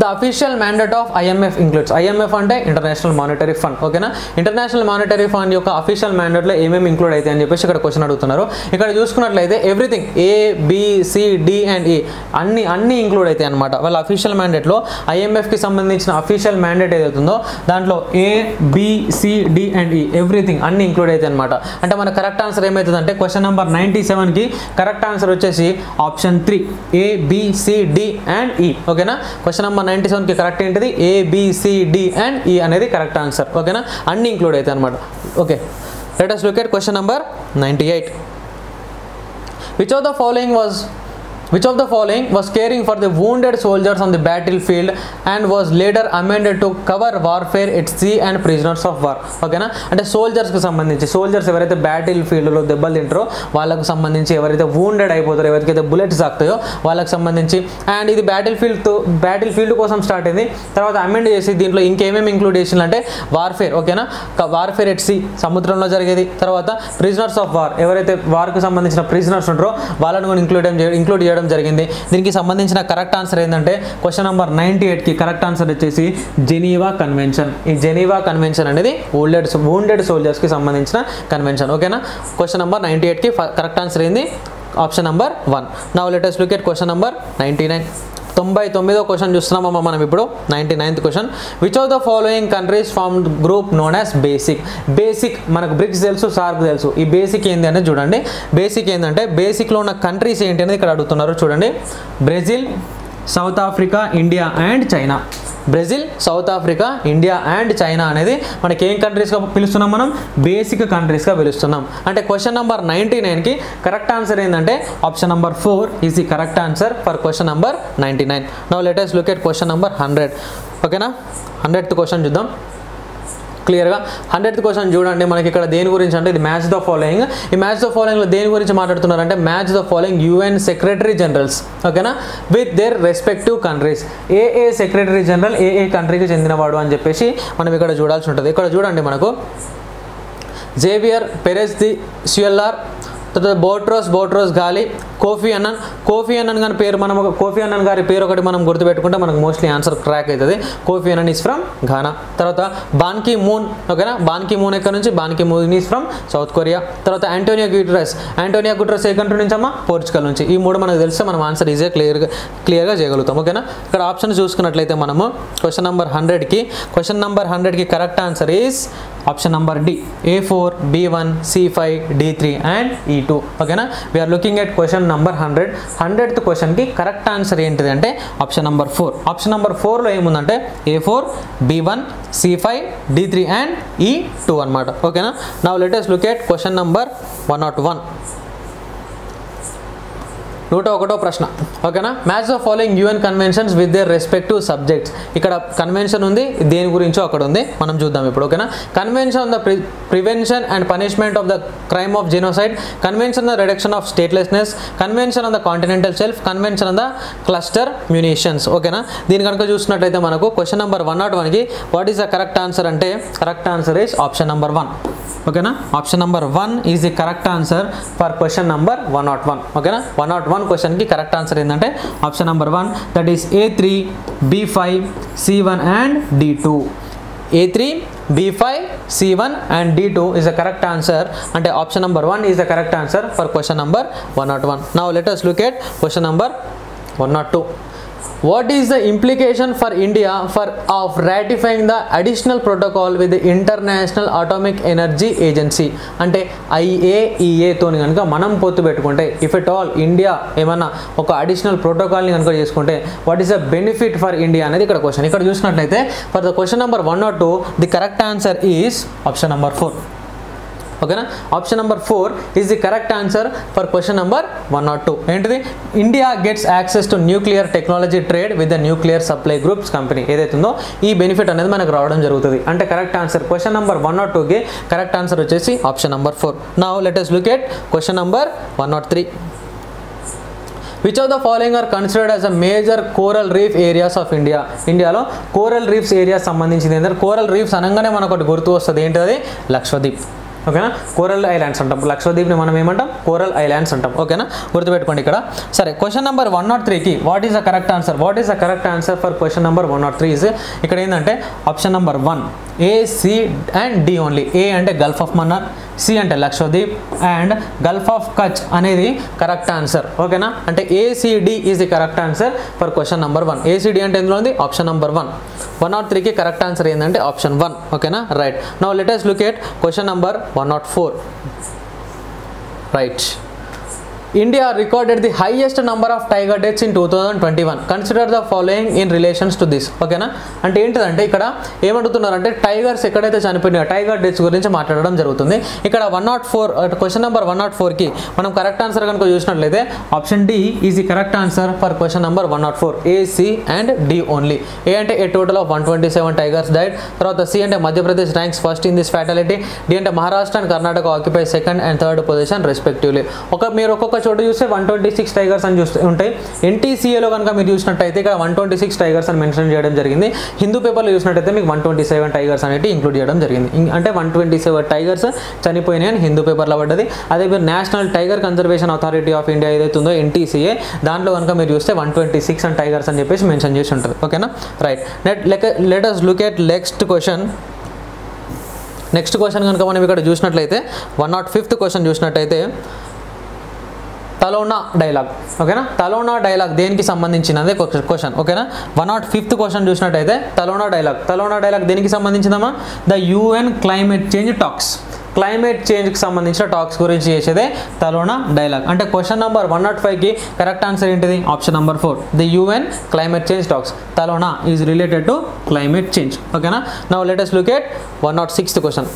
The official mandate of IMF includes, IMF అంటే ఇంటర్నేషనల్ మానిటరీ ఫండ్ ఓకేనా. ఇంటర్నేషనల్ మానిటరీ ఫండ్ యొక్క అఫీషియల్ మ్యాండేట్లో ఏమేమి ఇంక్లూడ్ అయితే అని చెప్పేసి ఇక్కడ క్వశ్చన్ అడుగుతున్నారు. ఇక్కడ చూసుకున్నట్లయితే everything A B C D and E అన్ని అన్ని ఇంక్లూడ్ అవుతాయి అనమాట. వాళ్ళ అఫీషియల్ మ్యాండేట్లో ఐఎంఎఫ్కి సంబంధించిన అఫీషియల్ మ్యాండేట్ ఏదైతుందో దాంట్లో A B C D and E everything అన్ని ఇంక్లూడ్ అవుతాయి అనమాట. అంటే మన కరెక్ట్ ఆన్సర్ ఏమవుతుందంటే క్వశ్చన్ నెంబర్ నైంటీ సెవెన్కి కరెక్ట్ ఆన్సర్ వచ్చేసి option three A B C D and E ఓకేనా. క్వశ్చన్ నెంబర్ నైంటీ సెవెన్కి కరెక్ట్ ఏంటిది A B C D and E అనేది కరెక్ట్ ఆన్సర్ ఓకేనా. అన్ని ఇంక్లూడ్ అవుతాయి అనమాట. Okay let us look at question number ninety-eight. Which of the following was Which of the following was caring for the wounded soldiers on the battlefield and was later amended to cover warfare at sea and prisoners of war ఓకేనా. అంటే సోల్జర్స్కి సంబంధించి సోల్జర్స్ ఎవరైతే బ్యాటిల్ ఫీల్డ్లో దెబ్బలు తింటారో వాళ్ళకు సంబంధించి ఎవరైతే వూండెడ్ అయిపోతారో ఎవరికైతే బుల్లెట్స్ తాకుతాయో వాళ్ళకి సంబంధించి అండ్ ఇది బ్యాటిల్ ఫీల్డ్తో బ్యాటిల్ ఫీల్డ్ కోసం స్టార్ట్ అయింది. తర్వాత అమెండ్ చేసి దీంట్లో ఇంకేమేమి ఇంక్లూడ్ చేసిందంటే వార్ఫేర్ ఓకేనా. వార్ఫేర్ ఎట్ సీ సముద్రంలో జరిగేది. తర్వాత ప్రిజనర్స్ ఆఫ్ వార్ ఎవరైతే వార్కు సంబంధించిన ప్రిజనర్స్ ఉంటారో వాళ్ళని కూడా ఇంక్లూడ్ ఇంక్లూడ్ చేయడం జరిగింది. దీనికి సంబంధించిన కరెక్ట్ ఆన్సర్ ఏంటంటే క్వశ్చన్ నెంబర్ నైన్టీ ఎయిట్ కి కరెక్ట్ ఆన్సర్ వచ్చేసి జెనీవా కన్వెన్షన్. ఈ జెనీవా కన్వెన్షన్ అనేది ఓల్డెడ్ వూండెడ్ సోల్జర్స్ కి సంబంధించిన కన్వెన్షన్ ఓకేనా. క్వశ్చన్ నెంబర్ నైన్టీ ఎయిట్ కి కరెక్ట్ ఆన్సర్ ఏంది option number one. Now let us look at question number ninety nine. తొంభై తొమ్మిదో క్వశ్చన్ చూస్తున్నామమ్మా మనం ఇప్పుడు ninety ninth question. Which of the following countries formed group known as BASIC. BASIC మనకు బ్రిక్స్ తెలుసు సార్క్ తెలుసు. ఈ బేసిక్ ఏంటి అనేది చూడండి. బేసిక్ ఏంటంటే బేసిక్లో ఉన్న కంట్రీస్ ఏంటి అనేది ఇక్కడ అడుగుతున్నారు చూడండి. Brazil, South Africa, India and China. Brazil, South Africa, India and China అనేది మనకి ఏం కంట్రీస్గా పిలుస్తున్నాం మనం బేసిక్ కంట్రీస్గా పిలుస్తున్నాం. అంటే క్వశ్చన్ నెంబర్ నైంటీ నైన్కి కరెక్ట్ ఆన్సర్ ఏంటంటే option number four is the correct answer for question number ninety nine. Now let us look at question number hundred ఓకేనా. హండ్రెడ్త్ క్వశ్చన్ చూద్దాం క్లియర్గా. హండ్రెడ్త్ క్వశ్చన్ చూడండి మనకి ఇక్కడ దేని గురించి అంటే ఇది మ్యాచ్ ద ఫాలోయింగ్. ఈ మ్యాచ్ ద ఫాలోయింగ్లో దేని గురించి మాట్లాడుతున్నారంటే match the following UN secretary generals ఓకేనా విత్ దేర్ రెస్పెక్టివ్ కంట్రీస్. ఏ ఏ సెక్రటరీ జనరల్ ఏ ఏ కంట్రీకి చెందినవాడు అని చెప్పేసి మనం ఇక్కడ చూడాల్సి ఉంటుంది. ఇక్కడ చూడండి మనకు జేవియర్ పెరెస్ ది స్యూయల్లార్, తర్వాత బోట్రోస్ బోట్రోస్ గాలి, కోఫీ అన్నన్ కోఫీ అన్నన్ గారి పేరు మనం కోఫీ అన్నన్ గారి పేరు ఒకటి మనం గుర్తుపెట్టుకుంటే మనకు మోస్ట్లీ ఆన్సర్ క్రాక్ అవుతుంది. Kofi Annan is from Ghana. తర్వాత బాన్కి మూన్ ఓకేనా. బాన్కి మూన్ ఎక్కడ నుంచి Ban Ki moon is from South Korea. తర్వాత ఆంటోనియో గ్యూటెరస్ ఆంటోనియో గ్యూటెరస్ ఏ కంట్రీ నుంచి అమ్మా పోర్చుగల్ నుంచి. ఈ మూడు మనకు తెలిస్తే మనం ఆన్సర్ ఈజీగా క్లియర్గా క్లియర్గా చేయగలుగుతాం ఓకేనా. ఇక్కడ ఆప్షన్ చూసుకున్నట్లయితే మనము క్వశ్చన్ నెంబర్ హండ్రెడ్కి క్వశ్చన్ నెంబర్ హండ్రెడ్కి correct answer is option number D A four B one C five D three and E two ఓకేనా. We are looking at question number hundred. Hundredth క్వశ్చన్కి కరెక్ట్ ఆన్సర్ ఏంటిది అంటే option number four. Option number ఫోర్లో ఏముందంటే A four B one C five D three and E two అనమాట ఓకేనా. Now let us look at question number one nought one నూట ఒకటో ప్రశ్న ఓకేనా. Match the following UN conventions with their respective subjects. ఇక్కడ కన్వెన్షన్ ఉంది దేని గురించో అక్కడ ఉంది మనం చూద్దాం ఇప్పుడు ఓకేనా. Convention on the prevention and punishment of the crime of genocide, convention on the reduction of statelessness, convention on the continental shelf, convention on the cluster munitions ఓకేనా. దీని కనుక చూసినట్లయితే మనకు క్వశ్చన్ నెంబర్ వన్ నాట్ వన్కి what is the correct answer అంటే correct answer is option number one ఓకేనా. Option number one is the correct answer for question number one nought one ఓకేనా. వన్ నాట్ వన్ క్వశ్చన్కి కరెక్ట్ ఆన్సర్ ఏంటంటే option number one that is A three B five C one and D two. A three B five C one and D two is the correct answer అంటే option number one is the correct answer for question number one nought one. Now let us look at question number one nought two. What is the implication for India for of ratifying the additional protocol with the International Atomic Energy Agency అంటే I A E A తోని గనుక మనం పొత్తు పెట్టుకుంటే if at all India ఏమన్నా ఒక అడిషనల్ ప్రోటోకాల్ ని గనుక చేసుకుంటే what is the benefit for India అనేది ఇక్కడ క్వశ్చన్. ఇక్కడ చూసినట్లయితే for the question number one or two the correct answer is option number four. Okay ना option number four is the correct answer for question number one or two. Anti India gets access to nuclear technology trade with the nuclear supply groups company ఏదైతుందో ఈ బెనిఫిట్ అనేది మనకు రావడం జరుగుతుంది. అంటే correct answer question number one or two కి కరెక్ట్ ఆన్సర్ వచ్చేసి option number four. Now let us look at question number one or three. Which of the following are considered as a major coral reef areas of India? India lo coral reefs areas సంబంధించింది ఏంటంటే coral reefs అనగానే మనకొకటి గుర్తు వస్తది ఏంటది లక్షద్వీప్. ఓకేనా కోరల్ ఐలాండ్స్ అంటాం లక్షద్వీప్ని మనం ఏమంటాం కోరల్ ఐలాండ్స్ అంటాం. ఓకేనా గుర్తుపెట్టుకోండి ఇక్కడ. సరే క్వశ్చన్ నెంబర్ వన్ నాట్ త్రీకి what is the correct answer what is the correct answer for question number one nought three is ఇక్కడ ఏంటంటే option number one A C and D only. A అంటే గల్ఫ్ ఆఫ్ మన్నార్, సి అంటే Lakshadweep and Gulf of Kutch అనేది కరెక్ట్ ఆన్సర్. ఓకేనా అంటే A C D is the correct answer for question number one. A C D అంటే ఎందులో ఉంది option number one. One nought త్రీకి కరెక్ట్ ఆన్సర్ ఏంటంటే ఆప్షన్ వన్. ఓకేనా right. Now let us look at question number one oh four. Right. India recorded the highest number of tiger deaths in two thousand twenty-one. Consider the following in relations to this. Okay na ante entadante ikkada em adugutunnaru ante tigers ekkadaithe chanipoyina tiger deaths gurinchi maatladadam jarugutundi. Ikkada one oh four question number one oh four ki manam correct answer ganaka chusinattleithe option D is the correct answer for question number one oh four. A, C and D only. A ante a total of one hundred twenty-seven tigers died. Tarvata C ante Madhya Pradesh ranks first in this fatality. D ante Maharashtra and Karnataka occupy second and third position respectively. Oka meer oka చోట చూస్తే వన్ ట్వంటీ సిక్స్ టైగర్స్ అని చూస్తే ఉంటాయి. ఎన్టీసీఏలో కనుక మీరు చూసినట్టయితే ఇక్కడ వన్ ట్వంటీ సిక్స్ టైగర్స్ అని మెన్షన్ చేయడం జరిగింది. హిందూ పేపర్లో చూసినట్టయితే మీకు వన్ ట్వంటీ సెవెన్ టైగర్స్ అనేది ఇంక్లూడ్ చేయడం జరిగింది. అంటే వన్ ట్వంటీ సెవెన్ టైగర్స్ చనిపోయినాయి అని హిందూ పేపర్లో పడ్డది. అదే మీరు National Tiger Conservation Authority of India ఏదైతే ఉందో ఎన్టీసీఏ దాంట్లో కనుక మీరు చూస్తే one twenty six and tigers అని చెప్పేసి మెన్షన్ చేసి ఉంటుంది. ఓకేనా right. Net let us look at next question. Next question కనుక మనం ఇక్కడ చూసినట్లయితే వన్ నాట్ ఫిఫ్త్ క్వశ్చన్ చూసినట్టయితే తలోనా డైలాగ్. ఓకేనా తలోనా డైలాగ్ దేనికి సంబంధించినదే క్వశ్చన్. ఓకేనా వన్ నాట్ ఫిఫ్త్ క్వశ్చన్ చూసినట్టయితే తలోనా డైలాగ్ తలోనా డైలాగ్ దేనికి సంబంధించిందమ్మా the UN climate change talks climate చేంజ్కి సంబంధించిన టాక్స్ గురించి చేసేదే తలోనా డైలాగ్. అంటే క్వశ్చన్ నెంబర్ వన్ నాట్ ఫైవ్కి కరెక్ట్ ఆన్సర్ ఏంటిది option number four the UN climate change talks Talanoa is related to climate change. ఓకేనా now let us look at one nought sixth question.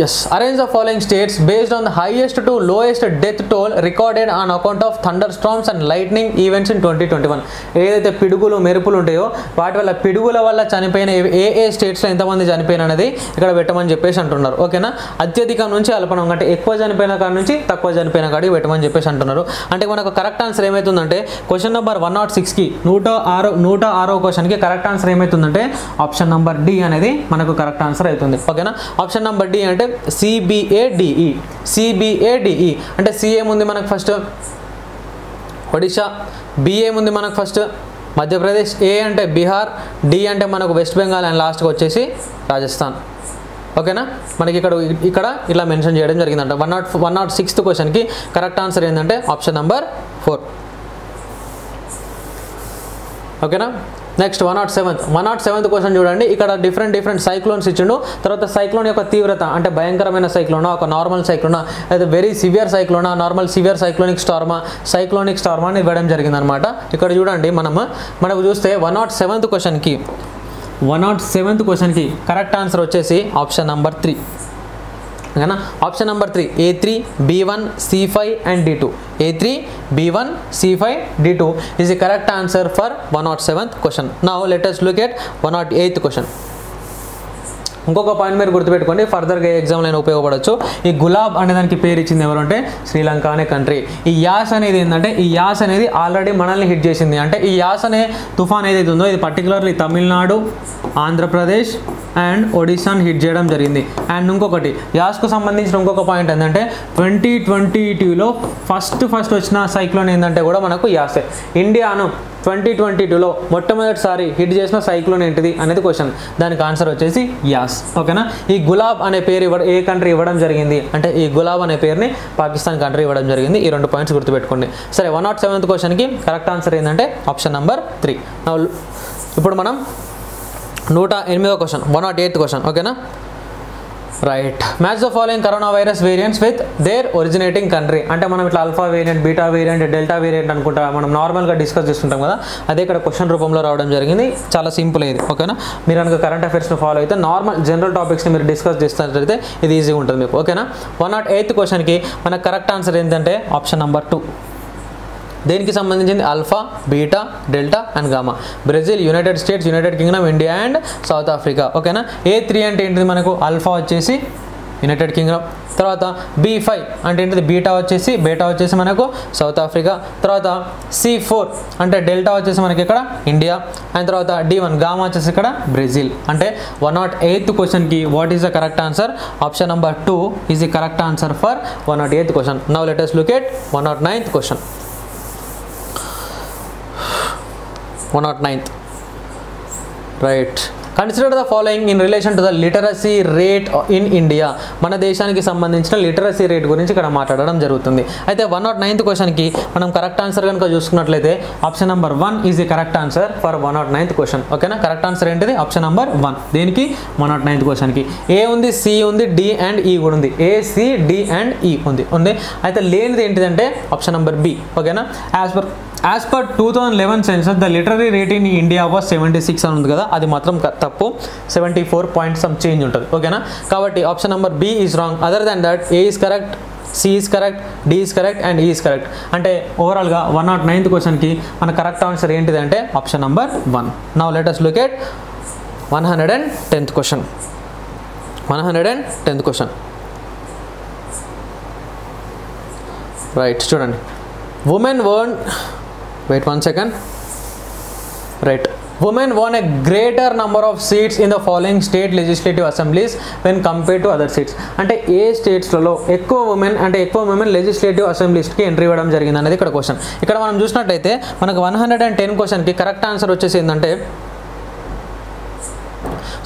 Yes. Arrange the following states based on the highest to lowest death toll recorded on account of thunderstorms and lightning events in twenty twenty-one. ఏదైతే పిడుగులు మెరుపులు ఉంటాయో వాటి వల్ల పిడుగుల వల్ల చనిపోయిన ఏ ఏ స్టేట్స్లో ఎంతమంది చనిపోయిన అనేది ఇక్కడ పెట్టమని చెప్పేసి అంటున్నారు. ఓకేనా అత్యధికం నుంచి అల్పనం అంటే ఎక్కువ చనిపోయిన కాడ నుంచి తక్కువ చనిపోయిన కాడికి పెట్టమని చెప్పేసి అంటున్నారు. అంటే మనకు కరెక్ట్ ఆన్సర్ ఏమవుతుందంటే క్వశ్చన్ నెంబర్ వన్ నాట్ సిక్స్కి నూట ఆరో నూట ఆరో క్వశ్చన్కి కరెక్ట్ ఆన్సర్ ఏమవుతుందంటే ఆప్షన్ నెంబర్ డి అనేది మనకు కరెక్ట్ ఆన్సర్ అవుతుంది. ఓకేనా ఆప్షన్ నెంబర్ డి అంటే సిబిఏడిఈ సిబిఏడిఈ అంటే సిఎం ఉంది మనకు ఫస్ట్ ఒడిశా, బిఏం ఉంది మనకు ఫస్ట్ మధ్యప్రదేశ్, ఏ అంటే బీహార్, డి అంటే మనకు వెస్ట్ బెంగాల్ అండ్ లాస్ట్కి వచ్చేసి రాజస్థాన్. ఓకేనా మనకి ఇక్కడ ఇక్కడ ఇలా మెన్షన్ చేయడం జరిగిందంట. One nought one nought sixth క్వశ్చన్కి కరెక్ట్ ఆన్సర్ ఏంటంటే ఆప్షన్ నెంబర్ ఫోర్. ఓకేనా next one nought seventh one nought seventh question చూడండి. ఇక్కడ డిఫరెంట్ డిఫరెంట్ సైక్లోన్స్ ఇచ్చిండు. తర్వాత సైక్లోన్ యొక్క తీవ్రత అంటే భయంకరమైన సైక్లోనా, ఒక నార్మల్ సైక్లోనా, లేదా వెరీ సివియర్ సైక్లోనా, నార్మల్ సివియర్ సైక్లోనిక్ స్టార్మా సైక్లోనిక్ స్టార్మా అని ఇవ్వడం జరిగిందనమాట. ఇక్కడ చూడండి మనము మనకు చూస్తే వన్ నాట్ సెవెంత్ క్వశ్చన్కి వన్ నాట్ సెవెంత్ క్వశ్చన్కి కరెక్ట్ ఆన్సర్ వచ్చేసి ఆప్షన్ నంబర్ త్రీ. ఓకేనా option number three A three B one C five and D two A three B one C five D two is the correct answer for one nought seventh question. Now let us look at one nought eighth question. ఇంకొక పాయింట్ మీరు గుర్తుపెట్టుకోండి, ఫర్దర్గా ఎగ్జామ్లో అయినా ఉపయోగపడవచ్చు. ఈ గులాబ్ అనే దానికి పేరు ఇచ్చింది ఎవరు అంటే శ్రీలంక అనే కంట్రీ. ఈ యాస్ అనేది ఏంటంటే ఈ యాస్ అనేది ఆల్రెడీ మనల్ని హిట్ చేసింది. అంటే ఈ యాస్ అనే తుఫాన్ ఏదైతే ఉందో ఇది పర్టికులర్లీ తమిళనాడు, ఆంధ్రప్రదేశ్ అండ్ ఒడిషాని హిట్ చేయడం జరిగింది. అండ్ ఇంకొకటి యాస్కు సంబంధించిన ఇంకొక పాయింట్ ఏంటంటే ట్వంటీ ట్వంటీ టూలో ఫస్ట్ ఫస్ట్ వచ్చిన సైక్లోన్ ఏంటంటే కూడా మనకు యాసే. ఇండియాను ట్వంటీ ట్వంటీ టూలో మొట్టమొదటిసారి హిట్ చేసిన సైక్లోన్ ఏంటిది అనేది క్వశ్చన్. దానికి ఆన్సర్ వచ్చేసి యాస్. ఓకేనా. ఈ గులాబ్ అనే పేరు ఇవ్వ ఏ కంట్రీ ఇవ్వడం జరిగింది అంటే ఈ గులాబ్ అనే పేరుని పాకిస్తాన్ కంట్రీ ఇవ్వడం జరిగింది. ఈ రెండు పాయింట్స్ గుర్తుపెట్టుకోండి. సరే వన్ నాట్ సెవెంత్ క్వశ్చన్కి కరెక్ట్ ఆన్సర్ ఏంటంటే ఆప్షన్ నెంబర్ త్రీ. ఇప్పుడు మనం నూట ఎనిమిదో question one nought eighth question. ఓకేనా right. Match the following corona virus variants with their originating country. అంటే మనం ఇట్లా alpha variant beta variant delta variant అనుకుంటా మనం నార్మల్గా డిస్కస్ చేస్తుంటాం కదా, అదే ఇక్కడ క్వశ్చన్ రూపంలో రావడం జరిగింది. చాలా సింపుల్ ఇది. ఓకేనా మీరు కనుక కరెంట్ అఫైర్స్ని ఫాలో అయితే నార్మల్ జనరల్ టాపిక్స్ని మీరు డిస్కస్ చేస్తున్నట్లయితే ఇది ఈజీగా ఉంటుంది మీకు. ఓకేనా వన్ నాట్ ఎయిత్ క్వశ్చన్కి మన కరెక్ట్ ఆన్సర్ ఏంటంటే ఆప్షన్ నెంబర్ టూ. దేనికి సంబంధించింది? Alpha beta delta and gamma. Brazil, United States, United Kingdom, India and South Africa. ఓకేనా ఏ త్రీ అంటే ఏంటిది మనకు? ఆల్ఫా వచ్చేసి యునైటెడ్ కింగ్డమ్, తర్వాత బీ ఫైవ్ అంటే ఏంటిది బీటా వచ్చేసి బీటా వచ్చేసి మనకు సౌత్ ఆఫ్రికా, తర్వాత సి ఫోర్ అంటే డెల్టా వచ్చేసి మనకి ఇక్కడ ఇండియా, అండ్ తర్వాత డి వన్ గామా వచ్చేసి ఇక్కడ బ్రెజిల్. అంటే వన్ నాట్ ఎయిత్ క్వశ్చన్కి what is the correct answer? Option number two is the correct answer for one nought eighth question. Now let us look at one nought ninth question. one oh nine right. Consider the following in relation to the literacy rate in India. మన దేశానికి సంబంధించిన లిటరసీ రేట్ గురించి ఇక్కడ మాట్లాడడం జరుగుతుంది. అయితే వన్ నాట్ నైన్త్ క్వశ్చన్కి మనం కరెక్ట్ ఆన్సర్ కనుక చూసుకున్నట్లయితే option number one is the correct answer for one nought ninth question. ఓకేనా కరెక్ట్ ఆన్సర్ ఏంటిది? Option number one. దేనికి? వన్ నాట్ నైన్త్ క్వశ్చన్కి. ఏ ఉంది, సి ఉంది, డి అండ్ ఈ కూడా ఉంది. ఏ సి డి అండ్ ఈ ఉంది ఉంది. అయితే లేనిది ఏంటిదంటే ఆప్షన్ నెంబర్ బి. ఓకేనా as per as per two thousand eleven census the literacy rate in India was seventy six అని ఉంది కదా, అది మాత్రం తప్పు. Seventy four point some change ఉంటుంది. ఓకేనా కాబట్టి option number B is wrong. Other than that A is correct, C is correct, D is correct and is correct. అంటే ఓవరాల్గా వన్ నాట్ నైన్త్ క్వశ్చన్కి మన కరెక్ట్ ఆన్సర్ ఏంటిది అంటే option number one. Now let us look at one hundred and tenth question. One hundred and tenth question right. చూడండి women one wait one second right women won a greater number of seats in the following state legislative assemblies when compared to other seats. అంటే ఏ స్టేట్స్లలో ఎక్కువ ఉమెన్ అంటే ఎక్కువ ఉమెన్ లెజిస్లేటివ్ అసెంబ్లీస్కి ఎంట్రీ ఇవ్వడం జరిగింది అనేది ఇక్కడ క్వశ్చన్. ఇక్కడ మనం చూసినట్టయితే మనకు వన్ హండ్రెడ్ అండ్ టెన్ క్వశ్చన్కి కరెక్ట్ ఆన్సర్ వచ్చేసి ఏంటంటే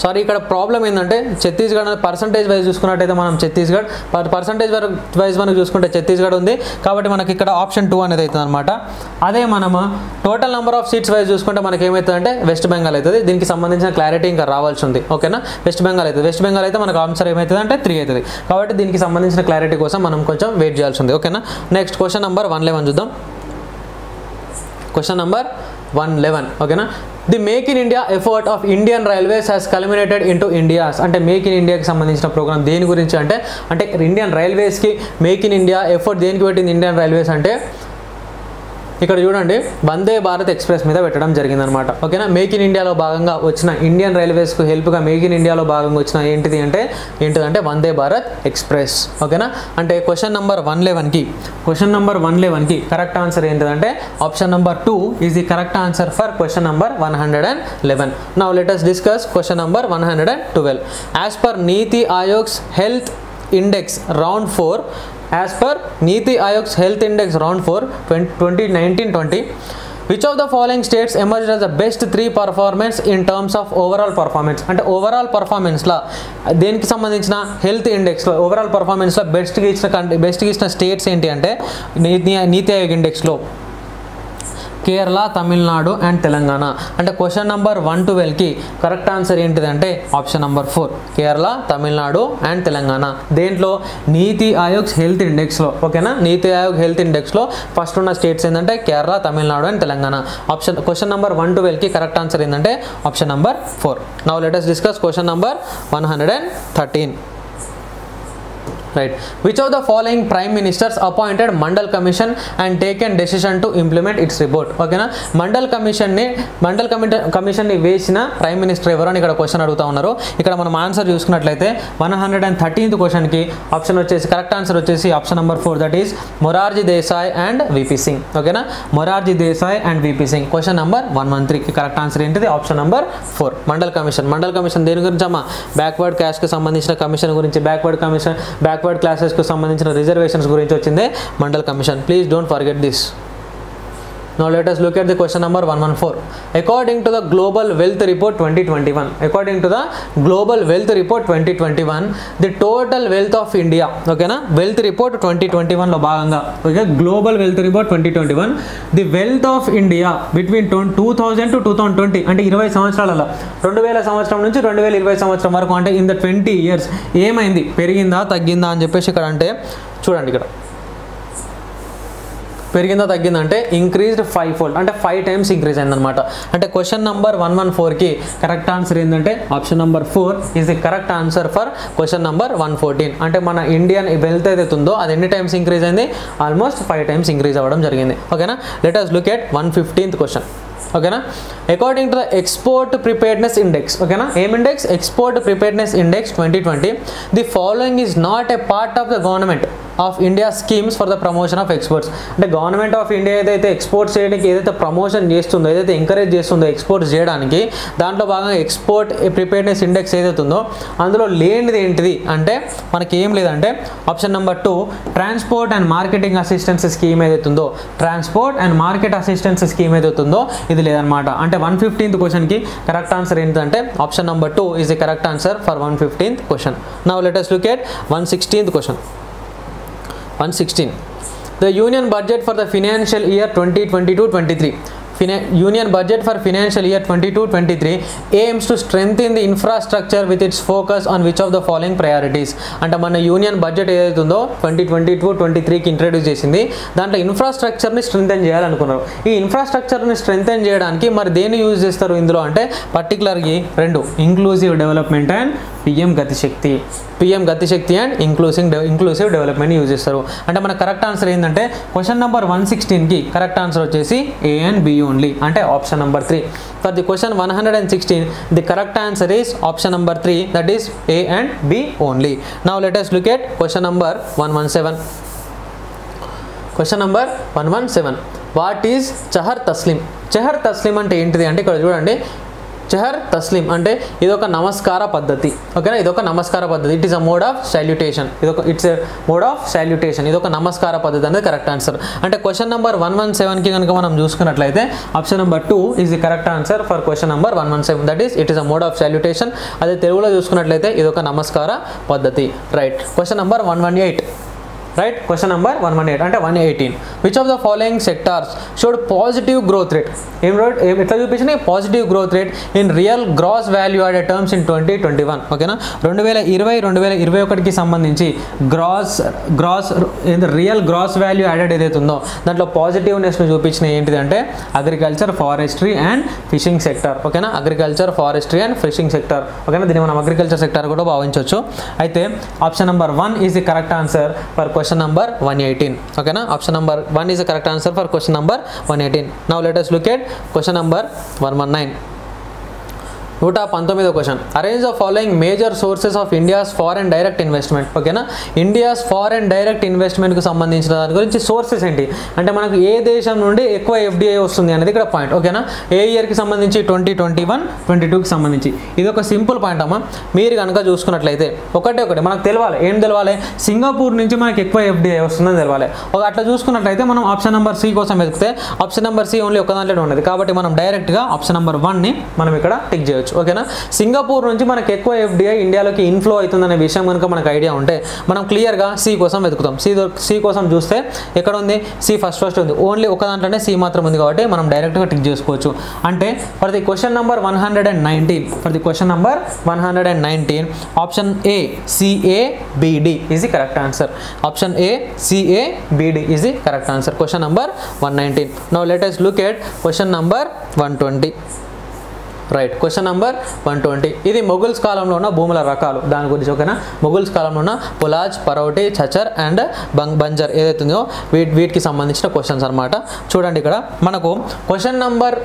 సారీ ఇక్కడ ప్రాబ్లం ఏంటంటే ఛత్తీస్గఢ్ పర్సంటేజ్ వైజ్ చూసుకున్నట్టయితే మనం ఛత్తీస్గఢ్ పర్సంటేజ్ వైజ్ మనకు చూసుకుంటే ఛత్తీస్గఢ్ ఉంది కాబట్టి మనకి ఇక్కడ ఆప్షన్ టూ అనేది అవుతుంది అనమాట. అదే మనము total number of seats wise చూసుకుంటే మనకి ఏమవుతుందంటే వెస్ట్ బెంగాల్ అవుతుంది. దీనికి సంబంధించిన క్లారిటీ ఇంకా రావాల్సి ఉంది. ఓకేనా వెస్ట్ బెంగాల్ అవుతుంది. వెస్ట్ బెంగాల్ అయితే మనకు ఆన్సర్ ఏమవుతుంది అంటే త్రీ అవుతుంది. కాబట్టి దీనికి సంబంధించిన క్లారిటీ కోసం మనం కొంచెం వెయిట్ చేయాల్సి ఉంది. ఓకేనా next question number one eleven చూద్దాం. క్వశ్చన్ నెంబర్ వన్ లెవెన్ ఓకేనా. The make in India effort of Indian railways has culminated into India's. అంటే మేక్ ఇన్ ఇండియాకి సంబంధించిన ప్రోగ్రామ్ దేని గురించి అంటే అంటే ఇండియన్ రైల్వేస్కి మేక్ ఇన్ ఇండియా ఎఫర్ట్ దేనికి పెట్టింది ఇండియన్ రైల్వేస్ అంటే ఇక్కడ చూడండి వందే భారత్ ఎక్స్ప్రెస్ మీద పెట్టడం జరిగిందనమాట. ఓకేనా మేక్ ఇన్ ఇండియాలో భాగంగా వచ్చిన ఇండియన్ రైల్వేస్కు హెల్ప్గా మేక్ ఇన్ ఇండియాలో భాగంగా వచ్చిన ఏంటిది అంటే ఏంటిదంటే వందే భారత్ ఎక్స్ప్రెస్. ఓకేనా అంటే క్వశ్చన్ నెంబర్ వన్ లెవెన్కి క్వశ్చన్ నెంబర్ వన్ లెవెన్కి కరెక్ట్ ఆన్సర్ ఏంటిదంటే option number two is the correct answer for question number one hundred and eleven. Now let us discuss question number one hundred and twelve. As per NITI Aayog's health index round four as per Niti Aayog's health index round for twenty nineteen twenty, which of the following states emerged as the best three performance in terms of overall performance? అంటే ఓవరాల్ పర్ఫార్మెన్స్లో దేనికి సంబంధించిన హెల్త్ ఇండెక్స్లో ఓవరాల్ పర్ఫార్మెన్స్లో బెస్ట్గా ఇచ్చిన కంట్రీ బెస్ట్గా ఇచ్చిన స్టేట్స్ ఏంటి అంటే నీతి నీతి ఆయోగ్ ఇండెక్స్లో కేరళ, తమిళనాడు అండ్ తెలంగాణ. అంటే క్వశ్చన్ నెంబర్ వన్ ట్వెల్వ్కి కరెక్ట్ ఆన్సర్ ఏంటిదంటే option number four Kerala, Tamil Nadu and Telangana. దేంట్లో నీతి ఆయోగ్ హెల్త్ ఇండెక్స్లో ఓకేనా నీతి ఆయోగ్ హెల్త్ ఇండెక్స్లో ఫస్ట్ ఉన్న స్టేట్స్ ఏంటంటే Kerala, Tamil Nadu and Telangana. Option question number one ట్వెల్వ్కి కరెక్ట్ ఆన్సర్ ఏంటంటే option number four. Now let us discuss question number one hundred and thirteen right? Which of the following prime ministers appointed Mandal Commission and taken decision to implement its report? Okay na, Mandal Commission ni Mandal Commission ni vesina prime minister evaru ani ikkada question aduguta unnaru. Ikkada manam answer chusukunnatlaithe one hundred thirteenth question ki option vachesi correct answer vachesi option number four, that is Morarji Desai and V P Singh. Okay na, Morarji Desai and V P Singh. Question number one one three ki correct answer entidi option number four, Mandal Commission. Mandal Commission deni gurinchi amma, backward caste ki sambandhinchina commission gurinchi, backward commission backward classes ku sambandhinchina reservations gurinchi vachinde Mandal Commission. Please don't forget this. Now let us look at the question number one one four. According to the Global Wealth Report twenty twenty-one, according to the Global Wealth Report twenty twenty-one, the total wealth of India, okay na, Wealth Report twenty twenty-one lo bhaganga, okay, Global Wealth Report twenty twenty-one, the wealth of India between two thousand to twenty twenty, ante ఇరవై సంవత్సరాలలో రెండు వేల సంవత్సరం నుంచి రెండు వేల ఇరవై సంవత్సరం వరకు, అంటే in the twenty years ఏమైంది, పెరిగిందా తగ్గిందా అని చెప్పేసి ఇక్కడ అంటే చూడండి, ఇక్కడ పెరిగిందా తగ్గిందా అంటే ఇంక్రీజ్డ్ ఫైవ్ ఫోల్డ్, అంటే ఫైవ్ టైమ్స్ ఇంక్రీజ్ అయిందనమాట. అంటే క్వశ్చన్ నెంబర్ వన్ వన్ ఫోర్కి కరెక్ట్ ఆన్సర్ ఏంటంటే option number four is the correct answer for question number one fourteen. అంటే మన ఇండియన్ వెల్త్ ఏదైతే ఉందో అది ఎన్ని టైమ్స్ ఇంక్రీజ్ అయింది, ఆల్మోస్ట్ ఫైవ్ టైమ్స్ ఇంక్రీజ్ అవ్వడం జరిగింది. ఓకేనా, let us look at one fifteenth question. ఓకేనా, according to the export preparedness index, ఓకేనా, ఏం index, export preparedness index twenty twenty, the following is not a part of the government of India schemes for the promotion of exports. అంటే గవర్నమెంట్ ఆఫ్ ఇండియా ఏదైతే ఎక్స్పోర్ట్స్ చేయడానికి ఏదైతే ప్రమోషన్ చేస్తుందో, ఏదైతే ఎంకరేజ్ చేస్తుందో ఎక్స్పోర్ట్స్ చేయడానికి, దాంట్లో భాగంగా ఎక్స్పోర్ట్ ప్రిపేర్డ్నెస్ ఇండెక్స్ ఏదైతే ఉందో అందులో లేనిది ఏంటిది అంటే మనకి ఏం లేదంటే option number two, transport and marketing assistance scheme ఏదైతే ఉందో, transport and market assistance scheme ఏదైతే ఉందో ఇది లేదనమాట. అంటే వన్ ఫిఫ్టీన్త్ క్వశ్చన్కి కరెక్ట్ ఆన్సర్ ఏంటంటే option number two is the correct answer for one fifteenth question. Now let us look at one sixteenth question. one sixteen. The Union Budget for the financial year twenty twenty-two twenty-three. Union Budget for financial year twenty-two twenty-three aims to strengthen the infrastructure with its focus on which of the following priorities. అంటే మన యూనియన్ బడ్జెట్ ఏదైతే ఉందో ట్వంటీ ట్వంటీ టూ ట్వంటీ త్రీకి ఇంట్రడ్యూస్ చేసింది, దాంట్లో ఇన్ఫ్రాస్ట్రక్చర్ని స్ట్రెంథెన్ చేయాలనుకున్నారు. ఈ ఇన్ఫ్రాస్ట్రక్చర్ని స్ట్రెంథెన్ చేయడానికి మరి దేన్ని యూజ్ చేస్తారు ఇందులో అంటే పర్టికులర్గా రెండు, inclusive development and PM Gati Shakti. PM Gati Shakti and inclusive inclusive development use చేస్తారు. అంటే మన కరెక్ట్ ఆన్సర్ ఏంటంటే క్వశ్చన్ నెంబర్ వన్ సిక్స్టీన్కి కరెక్ట్ ఆన్సర్ వచ్చేసి A and B only, ante option number three. For the question one sixteen, the correct answer is option number three, that is A and B only. Now let us look at question number one one seven. Question number one one seven, what is Chahar Taslim? Chahar Taslim ante entidi ante ikkada chudandi, చహర్ తస్లిం అంటే ఇదొక నమస్కార పద్ధతి. ఓకేనా, ఇదొక నమస్కార పద్ధతి, it is a mode of salutation, ఇదొక it's a mode of salutation, ఇదొక నమస్కార పద్ధతి అనేది కరెక్ట్ ఆన్సర్. అంటే క్వశ్చన్ నెంబర్ వన్ వన్ సెవెన్కి కనుక మనం చూసుకున్నట్లయితే option number two is the correct answer for question number one one seven that is it is a mode of salutation. అదే తెలుగులో చూసుకున్నట్లయితే ఇదొక నమస్కార పద్ధతి, right. Question number one one eight right question number one one eight అంటే one eighteen, which of the following sectors showed positive growth rate, ఏం రోడ్ ఎట్లా చూపించినాయి positive growth rate in real gross value added terms in twenty twenty one. ఓకేనా, రెండు వేల ఇరవై రెండు వేల ఇరవై ఒకటికి సంబంధించి gross gross real gross value added ఏదైతే ఉందో దాంట్లో పాజిటివ్నెస్ను చూపించినాయి ఏంటిదంటే agriculture forestry and fishing sector. ఓకేనా, agriculture forestry and fishing sector. ఓకేనా, దీన్ని మనం అగ్రికల్చర్ సెక్టార్ కూడా భావించవచ్చు. అయితే option number one is the correct answer for question number one eighteen. Okay na, option number one is the correct answer for question number one eighteen. Now let us look at question number one nineteen. నూట పంతొమ్మిదో question, arrange of following major sources of India's foreign direct investment. ఓకేనా, ఇండియాస్ ఫారెన్ డైరెక్ట్ ఇన్వెస్ట్మెంట్కి సంబంధించిన దాని గురించి సోర్సెస్ ఏంటి అంటే మనకు ఏ దేశం నుండి ఎక్కువ ఎఫ్డిఐ వస్తుంది అనేది ఇక్కడ పాయింట్. ఓకేనా, ఏ ఇయర్కి సంబంధించి ట్వంటీ ట్వంటీ వన్ ట్వంటీ టూకి సంబంధించి ఇది ఒక సింపుల్ పాయింట్ అమ్మా. మీరు కనుక చూసుకున్నట్లయితే ఒకటే ఒకటి మనకు తెలవాలి, ఏం తెలవాలి, సింగపూర్ నుంచి మనకు ఎక్కువ ఎఫ్డిఐ వస్తుందని తెలవాలి. ఒక అట్లా చూసుకున్నట్లయితే మనం ఆప్షన్ నెంబర్ సి కోసం వెతికితే ఆప్షన్ నెంబర్ సి ఓన్లీ ఒక దాంట్లో ఉండదు, కాబట్టి మనం డైరెక్ట్గా ఆప్షన్ నెంబర్ వన్ని మనం ఇక్కడ టిక్ చేయవచ్చు. ఓకేనా, సింగపూర్ నుంచి మనకు ఎక్కువ ఎఫ్డిఐ ఇండియాలోకి ఇన్ఫ్లో అవుతుందనే విషయం కనుక మనకు ఐడియా ఉంటే మనం క్లియర్గా సి కోసం వెతుకుతాం. సి సి కోసం చూస్తే ఎక్కడ ఉంది, సి ఫస్ట్ ఫస్ట్ ఉంది, ఓన్లీ ఒక దాంట్లోనే సి మాత్రం ఉంది, కాబట్టి మనం డైరెక్ట్గా టిక్ చేసుకోవచ్చు. అంటే for the question number one hundred and nineteen for the question number one hundred and nineteen option A C A B D is the correct answer. Option A C A B D is the correct answer question number one nineteen. Now let us look at question number one twenty. Right question number one twenty ఇది మొఘల్స్ కాలంలో ఉన్న భూముల రకాలు దాని గురించి ఓకేనా మొఘల్స్ కాలంలో ఉన్న పులాజ్ పరోటి చచర్ అండ్ బంజర్ ఏదైతుందో వీట్ వీటికి సంబంధించిన క్వశ్చన్స్ అన్నమాట చూడండి ఇక్కడ మనకు question number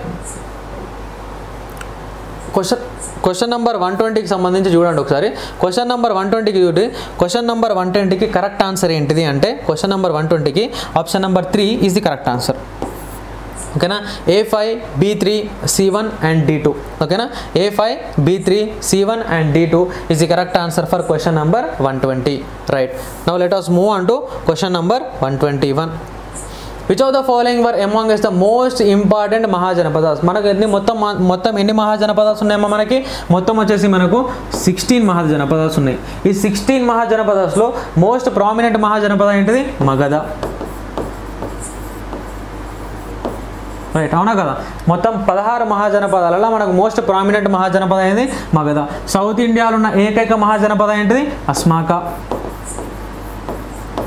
question question number one twenty की संबंधी चूँगी और सारी क्वेश्चन नंबर वन ट्वेंटी की चूँगी क्वेश्चन नंबर वन ट्वेंटी की करेक्ट आंसर एंटी अंटे क्वेश्चन नंबर वन ट्वेंटी की option number three is the correct answer ओकेना A five B three C one and D two ओकेना A five B three C one and D two is the correct answer for question number one twenty right now let us move on to question number one twenty one Which of the following were among us the most important Mahajanapadas मन को मत मत एन महाजनपदास मन की मोतम वे मन को sixteen mahajanapadas sixteen mahajanapadas most prominent महाजनपद Magadha right అవునా కదా మొత్తం పదహారు మహాజనపదాలలో మనకు మోస్ట్ ప్రామినెంట్ మహాజనపద ఏంది మగధ సౌత్ ఇండియాలో ఉన్న ఏకైక మహాజనపద ఏంటిది అస్మాకా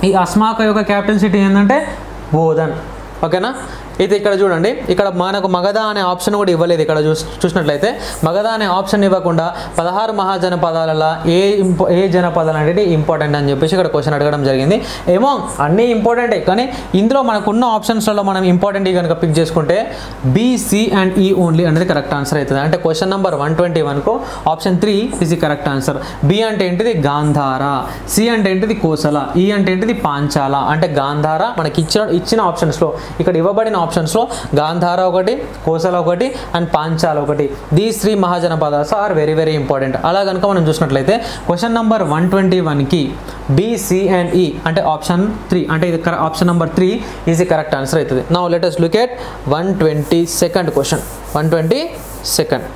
ఈ అస్మాకా యొక్క క్యాపిటల్ సిటీ ఏందంటే బోధన్ ఓకేనా ఇది ఇక్కడ చూడండి ఇక్కడ మనకు మగధ అనే ఆప్షన్ కూడా ఇవ్వలేదు ఇక్కడ చూసినట్లయితే మగధ అనే ఆప్షన్ ఇవ్వకుండా పదహారు మహాజనపదాలలో ఏ ఏ జనపదాలు అంటే ఇంపార్టెంట్ అని చెప్పేసి ఇక్కడ క్వశ్చన్ అడగడం జరిగింది ఏమో అన్నీ ఇంపార్టెంటే కానీ ఇందులో మనకున్న ఆప్షన్స్లలో మనం ఇంపార్టెంట్ కనుక పిక్ చేసుకుంటే B C and E only అనేది కరెక్ట్ ఆన్సర్ అవుతుంది అంటే క్వశ్చన్ నంబర్ వన్ ట్వంటీ వన్కు ఆప్షన్ త్రీ ఇది కరెక్ట్ ఆన్సర్ బి అంటే ఏంటిది గాంధార సి అంటే ఏంటిది కోసల ఈ అంటే ఏంటిది పాంచాల అంటే గాంధార మనకి ఇచ్చిన ఇచ్చిన ఆప్షన్స్లో ఇక్కడ ఇవ్వబడిన ఆప్షన్స్ లో గాంధార ఒకటి కోసల ఒకటి అండ్ పాంచాల ఒకటి these three Mahajanapadas are very very important అలా గనుక మనం చూసినట్లయితే question number one twenty one కి బి సి అండ్ ఈ అంటే ఆప్షన్ త్రీ అంటే ఇది option number three is correct answer అవుతుంది now let us look at one twenty second question one twenty second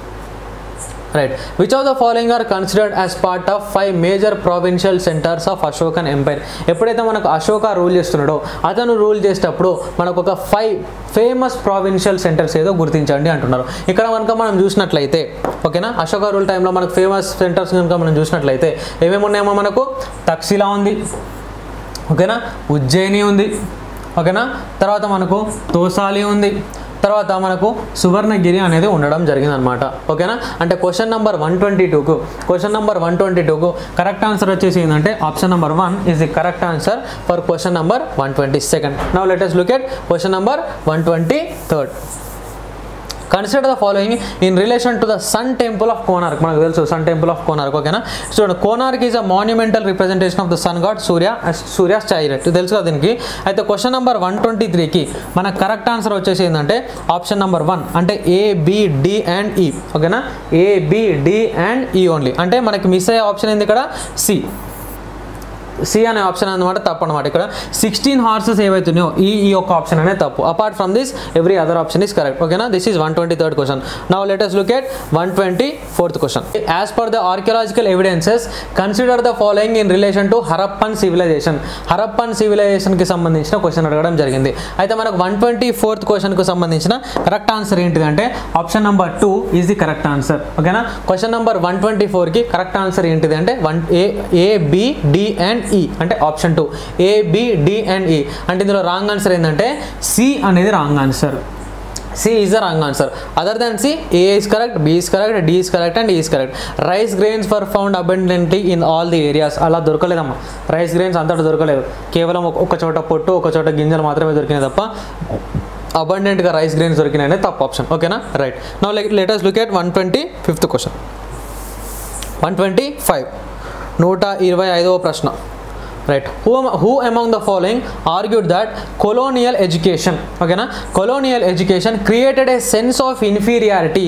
Right. Which of the following are considered as part of five major provincial centers of Ashokan Empire? ఎప్పుడైతే మనకు అశోక రూల్ చేస్తున్నాడో అతను రూల్ చేసేటప్పుడు మనకు ఒక ఫైవ్ ఫేమస్ ప్రావిన్షియల్ సెంటర్స్ ఏదో గుర్తించండి అంటున్నారు ఇక్కడ కనుక మనం చూసినట్లయితే ఓకేనా అశోక రూల్ టైంలో మనకు ఫేమస్ సెంటర్స్ కనుక మనం చూసినట్లయితే ఏమేమి ఉన్నాయేమో మనకు తక్షశిల ఉంది ఓకేనా ఉజ్జయిని ఉంది ఓకేనా తర్వాత మనకు తోసాలి ఉంది తర్వాత మనకు సువర్ణగిరి అనేది ఉండడం జరిగిందనమాట ఓకేనా అంటే క్వశ్చన్ నంబర్ వన్ ట్వంటీ టూకు క్వశ్చన్ నంబర్ వన్ ట్వంటీ టూకు కరెక్ట్ ఆన్సర్ వచ్చేసి ఏంటంటే option number one is the correct answer for question number one twenty second. Now let us look at question number one twenty third. Consider the following in relation to the Sun Temple of Konark. మనకు తెలుసు Sun Temple of Konark ఓకేనా చూడండి Konark is a monumental representation of the sun god Surya as Surya's chariot. తెలుసు కదా దీనికి అయితే question number one twenty three కి మన కరెక్ట్ ఆన్సర్ వచ్చేసి ఏంటంటే ఆప్షన్ నంబర్ వన్ అంటే A B D and E ఓకేనా A B D and E only అంటే మనకి మిస్ అయ్యే ఆప్షన్ ఏంది ఇక్కడ సి సి అనే ఆప్షన్ అన్నమాట తప్పు అనమాట ఇక్కడ సిక్స్టీన్ హార్సెస్ ఏవైతున్నాయో ఈ ఈ యొక్క ఆప్షన్ అనేది తప్పు apart from this every other option is correct ఓకేనా this is one twenty third question now let us look at one twenty fourth question as per the archaeological evidences consider the following in relation to Harappan civilization Harappan సివిలైజేషన్కి సంబంధించిన క్వశ్చన్ అడగడం జరిగింది అయితే మనకు వన్ ట్వంటీ ఫోర్త్ క్వశ్చన్కు సంబంధించిన కరెక్ట్ ఆన్సర్ ఏంటిదంటే option number two is the correct answer ఓకేనా క్వశ్చన్ నెంబర్ వన్ ట్వంటీ ఫోర్కి కరెక్ట్ ఆన్సర్ ఏంటిదంటే one A A B D and E అంటే option two A B D and E అంటే ఇందులో రాంగ్ ఆన్సర్ ఏంటంటే C అనేది wrong answer C is the wrong answer. Other than C, A is correct, B is correct, D is correct and E is correct. Rice grains were found abundantly in all the areas. అలా దొరకలేదమ్మా రైస్ గ్రెయిన్స్ అంతటా దొరకలేదు కేవలం ఒక చోట పొట్టు ఒక చోట గింజలు మాత్రమే దొరికినాయి తప్ప అబండెంట్గా రైస్ గ్రెయిన్స్ దొరికినాయి అనేది తప్పు ఆప్షన్ ఓకేనా right now let us look at one twenty fifth question one twenty five నూట ఇరవై ఐదవ ప్రశ్న right who who among the following argued that colonial education ఓకేనా colonial education created a sense of inferiority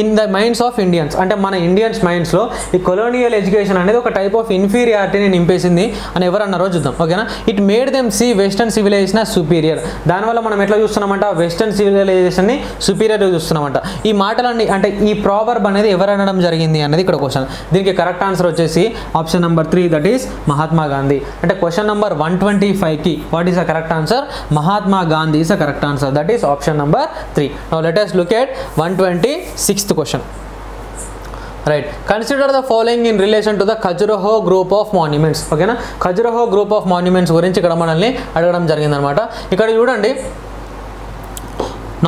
in the minds of Indians అంటే మన ఇండియన్స్ మైండ్స్లో ఈ కొలోనియల్ ఎడ్యుకేషన్ అనేది ఒక టైప్ ఆఫ్ ఇన్ఫీరియారిటీని నింపేసింది అని ఎవరన్నారో చూద్దాం ఓకేనా it made them see western civilization superior దానివల్ల మనం ఎట్లా చూస్తున్నామంట వెస్టర్న్ సివిలైజేషన్ని సుపీరియర్గా చూస్తున్నామంట ఈ మాటలన్నీ అంటే ఈ ప్రావర్బ్ అనేది ఎవరు అనడం జరిగింది అనేది ఇక్కడ క్వశ్చన్ దీనికి కరెక్ట్ ఆన్సర్ వచ్చేసి option number three that is Mahatma Gandhi అంటే question number one twenty five కి what is the correct answer Mahatma Gandhi is the correct answer that is option number three now let us look at one twenty sixth question right consider the following in relation to the Khajuraho group of monuments ఓకేనా ఖజురహో గ్రూప్ ఆఫ్ మాన్యుమెంట్స్ గురించి ఇక్కడ మనల్ని అడగడం జరిగిందనమాట ఇక్కడ చూడండి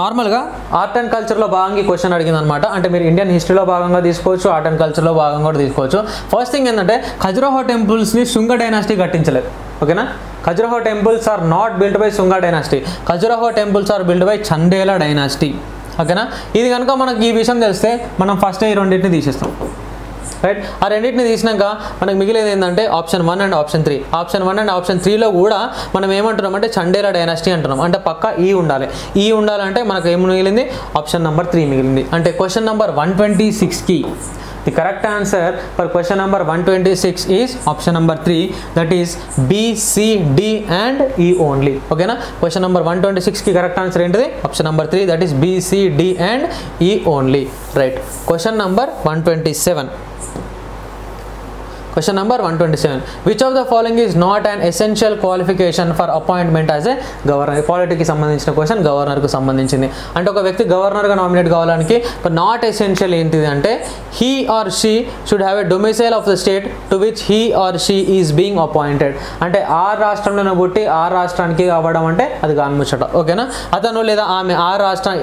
నార్మల్ గా ఆర్ట్ అండ్ కల్చర్ లో భాగంగా క్వశ్చన్ అడిగింది అన్నమాట. అంటే మీరు ఇండియన్ హిస్టరీలో భాగంగా తీసుకోవచ్చు, ఆర్ట్ అండ్ కల్చర్ లో భాగంగా కూడా తీసుకోవచ్చు. ఫస్ట్ థింగ్ ఏంటంటే ఖజురహో టెంపుల్స్ ని శుంగ డైనాసిటీ కట్టించలేదు, ఓకేనా. Khajuraho temples are not built by Shunga dynasty, Khajuraho temples are built by Chandela dynasty, ఓకేనా. ఇది కనుక మనకి ఈ విషయం తెలిస్తే మనం ఫస్ట్ ఈ రెండింటిని తీసేస్తాం, రైట్. ఆ రెండింటిని తీసినాక మనకు మిగిలేదు ఏంటంటే option one and option three. Option one and option త్రీలో కూడా మనం ఏమంటున్నాం అంటే చండేలా డైనాసిటీ అంటున్నాం. అంటే పక్క ఈ ఉండాలి, ఈ ఉండాలంటే మనకు ఏం మిగిలింది, ఆప్షన్ నెంబర్ త్రీ మిగిలింది. అంటే క్వశ్చన్ నెంబర్ వన్ ట్వంటీ సిక్స్కి the correct answer for question number one twenty six is option number three, that is B C D and E only, ఓకేనా. క్వశ్చన్ నెంబర్ వన్ ట్వంటీ సిక్స్కి కరెక్ట్ ఆన్సర్ ఏంటిది, option number three, that is B C D and E only, right. Question number one twenty seven Question number one twenty-seven. Which of the following is not an essential qualification for appointment as a governor? Polity ki sambandhinchina question governor ku sambandhinchindi. Ante oka vyakti governor ga nominate kavalaniki not essential entidi ante he or she should have a domicile of the state to which he or she is being appointed. Ante aa rashtralona putti aa rashtraniki avadam ante adi ganmuchata, okay na. Athanu leda aame aa rashtram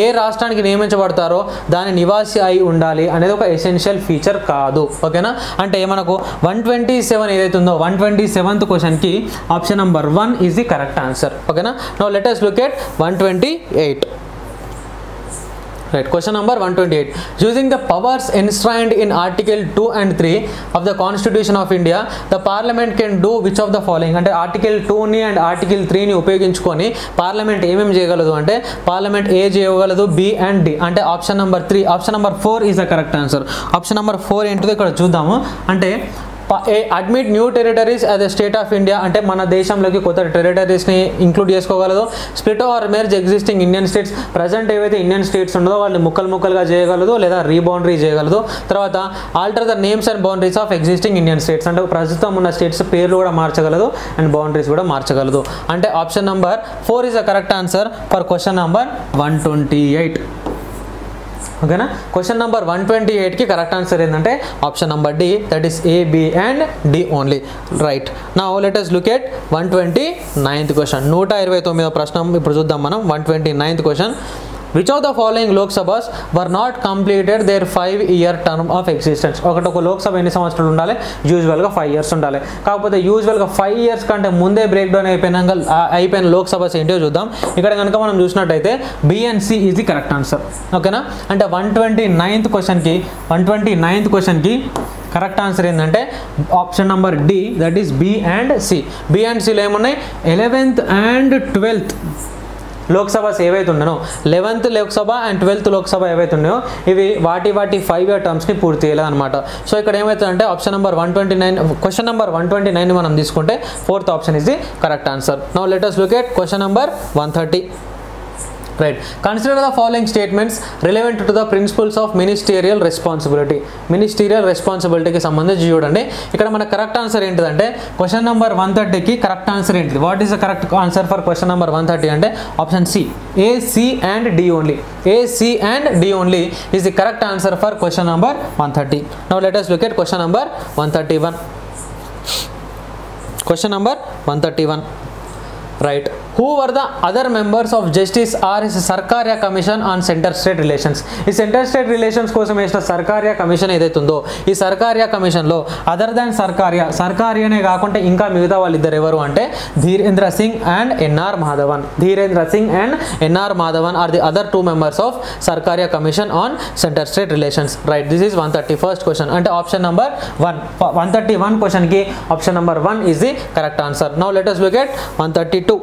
ఏ రాష్ట్రానికి నియమించబడతారో దాని నివాసి అయి ఉండాలి అనేది ఒక ఎసెన్షియల్ ఫీచర్ కాదు, ఓకేనా. అంటే మనకు వన్ ట్వంటీ సెవెన్ ఏదైతే ఉందో వన్ ట్వంటీ సెవెంత్ క్వశ్చన్కి option number one is the correct answer, ఓకేనా. Now let us look at one twenty-eight. Right. Question number one twenty-eight. Using the powers enshrined in Article two and three of the Constitution of India, the Parliament can do which of the following? And Article two ni and Article three ni upayoginchukoni Parliament em cheyagaladu ante Parliament A cheyagaladu B and D. Ante option number three, option number four is the correct answer. Option number four entudi ikkada chuddaamu ante admit new territories as a state of India అంటే మన దేశంలోకి కొత్త టెరిటరీస్ని ఇంక్లూడ్ చేసుకోగలదు. Split or merge existing Indian states, present ఏవైతే ఇండియన్ స్టేట్స్ ఉండదో వాళ్ళని ముక్కలు ముక్కలుగా చేయగలదు లేదా రీబౌండరీ చేయగలదు. తర్వాత alter the names and boundaries of existing Indian states అంటే ప్రస్తుతం ఉన్న స్టేట్స్ పేర్లు కూడా మార్చగలదు అండ్ బౌండరీస్ కూడా మార్చగలదు. అంటే option number four is the correct answer for question number one twenty eight, ఓకేనా. క్వశ్చన్ నెంబర్ వన్ ట్వంటీ ఎయిట్కి కరెక్ట్ ఆన్సర్ ఏంటంటే option number D, that is A B and D only, right. Now let us look at one twenty ninth question, నూట ఇరవై తొమ్మిదో ప్రశ్న ఇప్పుడు చూద్దాం మనం. One twenty ninth question, which of the following Lok Sabhas were not completed their five year term of existence. ఒకటి ఒక లోక్సభ ఎన్ని సంవత్సరాలు ఉండాలి, యూజువల్గా ఫైవ్ ఇయర్స్ ఉండాలి. కాకపోతే యూజువల్గా ఫైవ్ ఇయర్స్ కంటే ముందే బ్రేక్ డౌన్ అయిపోయినాక అయిపోయిన లోక్సభస్ ఏంటో చూద్దాం. ఇక్కడ కనుక మనం చూసినట్టయితే B and C is the correct answer, ఓకేనా. అంటే వన్ ట్వంటీ నైన్త్ క్వశ్చన్కి వన్ ట్వంటీ నైన్త్ క్వశ్చన్కి కరెక్ట్ ఆన్సర్ ఏంటంటే option number D, that is B and C. B and సిలో ఏమున్నాయి, ఎలెవెన్త్ అండ్ ట్వెల్త్ లోక్సభస్ ఏవైతే ఉన్నాయో, eleventh Lok Sabha and twelfth Lok Sabha ఏవైతే ఉన్నాయో ఇవి వాటి వాటి ఫైవ్ ఇయర్ టర్మ్స్ని పూర్తి చేయలేదన్నమాట. సో ఇక్కడ ఏమవుతుందంటే option number one twenty nine question number one twenty nine మనం తీసుకుంటే fourth option is the correct answer. Now let us look at question number one thirty, right. Consider the following statements relevant to the principles of ministerial responsibility. Ministerial responsibility కి సంబంధించి చూడండి ఇక్కడ మన కరెక్ట్ ఆన్సర్ ఏంటిదంటే క్వశ్చన్ నెంబర్ వన్ థర్టీకి కరెక్ట్ ఆన్సర్ ఏంటిది, what is the correct answer for question number one thirty అంటే option C, A C and D only. A C and D only is the correct answer for question number one thirty. Now let us look at question number one thirty one. Question number one thirty one, right. Who were the other members of Justice R S Sarkarya Commission on Center State Relations? ఈ సెంటర్ స్టేట్ రిలేషన్స్ కోసం వేసిన సర్కార్య కమిషన్ ఏదైతే ఉందో ఈ సర్కార్య కమిషన్లో అదర్ దాన్ సర్కార్య సర్కార్యనే కాకుండా ఇంకా మిగతా వాళ్ళిద్దరు ఎవరు అంటే Dhirendra Singh and N R Madhavan. Dhirendra Singh and N R Madhavan are the other two members of Sarkaria commission on centre state relations, right. This is one thirty first question అంటే option number one. One thirty one క్వశ్చన్కి option number one is the correct answer. Now let us look at one thirty two,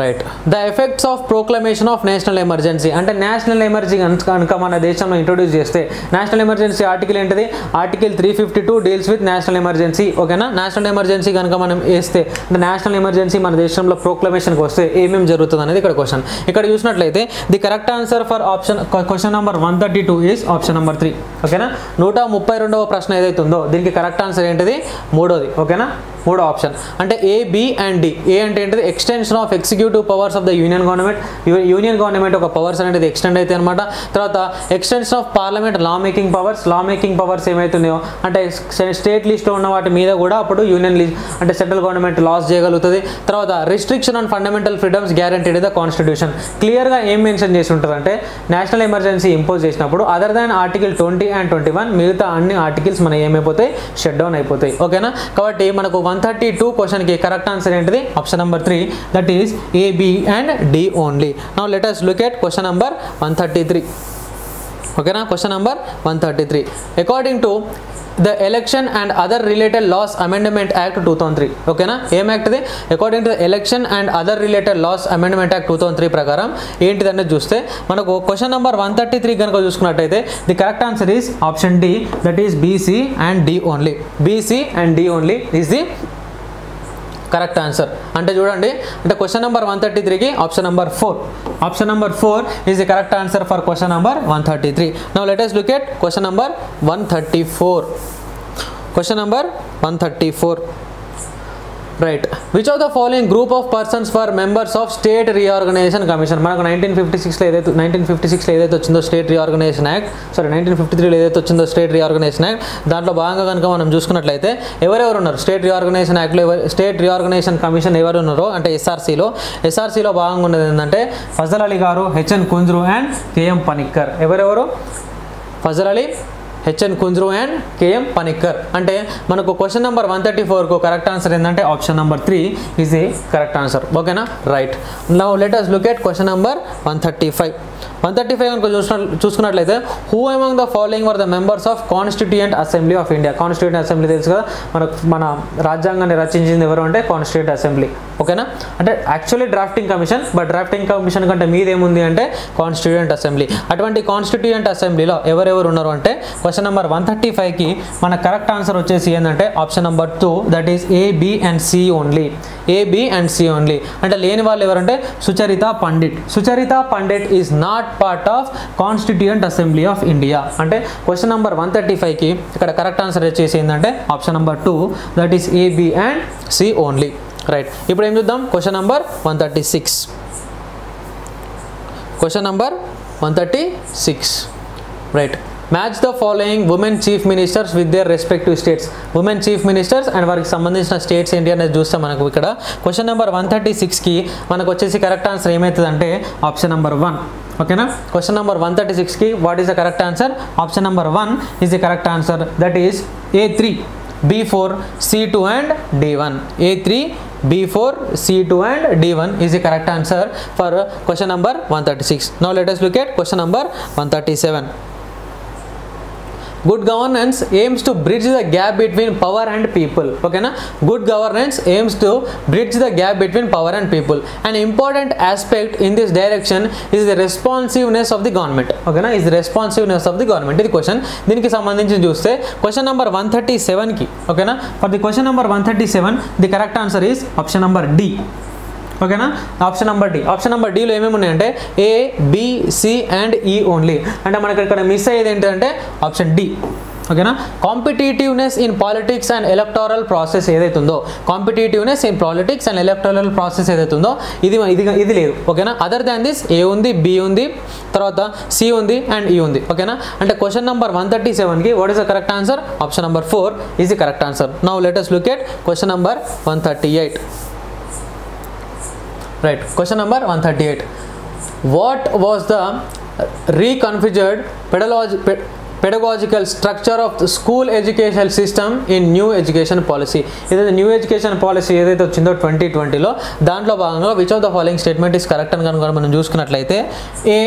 right. The effects of proclamation of national emergency అంటే నేషనల్ ఎమర్జెన్సీ కనుక మన దేశంలో ఇంట్రొడ్యూస్ చేస్తే నేషనల్ ఎమర్జెన్సీ ఆర్టికల్ ఏంటిది, article three fifty two deals with national emergency, ఓకేనా. నేషనల్ ఎమర్జెన్సీ కనుక మనం వేస్తే అంటే నేషనల్ ఎమర్జెన్సీ మన దేశంలో ప్రోక్లమేషన్కి వస్తే ఏమేమి జరుగుతుంది అనేది ఇక్కడ క్వశ్చన్. ఇక్కడ చూసినట్లయితే the correct answer for option question number one thirty two is option number three, ఓకేనా. నూట ముప్పై రెండవ ప్రశ్న ఏదైతే ఉందో దీనికి కరెక్ట్ ఆన్సర్ ఏంటిది, మూడోది, ఓకేనా. మూడో ఆప్షన్ అంటే A B and D. A అంటే ఏంటిది extension of executive powers of the union government, union government ఒక పవర్స్ అనేది ఎక్స్టెండ్ అయితే అనమాట. తర్వాత extension of parliament law making powers, law making powers ఏమవుతున్నాయో అంటే స్టేట్ లిస్ట్లో ఉన్న వాటి మీద కూడా అప్పుడు యూనియన్ లిస్ట్ అంటే సెంట్రల్ గవర్నమెంట్ లాస్ చేయగలుగుతుంది. తర్వాత restriction on fundamental freedoms guaranteed in the constitution, క్లియర్గా ఏం మెన్షన్ చేసి ఉంటారంటే నేషనల్ ఎమర్జెన్సీ ఇంపోజ్ చేసినప్పుడు other than article twenty and twenty one మిగతా అన్ని ఆర్టికల్స్ మనం ఏమైపోతాయి షట్ డౌన్ అయిపోతాయి. ఓకేనా, కాబట్టి మనకు వన్ థర్టీ టూ క్వశ్చన్కి కరెక్ట్ ఆన్సర్ ఏంటిది option number three, that is A B and D only. Now let us look at question number one thirty-three. ఓకేనా, question number one thirty three according to the election and other related laws amendment act two thousand three. okay na em act ide according to the election and other related laws amendment act two thousand three prakaram enti danne chuste manaku question number one thirty-three ganaka chusukunnataithe the correct answer is option D, that is bc and d only. bc and d only is the correct answer. అంటే చూడండి అంటే క్వశ్చన్ నెంబర్ వన్ థర్టీ త్రీకి option number four, option number four is the correct answer for question number one thirty three. Now let us look at question number one thirty four. Question number one thirty four right, which of the following group of persons for members of state reorganisation commission. మనకు నైన్టీన్ ఫిఫ్టీ సిక్స్లో ఏదైతే నైన్టీన్ ఫిఫ్టీ సిక్స్లో ఏదైతే వచ్చిందో state reorganisation act, sorry nineteen fifty త్రీలో ఏదైతే వచ్చిందో స్టేట్ రీఆర్గనైజేషన్ యాక్ట్, దాంట్లో భాగంగా కనుక మనం చూసుకున్నట్లయితే ఎవరెవరు ఉన్నారు స్టేట్ రీఆర్గనైజేషన్ యాక్ట్లో, ఎవరు స్టేట్ రీఆర్గనైజేషన్ కమిషన్ ఎవరు ఉన్నారో అంటే ఎస్ఆర్సీలో, ఎస్ఆర్సీలో భాగంగా ఉన్నది ఏంటంటే ఫజల్ అలీ గారు, H N Kunzru and K M Panikkar. ఎవరెవరు Fazal Ali, H N Kunzru and K M Panikkar. అంటే మనకు క్వశ్చన్ నెంబర్ వన్ థర్టీ ఫోర్కు కరెక్ట్ ఆన్సర్ ఏంటంటే option number three is a correct answer. ఓకేనా right. Now let us look at question number one thirty five. One thirty five కనుక చూసిన చూసుకున్నట్లయితే who among the following are the members of constituent assembly of India. Constituent assembly తెలుసు కదా మనకు, మన రాజ్యాంగాన్ని రచించింది ఎవరు అంటే కాన్స్టిట్యూయెంట్ అసెంబ్లీ. ఓకేనా, అంటే actually drafting commission, but drafting commission కంటే మీదేముంది అంటే కాన్స్టిట్యూయెంట్ అసెంబ్లీ. అటువంటి కాన్స్టిట్యూయెంట్ అసెంబ్లీలో ఎవరెవరు ఉన్నారు అంటే క్వశ్చన్ నెంబర్ వన్ థర్టీ ఫైవ్కి మన కరెక్ట్ ఆన్సర్ వచ్చేసి ఏంటంటే option number two, that is A B and C only. A B and C only అంటే లేని వాళ్ళు ఎవరంటే Sucharita Pandit. Sucharita Pandit is not part of constituent assembly of India. అంటే క్వశ్చన్ నెంబర్ వన్ థర్టీ ఫైవ్కి ఇక్కడ కరెక్ట్ ఆన్సర్ వచ్చేసి ఏంటంటే option number two, that is A B and C only right. ఇప్పుడు ఏం చూద్దాం question number one thirty six. Question number one thirty six right, match the following women chief ministers with their respective states. Women chief ministers and వారికి సంబంధించిన స్టేట్స్ ఏంటి అనేది చూస్తే మనకు ఇక్కడ క్వశ్చన్ నెంబర్ వన్ థర్టీ సిక్స్కి మనకు వచ్చేసి కరెక్ట్ ఆన్సర్ ఏమవుతుందంటే ఆప్షన్ నెంబర్ వన్. ఓకేనా, క్వశ్చన్ నెంబర్ వన్ థర్టీ సిక్స్కి what is the correct answer, option number one is the correct answer, that is A three B four C two and D one. A three B four C two and D one is the correct answer for question number one thirty six. Now let us look at question number one thirty seven. Good governance aims to bridge the gap between power and people. Okay na, good governance aims to bridge the gap between power and people. An important aspect in this direction is the responsiveness of the government. Okay na, is the responsiveness of the government. This question దీనికి సంబంధించి చూస్తే క్వశ్చన్ నంబర్ వన్ థర్టీ సెవెన్కి ఓకేనా, for the question number one thirty seven the correct answer is option number D. ఓకేనా, option number D. Option number డీలో ఏమేమి ఉన్నాయంటే A B C and E only. అంటే మనకి ఇక్కడ మిస్ అయ్యేది ఏంటంటే ఆప్షన్ డి. ఓకేనా, competitiveness in politics and electoral process ఏదైతుందో, competitiveness in politics and electoral process ఏదైతుందో ఇది ఇది ఇది లేదు. ఓకేనా, అదర్ దాన్ దిస్ ఏ ఉంది, బి ఉంది, తర్వాత సి ఉంది అండ్ ఈ ఉంది. ఓకేనా, అంటే క్వశ్చన్ నెంబర్ వన్ థర్టీ సెవెన్కి what is the correct answer, option number four is the correct answer. Now let us look at question number one thirty eight right. Question number one thirty eight, what was the reconfigured pedagogy pedagogical structure of the school education system in new education policy. ఏదైతే న్యూ ఎడ్యుకేషన్ పాలసీ ఏదైతే వచ్చిందో ట్వంటీ ట్వంటీలో దాంట్లో భాగంగా which of the following statement is correct అని కనుక మనం చూసుకున్నట్లయితే A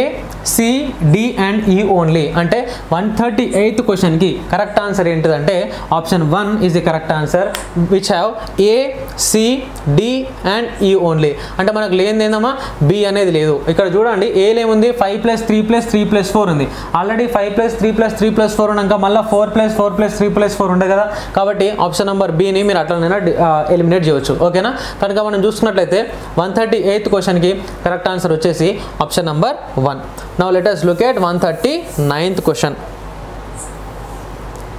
C D and E only. అంటే వన్ థర్టీ ఎయిత్ క్వశ్చన్కి కరెక్ట్ ఆన్సర్ ఏంటిదంటే option one is the correct answer, which have A C D and E only. అంటే మనకు లేనిదేందమ్మా బి అనేది లేదు. ఇక్కడ చూడండి ఏలో ఏముంది five plus three plus three plus four ఉంది. Already five plus three plus three three plus four ఉన్నాక మళ్ళీ four plus four plus three plus four ఉండే కదా, కాబట్టి ఆప్షన్ నెంబర్ బిని మీరు అట్లనైనా ఎలిమినేట్ చేయవచ్చు. ఓకేనా, కనుక మనం చూసుకున్నట్లయితే వన్ థర్టీ ఎయిత్ క్వశ్చన్కి కరెక్ట్ ఆన్సర్ వచ్చేసి option number one. Now let us look at one thirty ninth question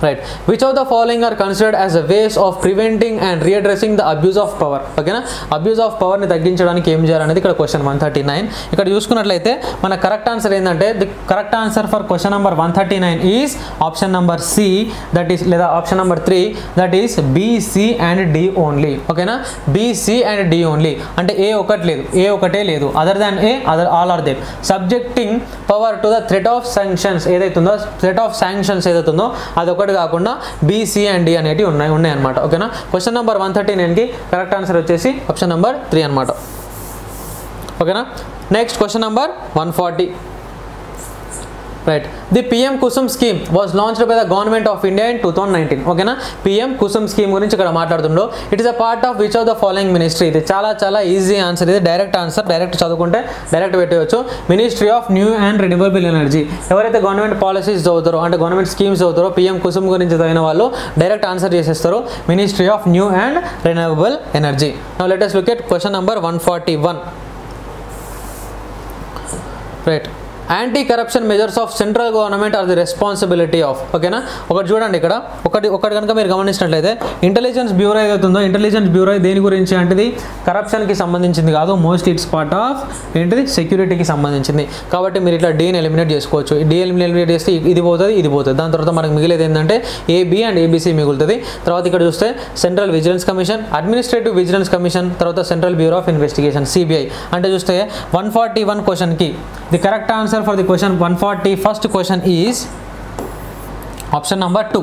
right? Which of the following are considered as a ways of preventing and readdressing the abuse of power? Okay na, abuse of power ni tagginchadaniki em cheyali anedi ikkada question one thirty-nine. ikkada chusukunnatlaithe mana correct answer endante, the correct answer for question number one thirty-nine is option number C, that is leda option number three, that is B, C and D only. Okay na, B, C and D only ante A okati ledu, A okate ledu, other than A other all are there. Subjecting power to the threat of sanctions edaitundo, threat of sanctions edaitundo adu okati కాకుండా B, C and D అనేటి ఉన్నాయి ఉన్నాయి అన్నమాట. ఓకేనా, క్వశ్చన్ నంబర్ one thirty-nine కి కరెక్ట్ ఆన్సర్ వచ్చేసి ఆప్షన్ నంబర్ three అన్నమాట. ఓకేనా, next question number one forty. Right. The P M Kusum scheme was launched by the government of India in two thousand nineteen. Okay na, P M Kusum scheme గురించి ఇక్కడ మాట్లాడుతుండో. It is a part of which of the following ministry? ఇది చాలా చాలా ఈజీ ఆన్సర్, ఇది డైరెక్ట్ ఆన్సర్, డైరెక్ట్ చదువుకుంటే డైరెక్ట్ పెట్టవచ్చు. Ministry of new and renewable energy. ఎవరైతే గవర్నమెంట్ పాలసీస్ చదువుతారో అంటే గవర్నమెంట్ స్కీమ్స్ చదువుతారో P M Kusum గురించి చదివిన వాళ్ళు డైరెక్ట్ ఆన్సర్ చేసేస్తారు, ministry of new and renewable energy. Now let us look at question number one forty-one. Right. Anti corruption measures of central government are the responsibility of. ఓకేనా, ఒకటి చూడండి ఇక్కడ ఒకటి ఒకటి కనుక మీరు గమనించినట్లయితే ఇంటెలిజెన్స్ బ్యూరో ఏదైతుందో ఇంటెలిజెన్స్ బ్యూరో దేని గురించి అంటేది కరప్షన్కి సంబంధించింది కాదు, మోస్ట్ ఇట్స్ పార్ట్ ఆఫ్ ఏంటిది సెక్యూరిటీకి సంబంధించింది. కాబట్టి మీరు ఇట్లా డీని ఎలిమినేట్ చేసుకోవచ్చు, డీ ఎలిమినేట్ చేస్తే ఇది పోతుంది ఇది పోతుంది, దాని తర్వాత మనకు మిగిలేదు ఏంటంటే ఏబీ అండ్ ఏబీసీ మిగులుతుంది. తర్వాత ఇక్కడ చూస్తే central vigilance commission, administrative vigilance commission, తర్వాత central bureau of investigation CBI. అంటే చూస్తే వన్ ఫార్టీ వన్ క్వశ్చన్కి the correct answer for the question one forty first question is option number two.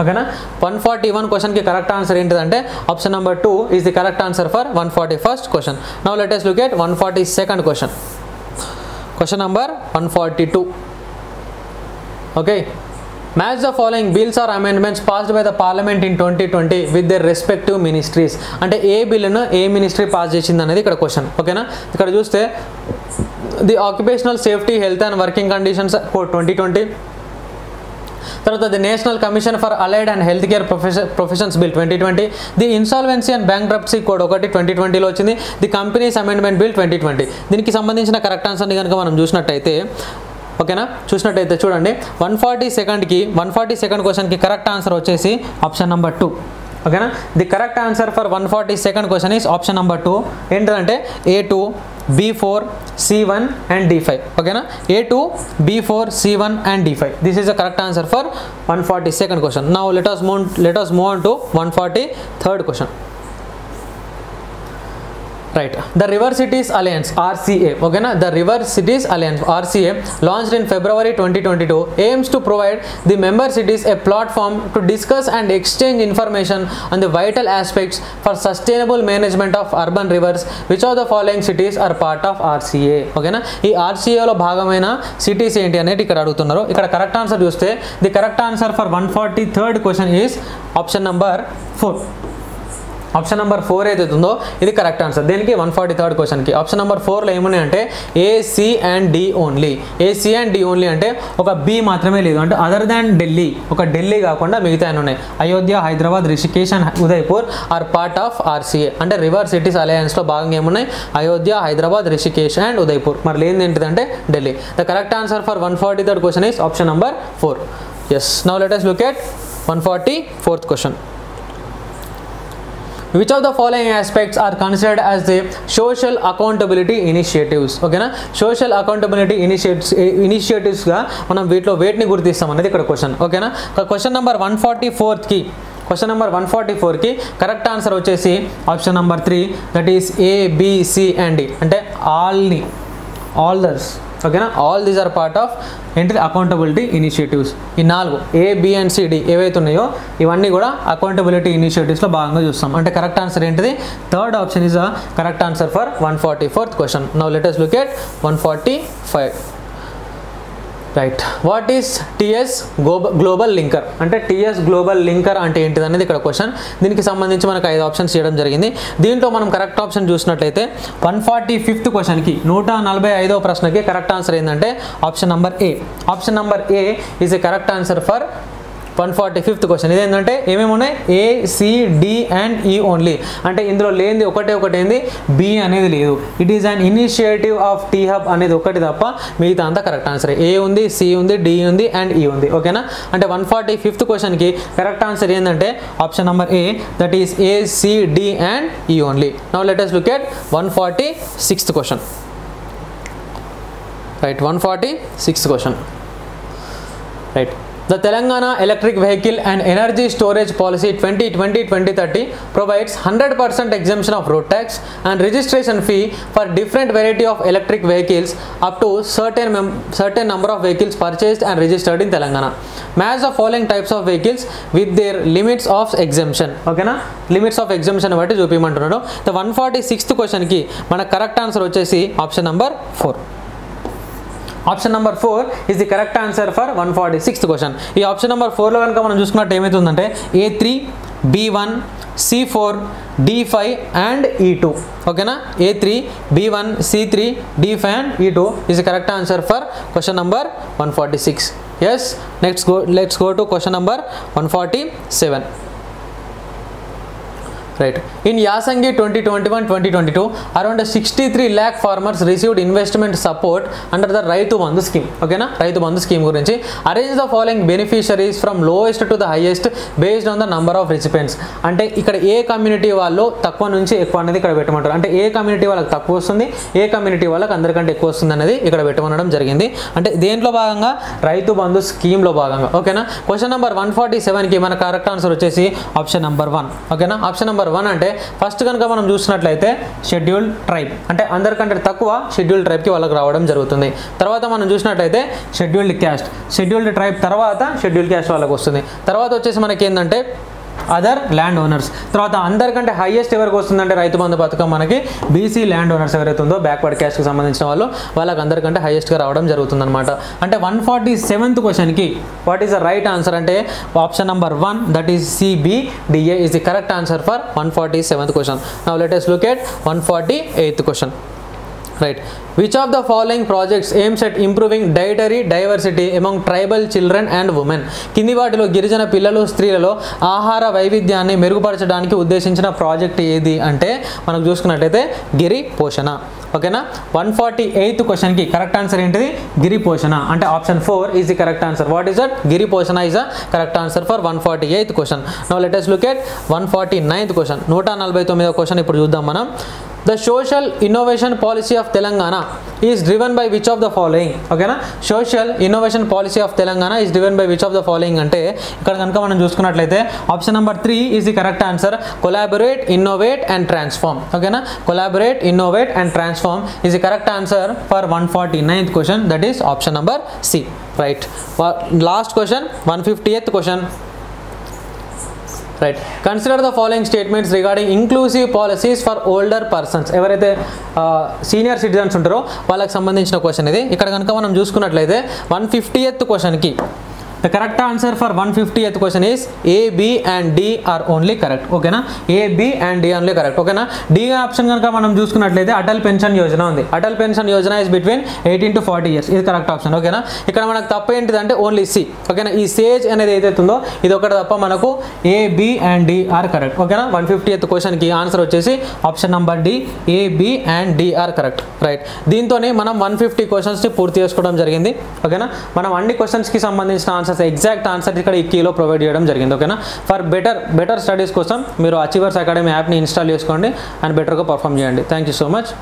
Okay na, one forty-one question ki correct answer entidante option number two is the correct answer for one forty-first question. Now let us look at one forty-second question, question number one forty-two. Okay, match the following bills or amendments passed by the parliament in twenty twenty with their respective ministries. అంటే ఏ బిల్లును ఏ మినిస్ట్రీ పాస్ చేసింది అనేది ఇక్కడ క్వశ్చన్. ఓకేనా, ఇక్కడ చూస్తే the occupational safety health and working conditions for twenty twenty, తర్వాత the national commission for allied and health care professions bill twenty twenty, the insolvency and bankruptcy code ఒకటి ట్వంటీ ట్వంటీలో వచ్చింది, the companies amendment bill twenty twenty. దీనికి సంబంధించిన కరెక్ట్ ఆన్సర్ని కనుక మనం చూసినట్టయితే ఓకేనా, చూసినట్టయితే చూడండి వన్ ఫార్టీ సెకండ్కి వన్ ఫార్టీ సెకండ్ క్వశ్చన్కి కరెక్ట్ ఆన్సర్ వచ్చేసి ఆప్షన్ నెంబర్ టూ. ఓకేనా, the correct answer for one forty second question is option number two. ఏంటంటే A two, B four, C one and D five. ఓకేనా, A two, B four, C one and D five. This is the correct answer for one forty second question. Now let us move let us move on to one forty third question. Right. The River Cities Alliance R C A, okay na, the River Cities Alliance R C A launched in February twenty twenty-two aims to provide the member cities a platform to discuss and exchange information on the vital aspects for sustainable management of urban rivers. Which of the following cities are part of R C A? Okay na, ee R C A lo bhagamaina cities enti anedi ikkada adugutunnaru. ikkada correct answer chuste the correct answer for one forty-third question is option number four. Option number four ఏదైతే ఉందో ఇది కరెక్ట్ ఆన్సర్. దీనికి వన్ ఫార్టీ థర్డ్ క్వశ్చన్కి ఆప్షన్ నెంబర్ ఫోర్లో ఏమున్నాయి అంటే A C and D only. A C and D only అంటే ఒక బి మాత్రమే లేదు, అంటే అదర్ దాన్ ఢిల్లీ ఒక ఢిల్లీ కాకుండా మిగతా అన్నీ ఉన్నాయి. Ayodhya, Hyderabad, Rishikesh and Udaipur are part of RCA. అంటే రివర్ సిటీస్ అలయన్స్లో భాగంగా ఏమున్నాయి అయోధ్య, హైదరాబాద్, రిషికేష్ అండ్ ఉదయ్పూర్, మరి లేనిది ఏంటిదంటే Delhi. The correct answer for one forty third question is option number four. Yes, now let us look at one forty fourth question. Which of the following aspects are considered as the social accountability initiatives? ఓకేనా, సోషల్ అకౌంటబిలిటీ ఇనిషియేటివ్స్ ఇనిషియేటివ్స్గా మనం వీటిలో వేటిని గుర్తిస్తాం అనేది ఇక్కడ క్వశ్చన్. ఓకేనా, క్వశ్చన్ నెంబర్ వన్ ఫార్టీ ఫోర్త్కి క్వశ్చన్ నెంబర్ వన్ ఫార్టీ ఫోర్కి కరెక్ట్ ఆన్సర్ వచ్చేసి option number three, that is A B C and D. అంటే ఆల్ని ఆల్ దర్స్ ఓకేనా, all these are part of ఏంటిది అకౌంటబిలిటీ ఇనిషియేటివ్స్. ఈ నాలుగు ఏ, బి అండ్ సిడి ఏవైతే ఉన్నాయో ఇవన్నీ కూడా అకౌంటబిలిటీ ఇనిషియేటివ్స్లో భాగంగా చూస్తాం. అంటే కరెక్ట్ ఆన్సర్ ఏంటిది third option is a correct answer for one forty fourth question. Now let us look at one forty-five. Right, what is TS global linker? అంటే టీఎస్ గ్లోబల్ లింకర్ అంటే ఏంటిది అనేది ఇక్కడ క్వశ్చన్. దీనికి సంబంధించి మనకు ఐదు ఆప్షన్స్ చేయడం జరిగింది. దీంట్లో మనం కరెక్ట్ ఆప్షన్ చూసినట్లయితే వన్ ఫార్టీ ఫిఫ్త్ క్వశ్చన్కి నూట నలభై ఐదవ ప్రశ్నకి కరెక్ట్ ఆన్సర్ ఏంటంటే option number A. Option number A is a correct answer for one forty fifth question इदेंटे ఏమేమునే A C D and E only అంటే ఇందులో లేనిది ఒకటే ఒకటేంది बी అనేది లేదు it is an initiative of T hub అనేది ఒకటి తప్ప మిగతా అంతా కరెక్ట్ ఆన్సర్ ఏ ఉంది సి ఉంది డి ఉంది అండ్ ఈ ఉంది ఓకేనా అంటే వన్ ఫార్టీ ఫిఫ్త్ क्वेश्चन की కరెక్ట్ ఆన్సర్ ఏందంటే option number A that is A C D and E only now let us look at one forty-sixth question right one forty-sixth question right The Telangana Electric Vehicle and Energy Storage Policy twenty twenty to twenty thirty provides one hundred percent exemption of road tax and registration fee for different variety of electric vehicles up to certain certain number of vehicles purchased and registered in Telangana. Match the following types of vehicles with their limits of exemption. Okay na? Limits of exemption what is upimantunnadu. The one forty-sixth question ki mana correct answer vachesi option number four. Option number four is the correct answer for one forty-sixth question. This option number four lo ganaka manam chusukunna time etundante A three, B one, C four, D five and E two. Okay na? A three, B one, C three, D five and E two is the correct answer for question number one forty-six. Yes, next go let's go to question number one forty-seven. Right. In Yasangi twenty twenty-one to twenty twenty-two, around sixty-three lakh farmers received investment support under the Raitu Bandhu scheme. Okay, na? Raitu Bandhu scheme gurinchi. Arrange the following beneficiaries from lowest to the highest based on the number of recipients. Ante ikkada A community vallo takkuva nunchi ekkuva anedi ikkada pettumantaru. Ante A community vallaku takkuva vastundi, A community vallaku andarkante ekkuva vastundi anedi ikkada pettumanadam jarigindi. Ante dentlo bhaganga Raitu Bandhu scheme lo bhaganga. Okay na? Question number one forty-seven ki mana correct answer vachesi option number one. Okay na? Option number one అంటే ఫస్ట్ గనుక మనం చూసినట్లయితే షెడ్యూల్ ట్రైబ్ అంటే అందరికంటే తక్కువ షెడ్యూల్ ట్రైబ్ కి వాళ్ళకి రావడం జరుగుతుంది తర్వాత మనం చూసినట్లయితే షెడ్యూల్డ్ క్యాస్ట్ షెడ్యూల్డ్ ట్రైబ్ తర్వాత షెడ్యూల్ క్యాస్ట్ వాళ్ళకి వస్తుంది తర్వాత వచ్చేసి మనకి ఏందంటే అదర్ ల్యాండ్ ఓనర్స్ తర్వాత అందరికంటే హైయెస్ట్ ఎవరికి వస్తుందంటే రైతు బంధు పథకం మనకి బీసీ ల్యాండ్ ఓనర్స్ ఎవరైతే ఉందో బ్యాక్వర్డ్ క్యాస్ట్కి సంబంధించిన వాళ్ళు వాళ్ళకి అందరికంటే హైయెస్ట్గా రావడం జరుగుతుంది అనమాట అంటే వన్ ఫార్టీ సెవెంత్ క్వశ్చన్కి what is the right answer అంటే option number one that is CBDA is the correct answer for one forty seventh question now let us look at one forty eighth question right Which of the following projects aims at improving dietary diversity among tribal children and women? కింది వాటిలో గిరిజన పిల్లలు స్త్రీలలో ఆహార వైవిధ్యాన్ని మెరుగుపరచడానికి ఉద్దేశించిన ప్రాజెక్ట్ ఏది అంటే మనం చూసుకున్నట్లయితే గిరి పోషణ ఓకేనా వన్ ఫార్టీ ఎయిత్ క్వశ్చన్ కి కరెక్ట్ ఆన్సర్ ఏంటిది గిరి పోషణ అంటే option four is the correct answer what is that Giri పోషణ is the correct answer for one forty eighth question now let us look at one forty ninth question నూట నలభై తొమ్మిదవ క్వశ్చన్ ఇప్పుడు చూద్దాం మనం The social innovation policy of Telangana is driven by which of the following? Okay na? Social innovation policy of Telangana is driven by which of the following? అంటే ఇక్కడ గనుక మనం చూసుకున్నట్లయితే option number three is the correct answer collaborate innovate and transform okay నా collaborate innovate and transform is the correct answer for one forty ninth question that is option number C right last question one fifty eighth question Right. Consider the following statements regarding inclusive policies for older persons. ఎవరైతే సీనియర్ సిటిజన్స్ ఉంటారో వాళ్ళకి సంబంధించిన క్వశ్చన్ ఇది. ఇక్కడ కనుక మనం చూసుకున్నట్లయితే వన్ ఫిఫ్టీ ఎయిత్ క్వశ్చన్ కి The correct answer for one fiftieth question is A, B and D are only correct. Okay na? A, B and D are only correct. Okay na? D option ganaka manam chusukunnatlayite Atal Pension Yojana undi. Atal Pension Yojana is between eighteen to forty years. This is correct option. Okay na? Ikkada manaku tappu entidi ante only C. Okay na? Ee sage anedi edaitundo idi okati tappa manaku A, B and D are correct. Okay na? one fiftieth question ki answer vachesi option number D. A, B and D are correct. Right. Deentone manam one fifty questions ni poorthi chesukodam jarigindi. Okay na? Manam anni questions ki sambandhinchina exact answer इक की प्रोवाइड जरिए okay for better better studies कोसम achievers academy app install and better perform thank you so much